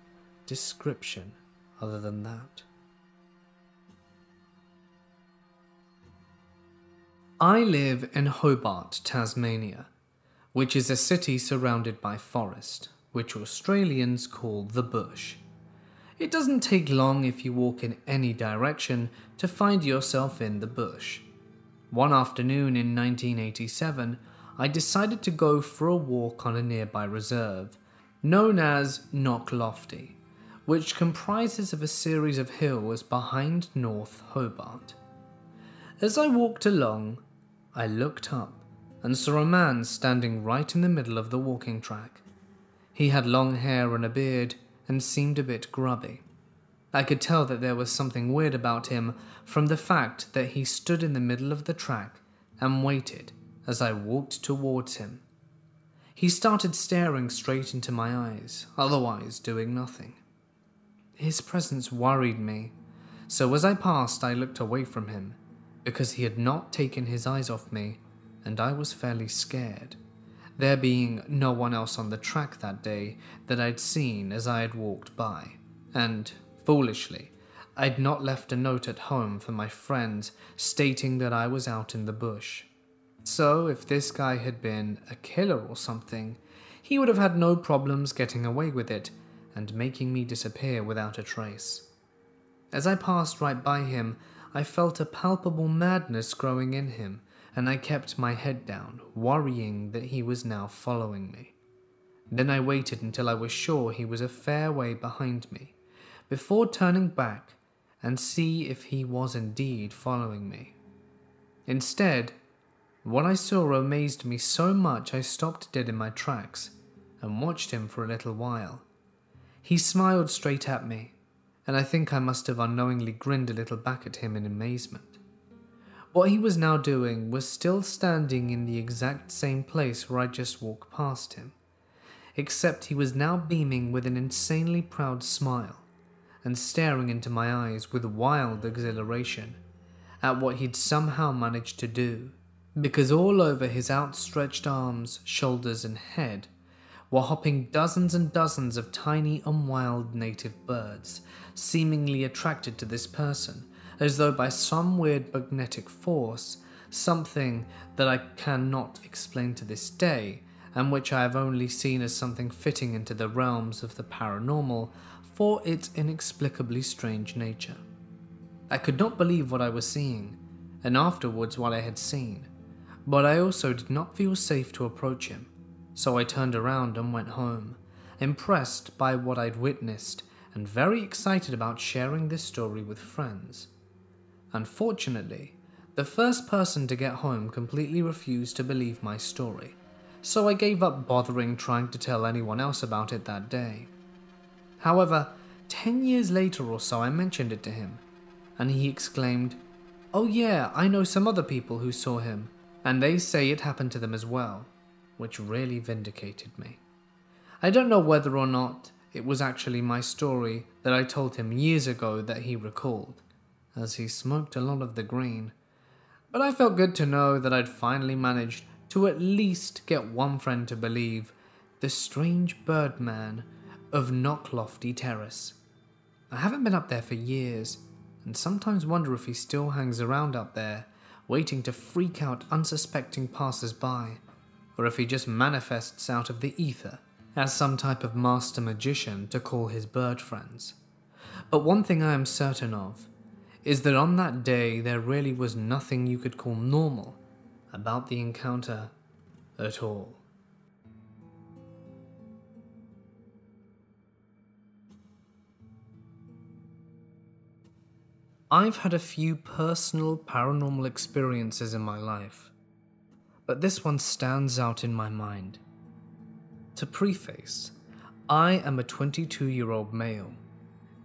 description other than that. I live in Hobart, Tasmania, which is a city surrounded by forest, which Australians call the bush. It doesn't take long if you walk in any direction to find yourself in the bush. One afternoon in nineteen eighty-seven, I decided to go for a walk on a nearby reserve, known as Knocklofty, which comprises of a series of hills behind North Hobart. As I walked along, I looked up and saw a man standing right in the middle of the walking track. He had long hair and a beard and seemed a bit grubby. I could tell that there was something weird about him from the fact that he stood in the middle of the track and waited as I walked towards him. He started staring straight into my eyes, otherwise doing nothing. His presence worried me, so as I passed I looked away from him, because he had not taken his eyes off me, and I was fairly scared, there being no one else on the track that day that I'd seen as I had walked by, and, foolishly, I'd not left a note at home for my friends stating that I was out in the bush. So if this guy had been a killer or something, he would have had no problems getting away with it and making me disappear without a trace. As I passed right by him, I felt a palpable madness growing in him, and I kept my head down, worrying that he was now following me. Then I waited until I was sure he was a fair way behind me, before turning back and see if he was indeed following me. Instead, what I saw amazed me so much I stopped dead in my tracks and watched him for a little while. He smiled straight at me, and I think I must have unknowingly grinned a little back at him in amazement. What he was now doing was still standing in the exact same place where I just walked past him, except he was now beaming with an insanely proud smile and staring into my eyes with wild exhilaration at what he'd somehow managed to do, because all over his outstretched arms, shoulders and head were hopping dozens and dozens of tiny and wild native birds, seemingly attracted to this person, as though by some weird magnetic force, something that I cannot explain to this day, and which I have only seen as something fitting into the realms of the paranormal for its inexplicably strange nature. I could not believe what I was seeing, and afterwards what I had seen, but I also did not feel safe to approach him, so I turned around and went home, impressed by what I'd witnessed and very excited about sharing this story with friends. Unfortunately, the first person to get home completely refused to believe my story, so I gave up bothering trying to tell anyone else about it that day. However, ten years later or so I mentioned it to him, and he exclaimed, "Oh yeah, I know some other people who saw him, and they say it happened to them as well," which really vindicated me. I don't know whether or not it was actually my story that I told him years ago that he recalled, as he smoked a lot of the green, but I felt good to know that I'd finally managed to at least get one friend to believe the strange birdman of Knocklofty Terrace. I haven't been up there for years, and sometimes wonder if he still hangs around up there, waiting to freak out unsuspecting passers-by, or if he just manifests out of the ether as some type of master magician to call his bird friends. But one thing I am certain of is that on that day there really was nothing you could call normal about the encounter at all. I've had a few personal paranormal experiences in my life, but this one stands out in my mind. To preface, I am a twenty-two-year-old male,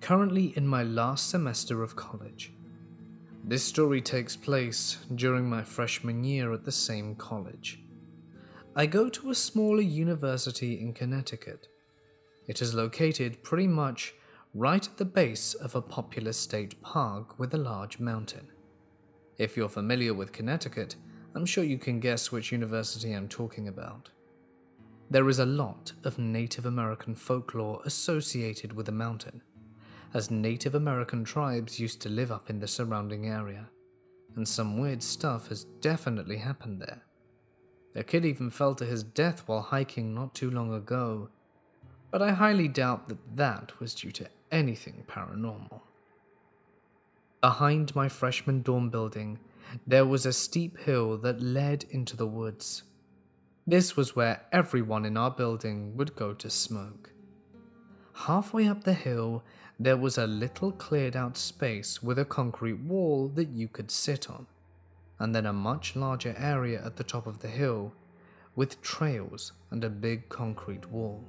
currently in my last semester of college. This story takes place during my freshman year at the same college. I go to a smaller university in Connecticut. It is located pretty much right at the base of a popular state park with a large mountain. If you're familiar with Connecticut, I'm sure you can guess which university I'm talking about. There is a lot of Native American folklore associated with the mountain, as Native American tribes used to live up in the surrounding area, and some weird stuff has definitely happened there. A kid even fell to his death while hiking not too long ago, but I highly doubt that that was due to anything paranormal. Behind my freshman dorm building, there was a steep hill that led into the woods. This was where everyone in our building would go to smoke. Halfway up the hill, there was a little cleared out space with a concrete wall that you could sit on, and then a much larger area at the top of the hill with trails and a big concrete wall.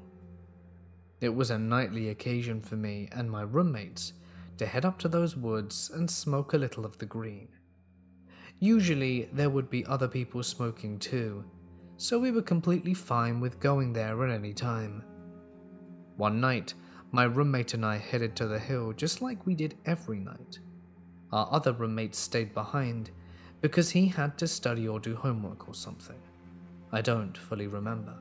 It was a nightly occasion for me and my roommates to head up to those woods and smoke a little of the green. Usually there would be other people smoking too, so we were completely fine with going there at any time. One night, my roommate and I headed to the hill just like we did every night. Our other roommate stayed behind because he had to study or do homework or something. I don't fully remember.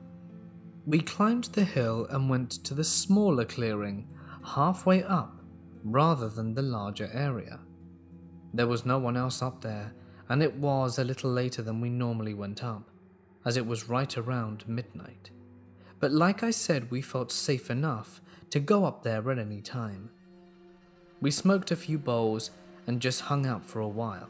We climbed the hill and went to the smaller clearing, halfway up, rather than the larger area. There was no one else up there, and it was a little later than we normally went up, as it was right around midnight. But like I said, we felt safe enough to go up there at any time. We smoked a few bowls and just hung out for a while.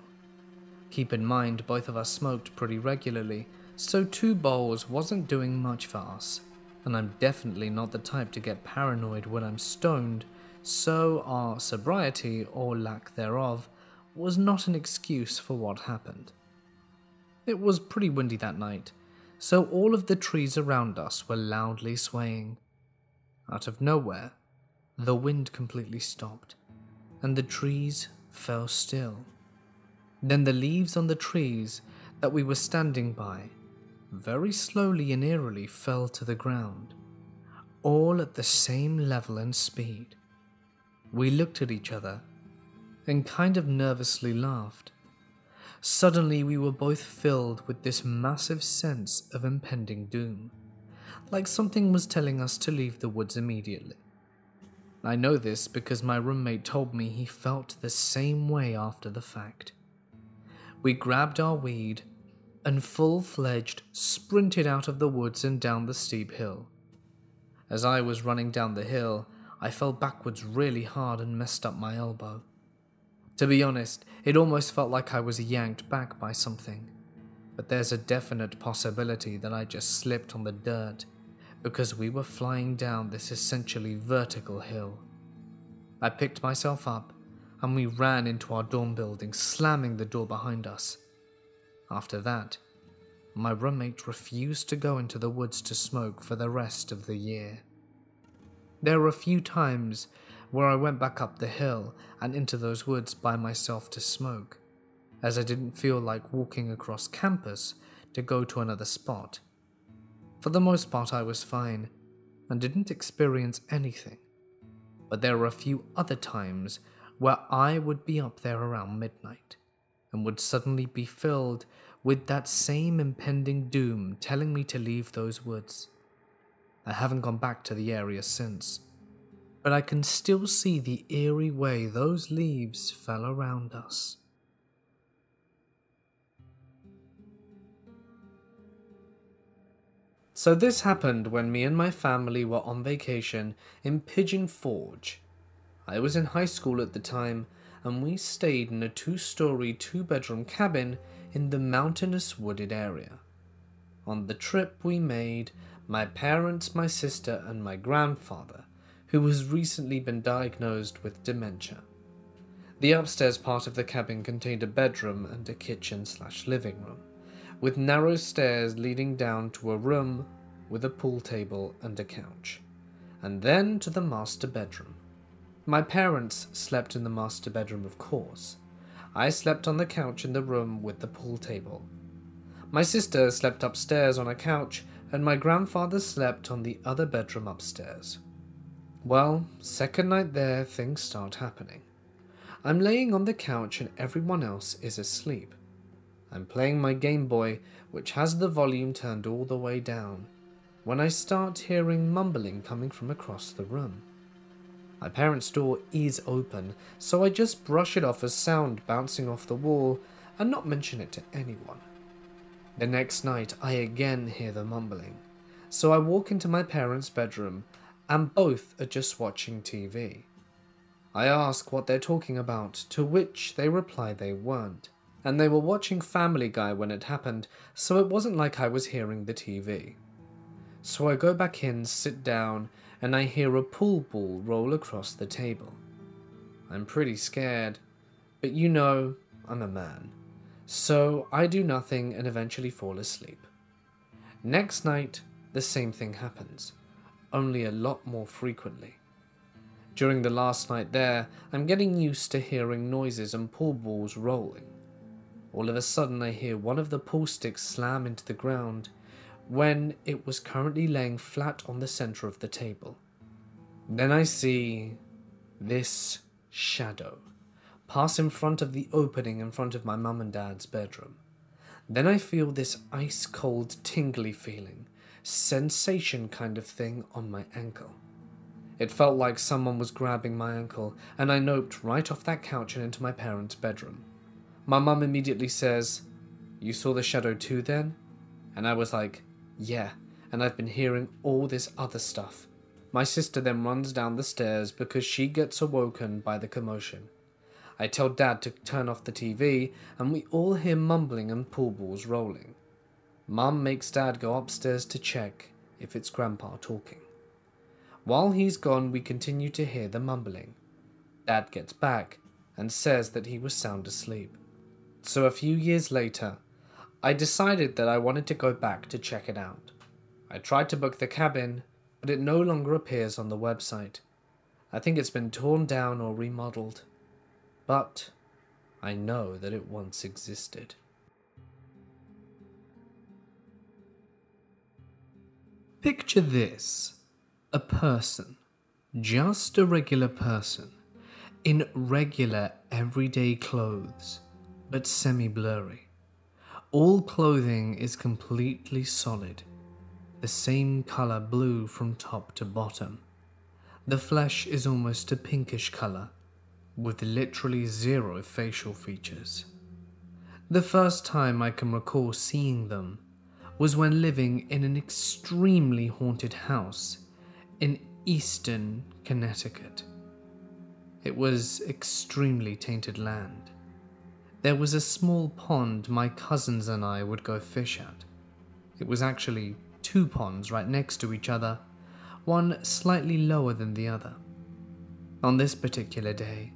Keep in mind, both of us smoked pretty regularly, so two bowls wasn't doing much for us, and I'm definitely not the type to get paranoid when I'm stoned, so our sobriety, or lack thereof, was not an excuse for what happened. It was pretty windy that night, so all of the trees around us were loudly swaying. Out of nowhere, the wind completely stopped, and the trees fell still. Then the leaves on the trees that we were standing by very slowly and eerily fell to the ground, all at the same level and speed. We looked at each other and kind of nervously laughed. Suddenly we were both filled with this massive sense of impending doom, like something was telling us to leave the woods immediately. I know this because my roommate told me he felt the same way after the fact. We grabbed our weed and full-fledged sprinted out of the woods and down the steep hill. As I was running down the hill, I fell backwards really hard and messed up my elbow. To be honest, it almost felt like I was yanked back by something, but there's a definite possibility that I just slipped on the dirt because we were flying down this essentially vertical hill. I picked myself up and we ran into our dorm building, slamming the door behind us. After that, my roommate refused to go into the woods to smoke for the rest of the year. There were a few times where I went back up the hill and into those woods by myself to smoke, as I didn't feel like walking across campus to go to another spot. For the most part, I was fine and didn't experience anything, but there were a few other times where I would be up there around midnight and would suddenly be filled with that same impending doom telling me to leave those woods. I haven't gone back to the area since, but I can still see the eerie way those leaves fell around us. So this happened when me and my family were on vacation in Pigeon Forge. I was in high school at the time, and we stayed in a two-story, two-bedroom cabin in the mountainous wooded area. On the trip we made, my parents, my sister, and my grandfather, who has recently been diagnosed with dementia. The upstairs part of the cabin contained a bedroom and a kitchen slash living room, with narrow stairs leading down to a room with a pool table and a couch, and then to the master bedroom. My parents slept in the master bedroom, of course. I slept on the couch in the room with the pool table. My sister slept upstairs on a couch, and my grandfather slept on the other bedroom upstairs. Well, second night there, things start happening. I'm laying on the couch and everyone else is asleep. I'm playing my Game Boy, which has the volume turned all the way down, when I start hearing mumbling coming from across the room. My parents' door is open, so I just brush it off as sound bouncing off the wall and not mention it to anyone. The next night, I again hear the mumbling, so I walk into my parents' bedroom, and both are just watching T V. I ask what they're talking about, to which they reply they weren't, and they were watching Family Guy when it happened, so it wasn't like I was hearing the T V. So I go back in, sit down, and I hear a pool ball roll across the table. I'm pretty scared, but you know, I'm a man, so I do nothing and eventually fall asleep. Next night, the same thing happens, only a lot more frequently. During the last night there, I'm getting used to hearing noises and pool balls rolling. All of a sudden I hear one of the pool sticks slam into the ground, when it was currently laying flat on the center of the table. Then I see this shadow pass in front of the opening in front of my mum and dad's bedroom. Then I feel this ice-cold, tingly feeling, sensation kind of thing on my ankle. It felt like someone was grabbing my ankle, and I noped right off that couch and into my parents' bedroom. My mum immediately says, "You saw the shadow too then?" And I was like, "Yeah, and I've been hearing all this other stuff." My sister then runs down the stairs because she gets awoken by the commotion. I tell Dad to turn off the T V, and we all hear mumbling and pool balls rolling. Mum makes Dad go upstairs to check if it's Grandpa talking. While he's gone, we continue to hear the mumbling. Dad gets back and says that he was sound asleep. So a few years later, I decided that I wanted to go back to check it out. I tried to book the cabin, but it no longer appears on the website. I think it's been torn down or remodeled. But I know that it once existed. Picture this, a person, just a regular person, in regular everyday clothes, but semi-blurry. All clothing is completely solid, the same color blue from top to bottom. The flesh is almost a pinkish color, with literally zero facial features. The first time I can recall seeing them was when living in an extremely haunted house in eastern Connecticut. It was extremely tainted land. There was a small pond my cousins and I would go fish at. It was actually two ponds right next to each other, one slightly lower than the other. On this particular day,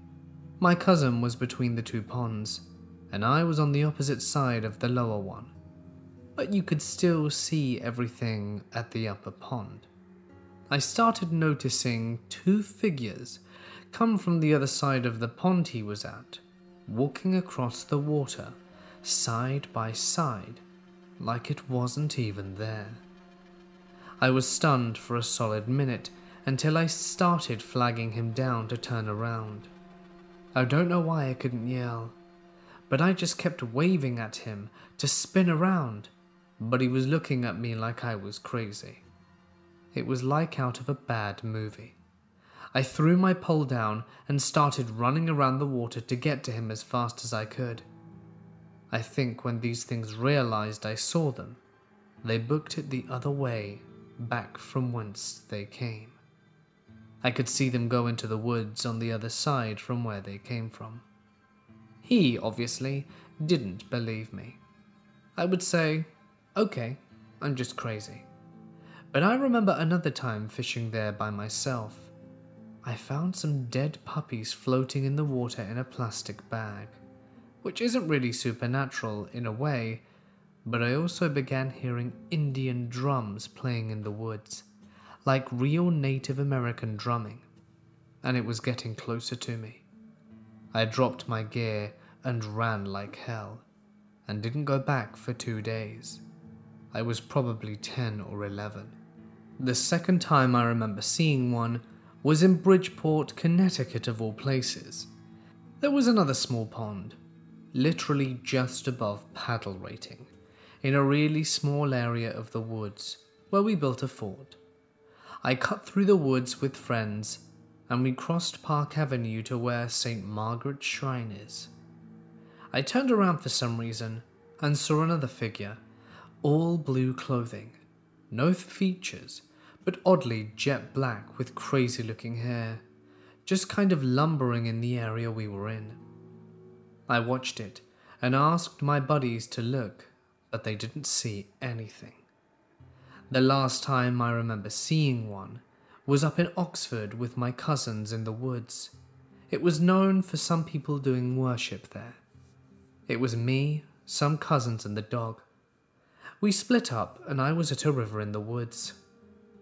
my cousin was between the two ponds, and I was on the opposite side of the lower one, but you could still see everything at the upper pond. I started noticing two figures come from the other side of the pond he was at, walking across the water, side by side, like it wasn't even there. I was stunned for a solid minute until I started flagging him down to turn around. I don't know why I couldn't yell, but I just kept waving at him to spin around, but he was looking at me like I was crazy. It was like out of a bad movie. I threw my pole down and started running around the water to get to him as fast as I could. I think when these things realized I saw them, they booked it the other way back from whence they came. I could see them go into the woods on the other side from where they came from. He, obviously, didn't believe me. I would say, "Okay, I'm just crazy." But I remember another time fishing there by myself. I found some dead puppies floating in the water in a plastic bag, which isn't really supernatural in a way, but I also began hearing Indian drums playing in the woods, like real Native American drumming, and it was getting closer to me. I dropped my gear and ran like hell, and didn't go back for two days. I was probably ten or eleven. The second time I remember seeing one was in Bridgeport, Connecticut of all places. There was another small pond, literally just above paddle rating, in a really small area of the woods where we built a fort. I cut through the woods with friends, and we crossed Park Avenue to where Saint Margaret's Shrine is. I turned around for some reason and saw another figure, all blue clothing, no features, but oddly jet black with crazy looking hair, just kind of lumbering in the area we were in. I watched it and asked my buddies to look, but they didn't see anything. The last time I remember seeing one was up in Oxford with my cousins in the woods. It was known for some people doing worship there. It was me, some cousins and the dog. We split up and I was at a river in the woods.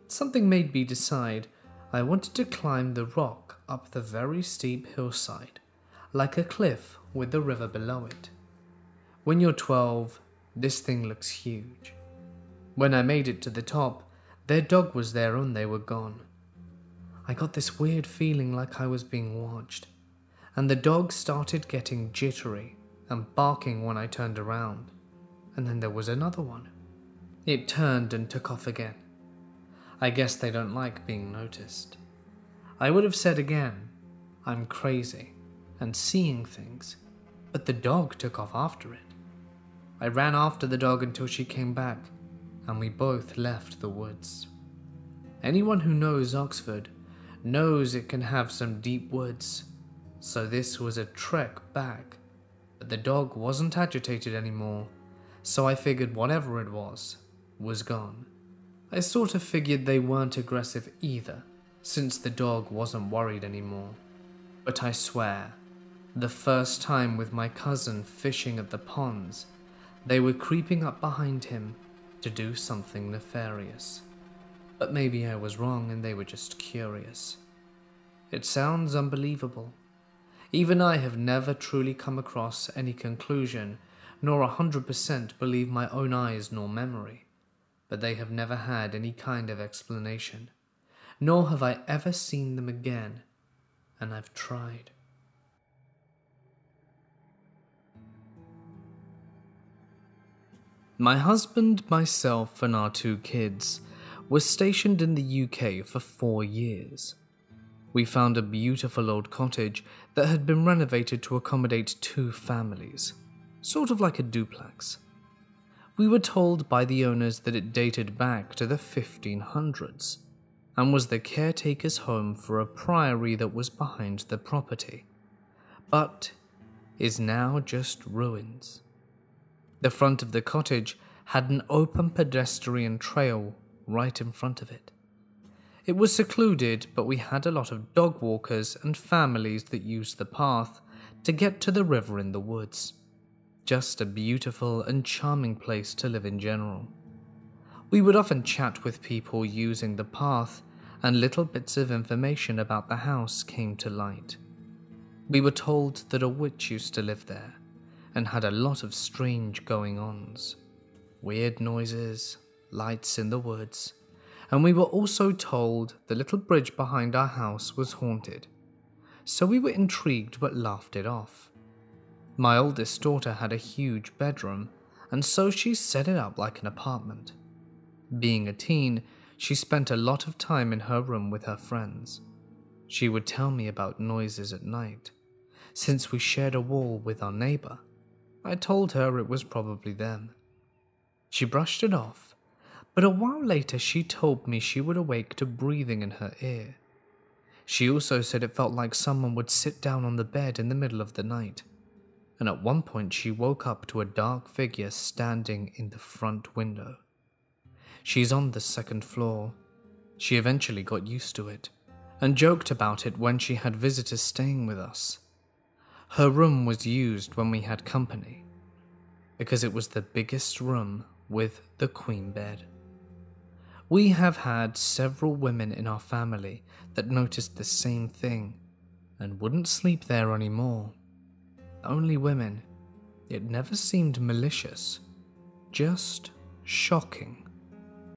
Something made me decide I wanted to climb the rock up the very steep hillside, like a cliff with the river below it. When you're twelve, this thing looks huge. When I made it to the top, their dog was there and they were gone. I got this weird feeling like I was being watched, and the dog started getting jittery and barking when I turned around, and then there was another one. It turned and took off again. I guess they don't like being noticed. I would have said again, I'm crazy and seeing things, but the dog took off after it. I ran after the dog until she came back, and we both left the woods. Anyone who knows Oxford knows it can have some deep woods, so this was a trek back, but the dog wasn't agitated anymore, so I figured whatever it was, was gone. I sort of figured they weren't aggressive either, since the dog wasn't worried anymore. But I swear, the first time with my cousin fishing at the ponds, they were creeping up behind him to do something nefarious. But maybe I was wrong and they were just curious. It sounds unbelievable. Even I have never truly come across any conclusion, nor a hundred percent believe my own eyes nor memory. But they have never had any kind of explanation, nor have I ever seen them again, and I've tried. My husband, myself, and our two kids were stationed in the U K for four years. We found a beautiful old cottage that had been renovated to accommodate two families, sort of like a duplex. We were told by the owners that it dated back to the fifteen hundreds and was the caretaker's home for a priory that was behind the property, but is now just ruins. The front of the cottage had an open pedestrian trail right in front of it. It was secluded, but we had a lot of dog walkers and families that used the path to get to the river in the woods. Just a beautiful and charming place to live in general. We would often chat with people using the path, and little bits of information about the house came to light. We were told that a witch used to live there, and had a lot of strange going-ons. Weird noises, lights in the woods, and we were also told the little bridge behind our house was haunted. So we were intrigued but laughed it off. My oldest daughter had a huge bedroom, and so she set it up like an apartment. Being a teen, she spent a lot of time in her room with her friends. She would tell me about noises at night. Since we shared a wall with our neighbor, I told her it was probably them. She brushed it off, but a while later she told me she would awake to breathing in her ear. She also said it felt like someone would sit down on the bed in the middle of the night. And at one point she woke up to a dark figure standing in the front window. She's on the second floor. She eventually got used to it, and joked about it when she had visitors staying with us. Her room was used when we had company, because it was the biggest room with the queen bed. We have had several women in our family that noticed the same thing, and wouldn't sleep there anymore. Only women. It never seemed malicious, just shocking.